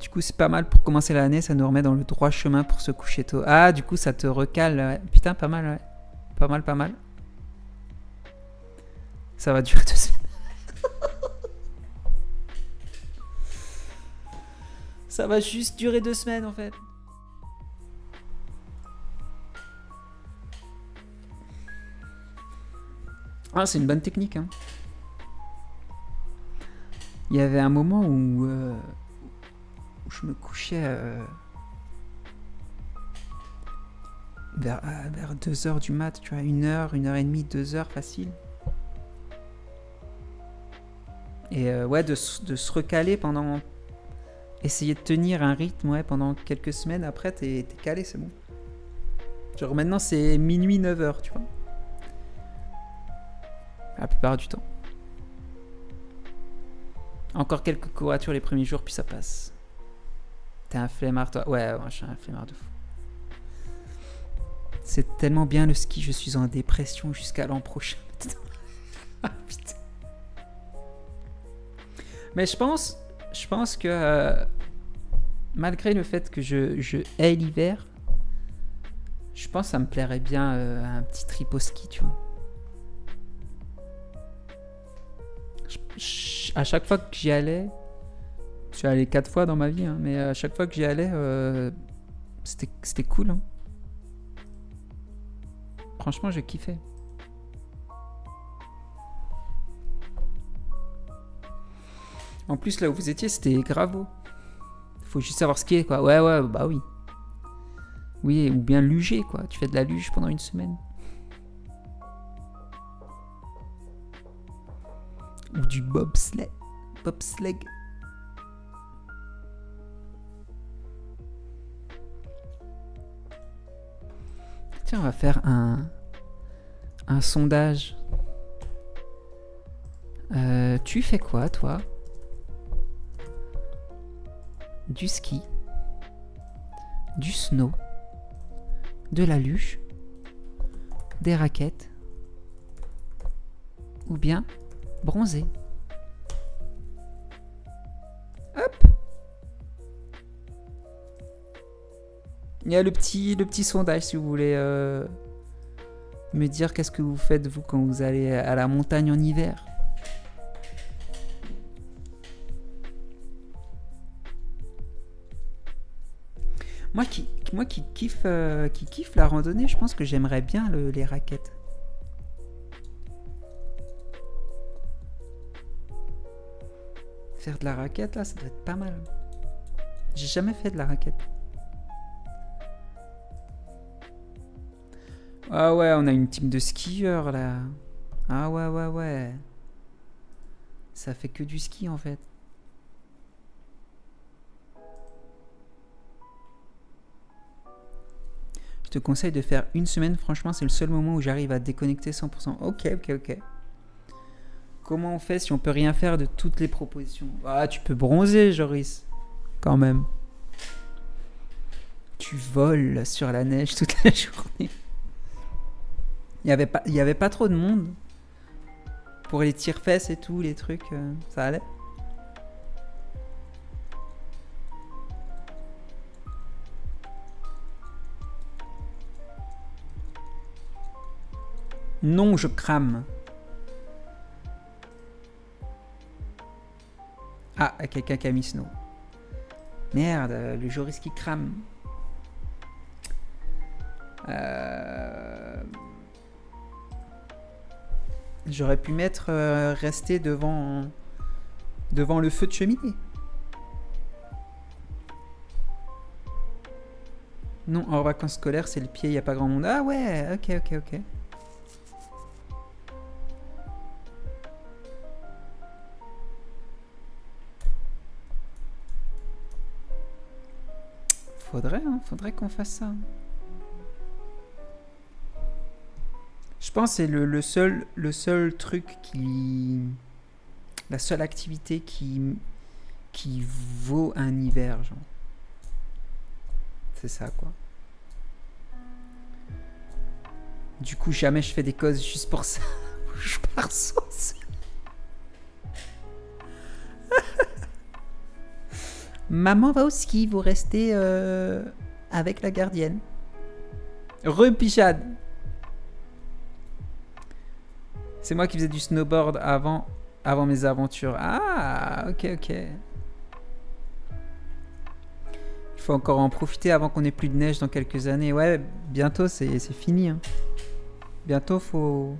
Du coup, c'est pas mal pour commencer l'année. Ça nous remet dans le droit chemin pour se coucher tôt. Ah, du coup, ça te recale. Ouais. Putain, pas mal, ouais. Pas mal, pas mal. Ça va durer 2 semaines. Ça va juste durer 2 semaines, en fait. Ah, c'est une bonne technique, hein. Il y avait un moment où, je me couchais vers 2h du mat, tu vois, 1h, 1h30, 2h facile. Et ouais, de se recaler pendant... Essayer de tenir un rythme, ouais, pendant quelques semaines, après t'es calé, c'est bon. Genre maintenant c'est minuit, 9h, tu vois. La plupart du temps. Encore quelques courbatures les premiers jours, puis ça passe. T'es un flemmard, toi. Ouais, je suis un flemmard de fou. C'est tellement bien le ski, je suis en dépression jusqu'à l'an prochain. Ah, putain. Mais je pense que malgré le fait que je hais l'hiver, je pense que ça me plairait bien un petit trip au ski, tu vois. À chaque fois que j'y allais, je suis allé 4 fois dans ma vie, hein, mais à chaque fois que j'y allais, c'était cool. Hein. Franchement, j'ai kiffé. En plus, là où vous étiez, c'était grave beau. Faut juste savoir skier, quoi. Ouais, ouais, bah oui. Oui, ou bien luger, quoi. Tu fais de la luge pendant 1 semaine. Ou du bobsleigh. Bobsleigh. Tiens, on va faire un sondage. Tu fais quoi, toi? Du ski, du snow, de la luge, des raquettes, ou bien... bronzé. Hop. Il y a le petit sondage si vous voulez me dire qu'est-ce que vous faites vous quand vous allez à la montagne en hiver. Moi qui kiffe la randonnée, je pense que j'aimerais bien les raquettes. Faire de la raquette, là, ça doit être pas mal. J'ai jamais fait de la raquette. Ah ouais, on a une team de skieurs, là. Ah ouais, ouais, ouais. Ça fait que du ski, en fait. Je te conseille de faire 1 semaine. Franchement, c'est le seul moment où j'arrive à déconnecter 100%. Ok, ok, ok. Comment on fait si on peut rien faire de toutes les propositions? Ah, tu peux bronzer, Joris. Quand même. Tu voles sur la neige toute la journée. Il y avait pas trop de monde. Pour les tire-fesses et tout, les trucs, ça allait. Non, je crame. Ah, quelqu'un qui a mis snow. Merde, le Joris qui crame. J'aurais pu mettre rester devant le feu de cheminée. Non, en vacances scolaires, c'est le pied, il n'y a pas grand monde. Ah ouais, ok, ok, ok. Faudrait, hein, faudrait qu'on fasse ça. Je pense que c'est le seul truc qui... La seule activité qui vaut un hiver, genre. C'est ça, quoi. Du coup, jamais je fais des causes juste pour ça. Je pars sans ça. Maman va au ski, vous restez avec la gardienne. Re-Pichat. C'est moi qui faisais du snowboard avant mes aventures. Ah, ok, ok. Il faut encore en profiter avant qu'on ait plus de neige dans quelques années. Ouais, bientôt c'est fini. Hein. Bientôt faut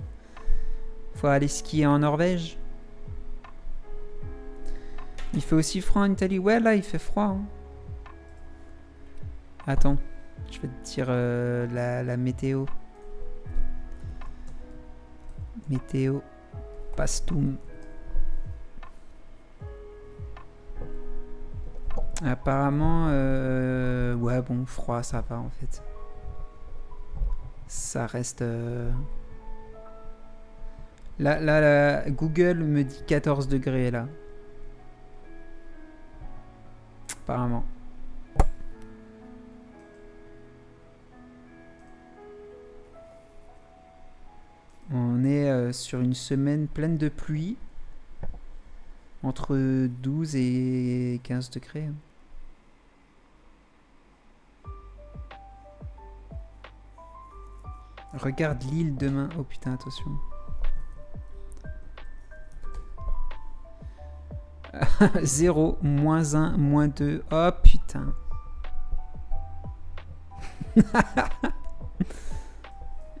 aller skier en Norvège. Il fait aussi froid en Italie. Ouais, là, il fait froid. Hein. Attends, je vais te dire la météo. Météo. Pastoum. Apparemment, ouais, bon, froid, ça va, en fait. Ça reste... Là, Google me dit 14 degrés, là. Apparemment. On est sur une semaine pleine de pluie. Entre 12 et 15 degrés. Regarde l'île demain. Oh putain, attention. Zéro, moins 1, moins 2. Oh putain.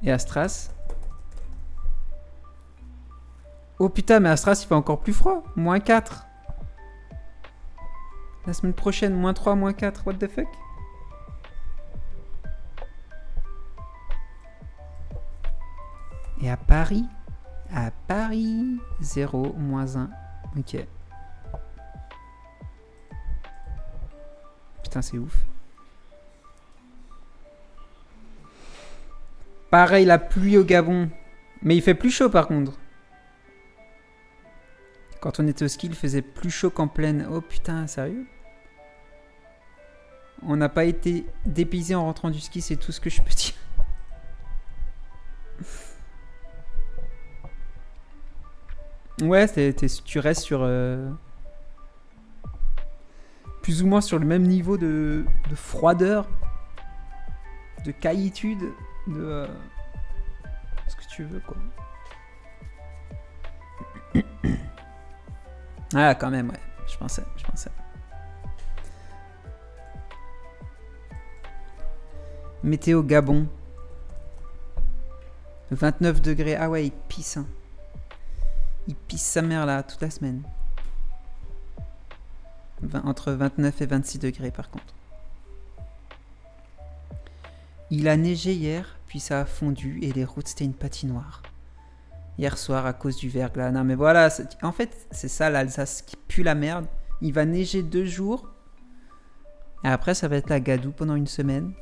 Et Astras. Oh putain, mais Astras, il fait encore plus froid. Moins 4. La semaine prochaine, moins 3, moins 4. What the fuck? Et à Paris? À Paris. 0, moins 1. Ok. Putain, c'est ouf. Pareil, la pluie au Gabon. Mais il fait plus chaud, par contre. Quand on était au ski, il faisait plus chaud qu'en pleine. Oh putain, sérieux? On n'a pas été dépaysé en rentrant du ski, c'est tout ce que je peux dire. Ouais, tu restes sur... plus ou moins sur le même niveau de froideur, de caillitude, de... ce que tu veux, quoi. Ah, quand même, ouais. Je pensais. Météo Gabon. 29 degrés. Ah ouais, il pisse. Hein. Il pisse sa mère, là, toute la semaine. Entre 29 et 26 degrés, par contre. Il a neigé hier, puis ça a fondu, et les routes, c'était une patinoire. Hier soir à cause du verglas. Non mais voilà, en fait c'est ça l'Alsace qui pue la merde. Il va neiger 2 jours. Et après ça va être la gadoue pendant une semaine.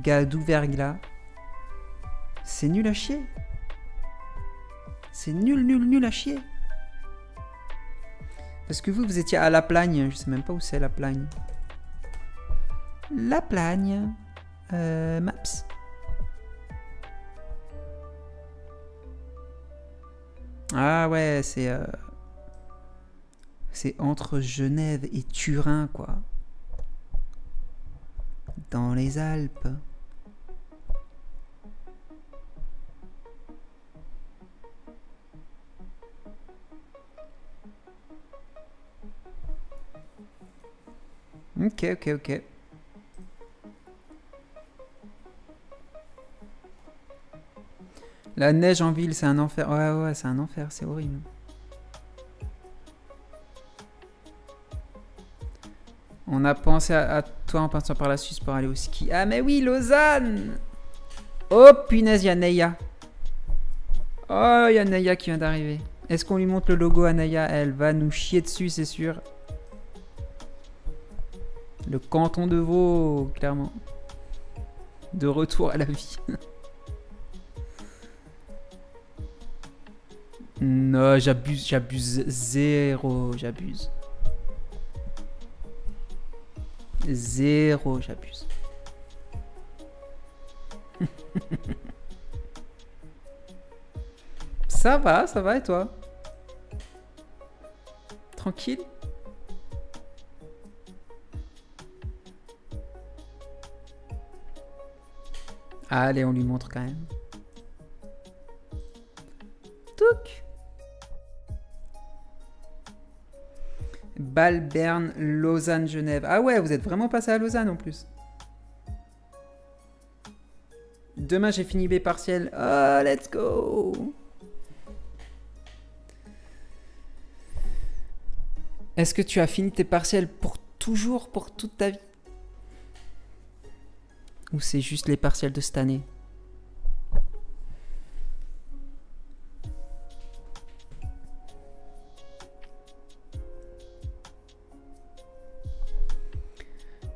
Gadoue verglas. C'est nul à chier. C'est nul à chier. Parce que vous étiez à La Plagne. Je sais même pas où c'est La Plagne. La Plagne. Maps. Ah ouais, c'est entre Genève et Turin, quoi. Dans les Alpes. Ok, ok, ok. La neige en ville, c'est un enfer. Ouais, c'est un enfer, c'est horrible. On a pensé à toi en passant par la Suisse pour aller au ski. Ah mais oui, Lausanne! Oh punaise, il y a Neia. Oh, il y a Neia qui vient d'arriver. Est-ce qu'on lui montre le logo à Neia? Elle va nous chier dessus, c'est sûr. Le canton de Vaud, clairement. De retour à la vie. Non, j'abuse zéro, j'abuse. Zéro, j'abuse. Ça va et toi? Tranquille? Allez, on lui montre quand même. Touc! Bâle, Berne, Lausanne, Genève. Ah ouais, vous êtes vraiment passé à Lausanne en plus. Demain, j'ai fini B partiel. Oh, let's go! Est-ce que tu as fini tes partiels pour toujours, pour toute ta vie? Ou c'est juste les partiels de cette année?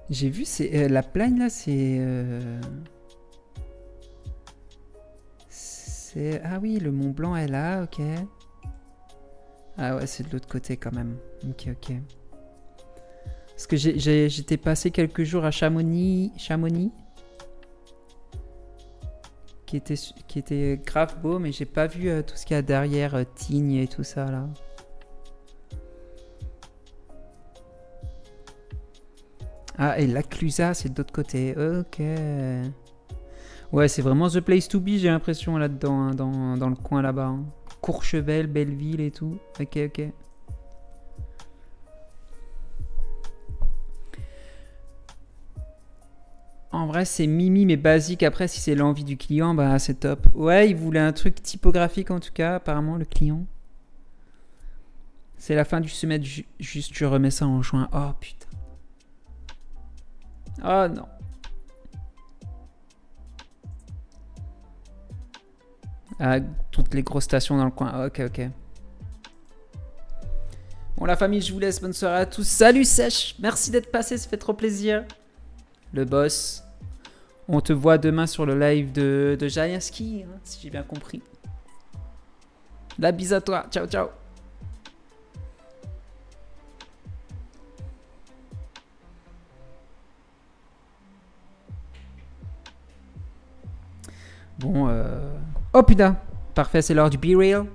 J'ai vu, c'est La Plagne là, c'est... Ah oui, le Mont Blanc est là, ok. Ah ouais, c'est de l'autre côté quand même. Ok. Parce que j'étais passé quelques jours à Chamonix. Qui était grave beau, mais j'ai pas vu tout ce qu'il y a derrière, Tignes et tout ça là. Ah, et la Clusa, c'est de l'autre côté. Ok. Ouais, c'est vraiment the place to be, j'ai l'impression, là-dedans, hein, dans le coin là-bas. Hein. Courchevel, Belleville et tout. Ok. En vrai, c'est mimi, mais basique. Après, si c'est l'envie du client, bah c'est top. Ouais, il voulait un truc typographique, en tout cas, apparemment, le client. C'est la fin du semestre, juste tu remets ça en juin. Oh, putain. Oh, non. Ah, toutes les grosses stations dans le coin. Ok. Bon, la famille, je vous laisse. Bonne soirée à tous. Salut, Sèche. Merci d'être passé. Ça fait trop plaisir. Le boss. On te voit demain sur le live de Jalienski, hein, si j'ai bien compris. La bise à toi. Ciao. Bon, oh putain! Parfait, c'est l'heure du B-Reel.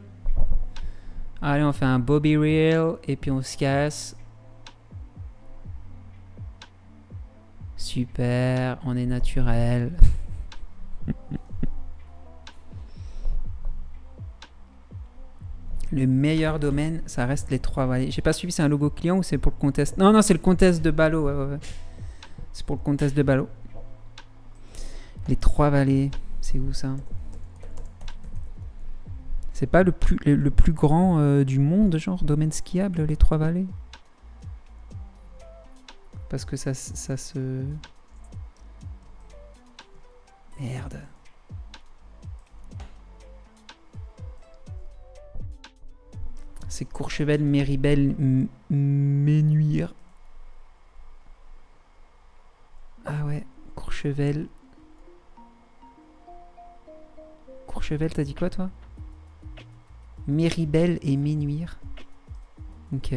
Allez, on fait un beau B-Reel et puis on se casse. Super, on est naturel. Le meilleur domaine, ça reste les Trois Vallées. J'ai pas suivi, c'est un logo client ou c'est pour le contest? Non, c'est le contest de Ballot. Ouais. C'est pour le contest de Ballot. Les Trois Vallées, c'est où ça? C'est pas le plus grand du monde, genre domaine skiable, les Trois Vallées? Parce que ça se... Merde. C'est Courchevel, Méribel, Ménuire. Ah ouais, Courchevel. Courchevel, t'as dit quoi toi? Méribel et Ménuire. Ok.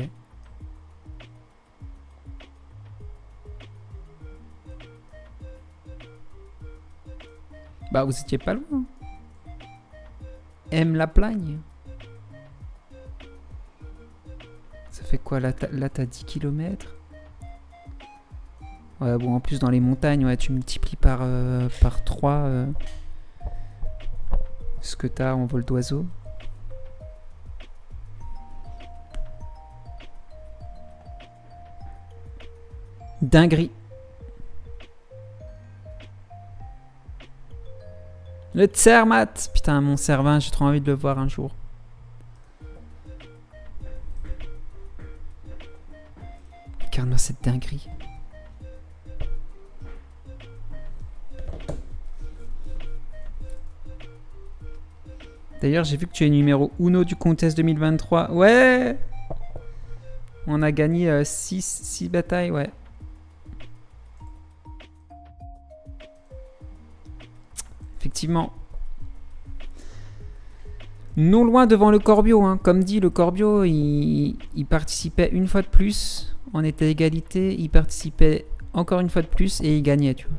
Bah, vous étiez pas loin. La Plagne. Ça fait quoi? Là, t'as 10 km. Ouais, bon, en plus, dans les montagnes, ouais, tu multiplies par 3 ce que t'as en vol d'oiseau. Dinguerie. Le Tsermat. Putain, mon Servin, j'ai trop envie de le voir un jour. Regarde-moi cette dinguerie. D'ailleurs, j'ai vu que tu es numéro 1 du contest 2023. Ouais! On a gagné 6 batailles, ouais. Effectivement. Non loin devant Le Corbio, hein. Comme dit, Le Corbio, il participait une fois de plus. On était à égalité, il participait encore une fois de plus et il gagnait, tu vois.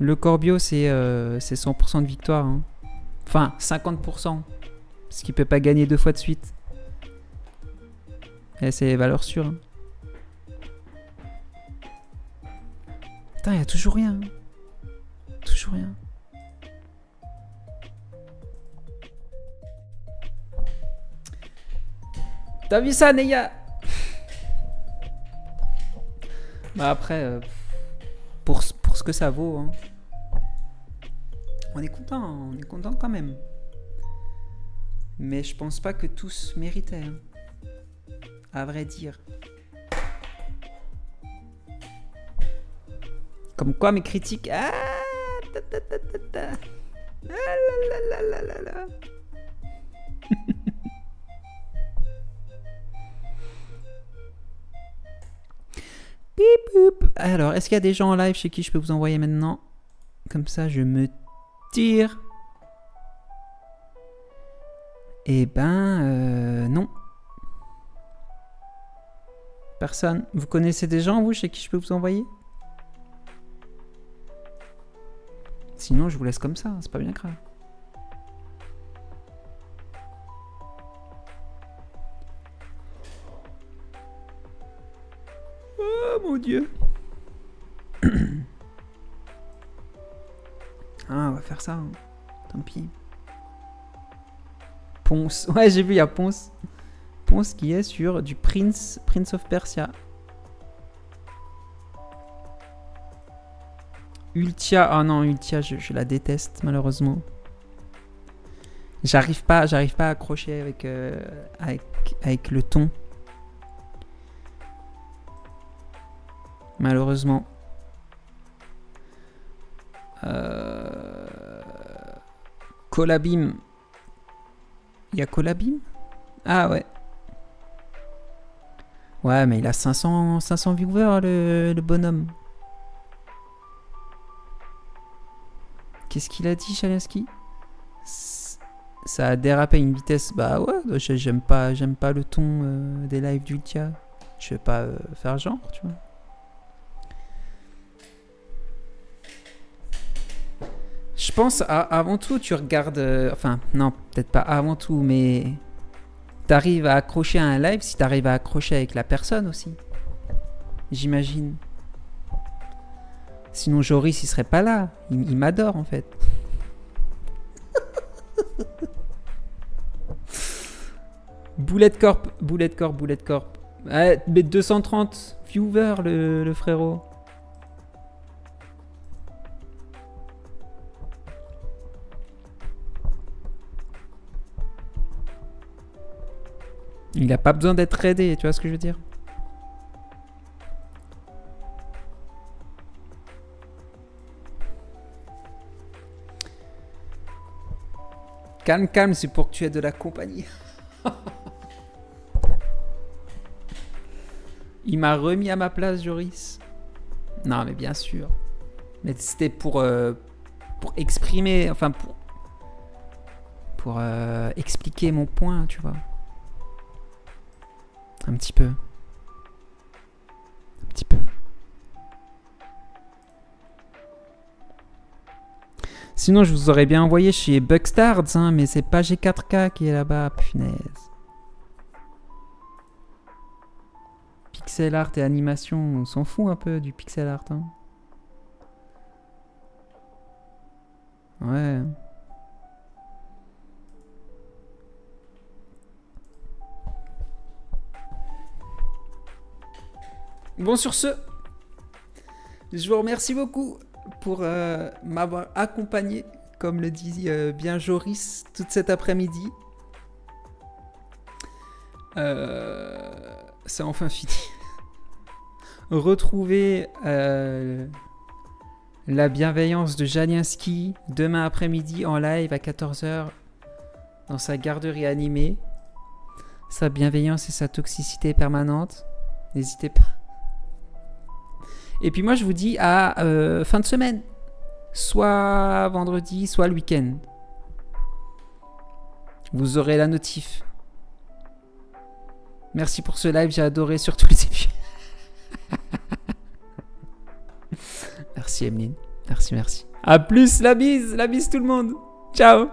Le Corbio, c'est 100% de victoire. Hein. Enfin, 50%. Parce qu'il ne peut pas gagner 2 fois de suite. Et c'est valeur sûre. Hein. Putain, il n'y a toujours rien. Hein. Toujours rien. T'as vu ça, Neia? Bah après, pour ce que ça vaut... Hein. On est content quand même. Mais je pense pas que tous méritaient, hein, à vrai dire. Comme quoi mes critiques... Ah, ta ta ta ta ta. Ah là là là là là là. Alors, est-ce qu'il y a des gens en live chez qui je peux vous envoyer maintenant? Comme ça, je me tire. Eh ben, non. Personne. Vous connaissez des gens, vous, chez qui je peux vous envoyer? Sinon, je vous laisse comme ça. C'est pas bien grave. Oh mon Dieu. Ah, on va faire ça. Hein. Tant pis. Ponce. Ouais, j'ai vu, il y a Ponce. Ponce qui est sur du Prince of Persia. Ultia. Ah non, Ultia, je la déteste malheureusement. J'arrive pas à accrocher avec le ton. Malheureusement. Colabim. Il y a Colabim? Ah ouais. Ouais, mais il a 500 viewers, le bonhomme. Qu'est-ce qu'il a dit, Jalienski? Ça a dérapé à une vitesse. Bah ouais, j'aime pas le ton des lives d'Ultia. Je vais pas faire genre, tu vois. Je pense, avant tout, tu regardes... enfin, non, peut-être pas avant tout, mais... T'arrives à accrocher à un live si t'arrives à accrocher avec la personne aussi. J'imagine. Sinon, Joris, il serait pas là. Il m'adore, en fait. Bullet Corp. Ouais, mais 230 viewers, le frérot. Il n'a pas besoin d'être aidé, tu vois ce que je veux dire? Calme, calme, c'est pour que tu aies de la compagnie. Il m'a remis à ma place, Joris. Non, mais bien sûr. Mais c'était pour exprimer, enfin pour expliquer mon point, tu vois. Un petit peu. Un petit peu. Sinon, je vous aurais bien envoyé chez Bugstards, hein, mais c'est pas G4K qui est là-bas, punaise. Pixel art et animation, on s'en fout un peu du pixel art. Hein. Ouais. Bon, sur ce, je vous remercie beaucoup pour m'avoir accompagné, comme le dit bien Joris, toute cet après-midi. C'est enfin fini. Retrouvez la bienveillance de Jalienski demain après-midi en live à 14 h dans sa garderie animée. Sa bienveillance et sa toxicité permanente. N'hésitez pas. Et puis moi, je vous dis à fin de semaine. Soit vendredi, soit le week-end. Vous aurez la notif. Merci pour ce live, j'ai adoré sur tous les épisodes. Merci Emeline, merci. À plus, la bise tout le monde. Ciao.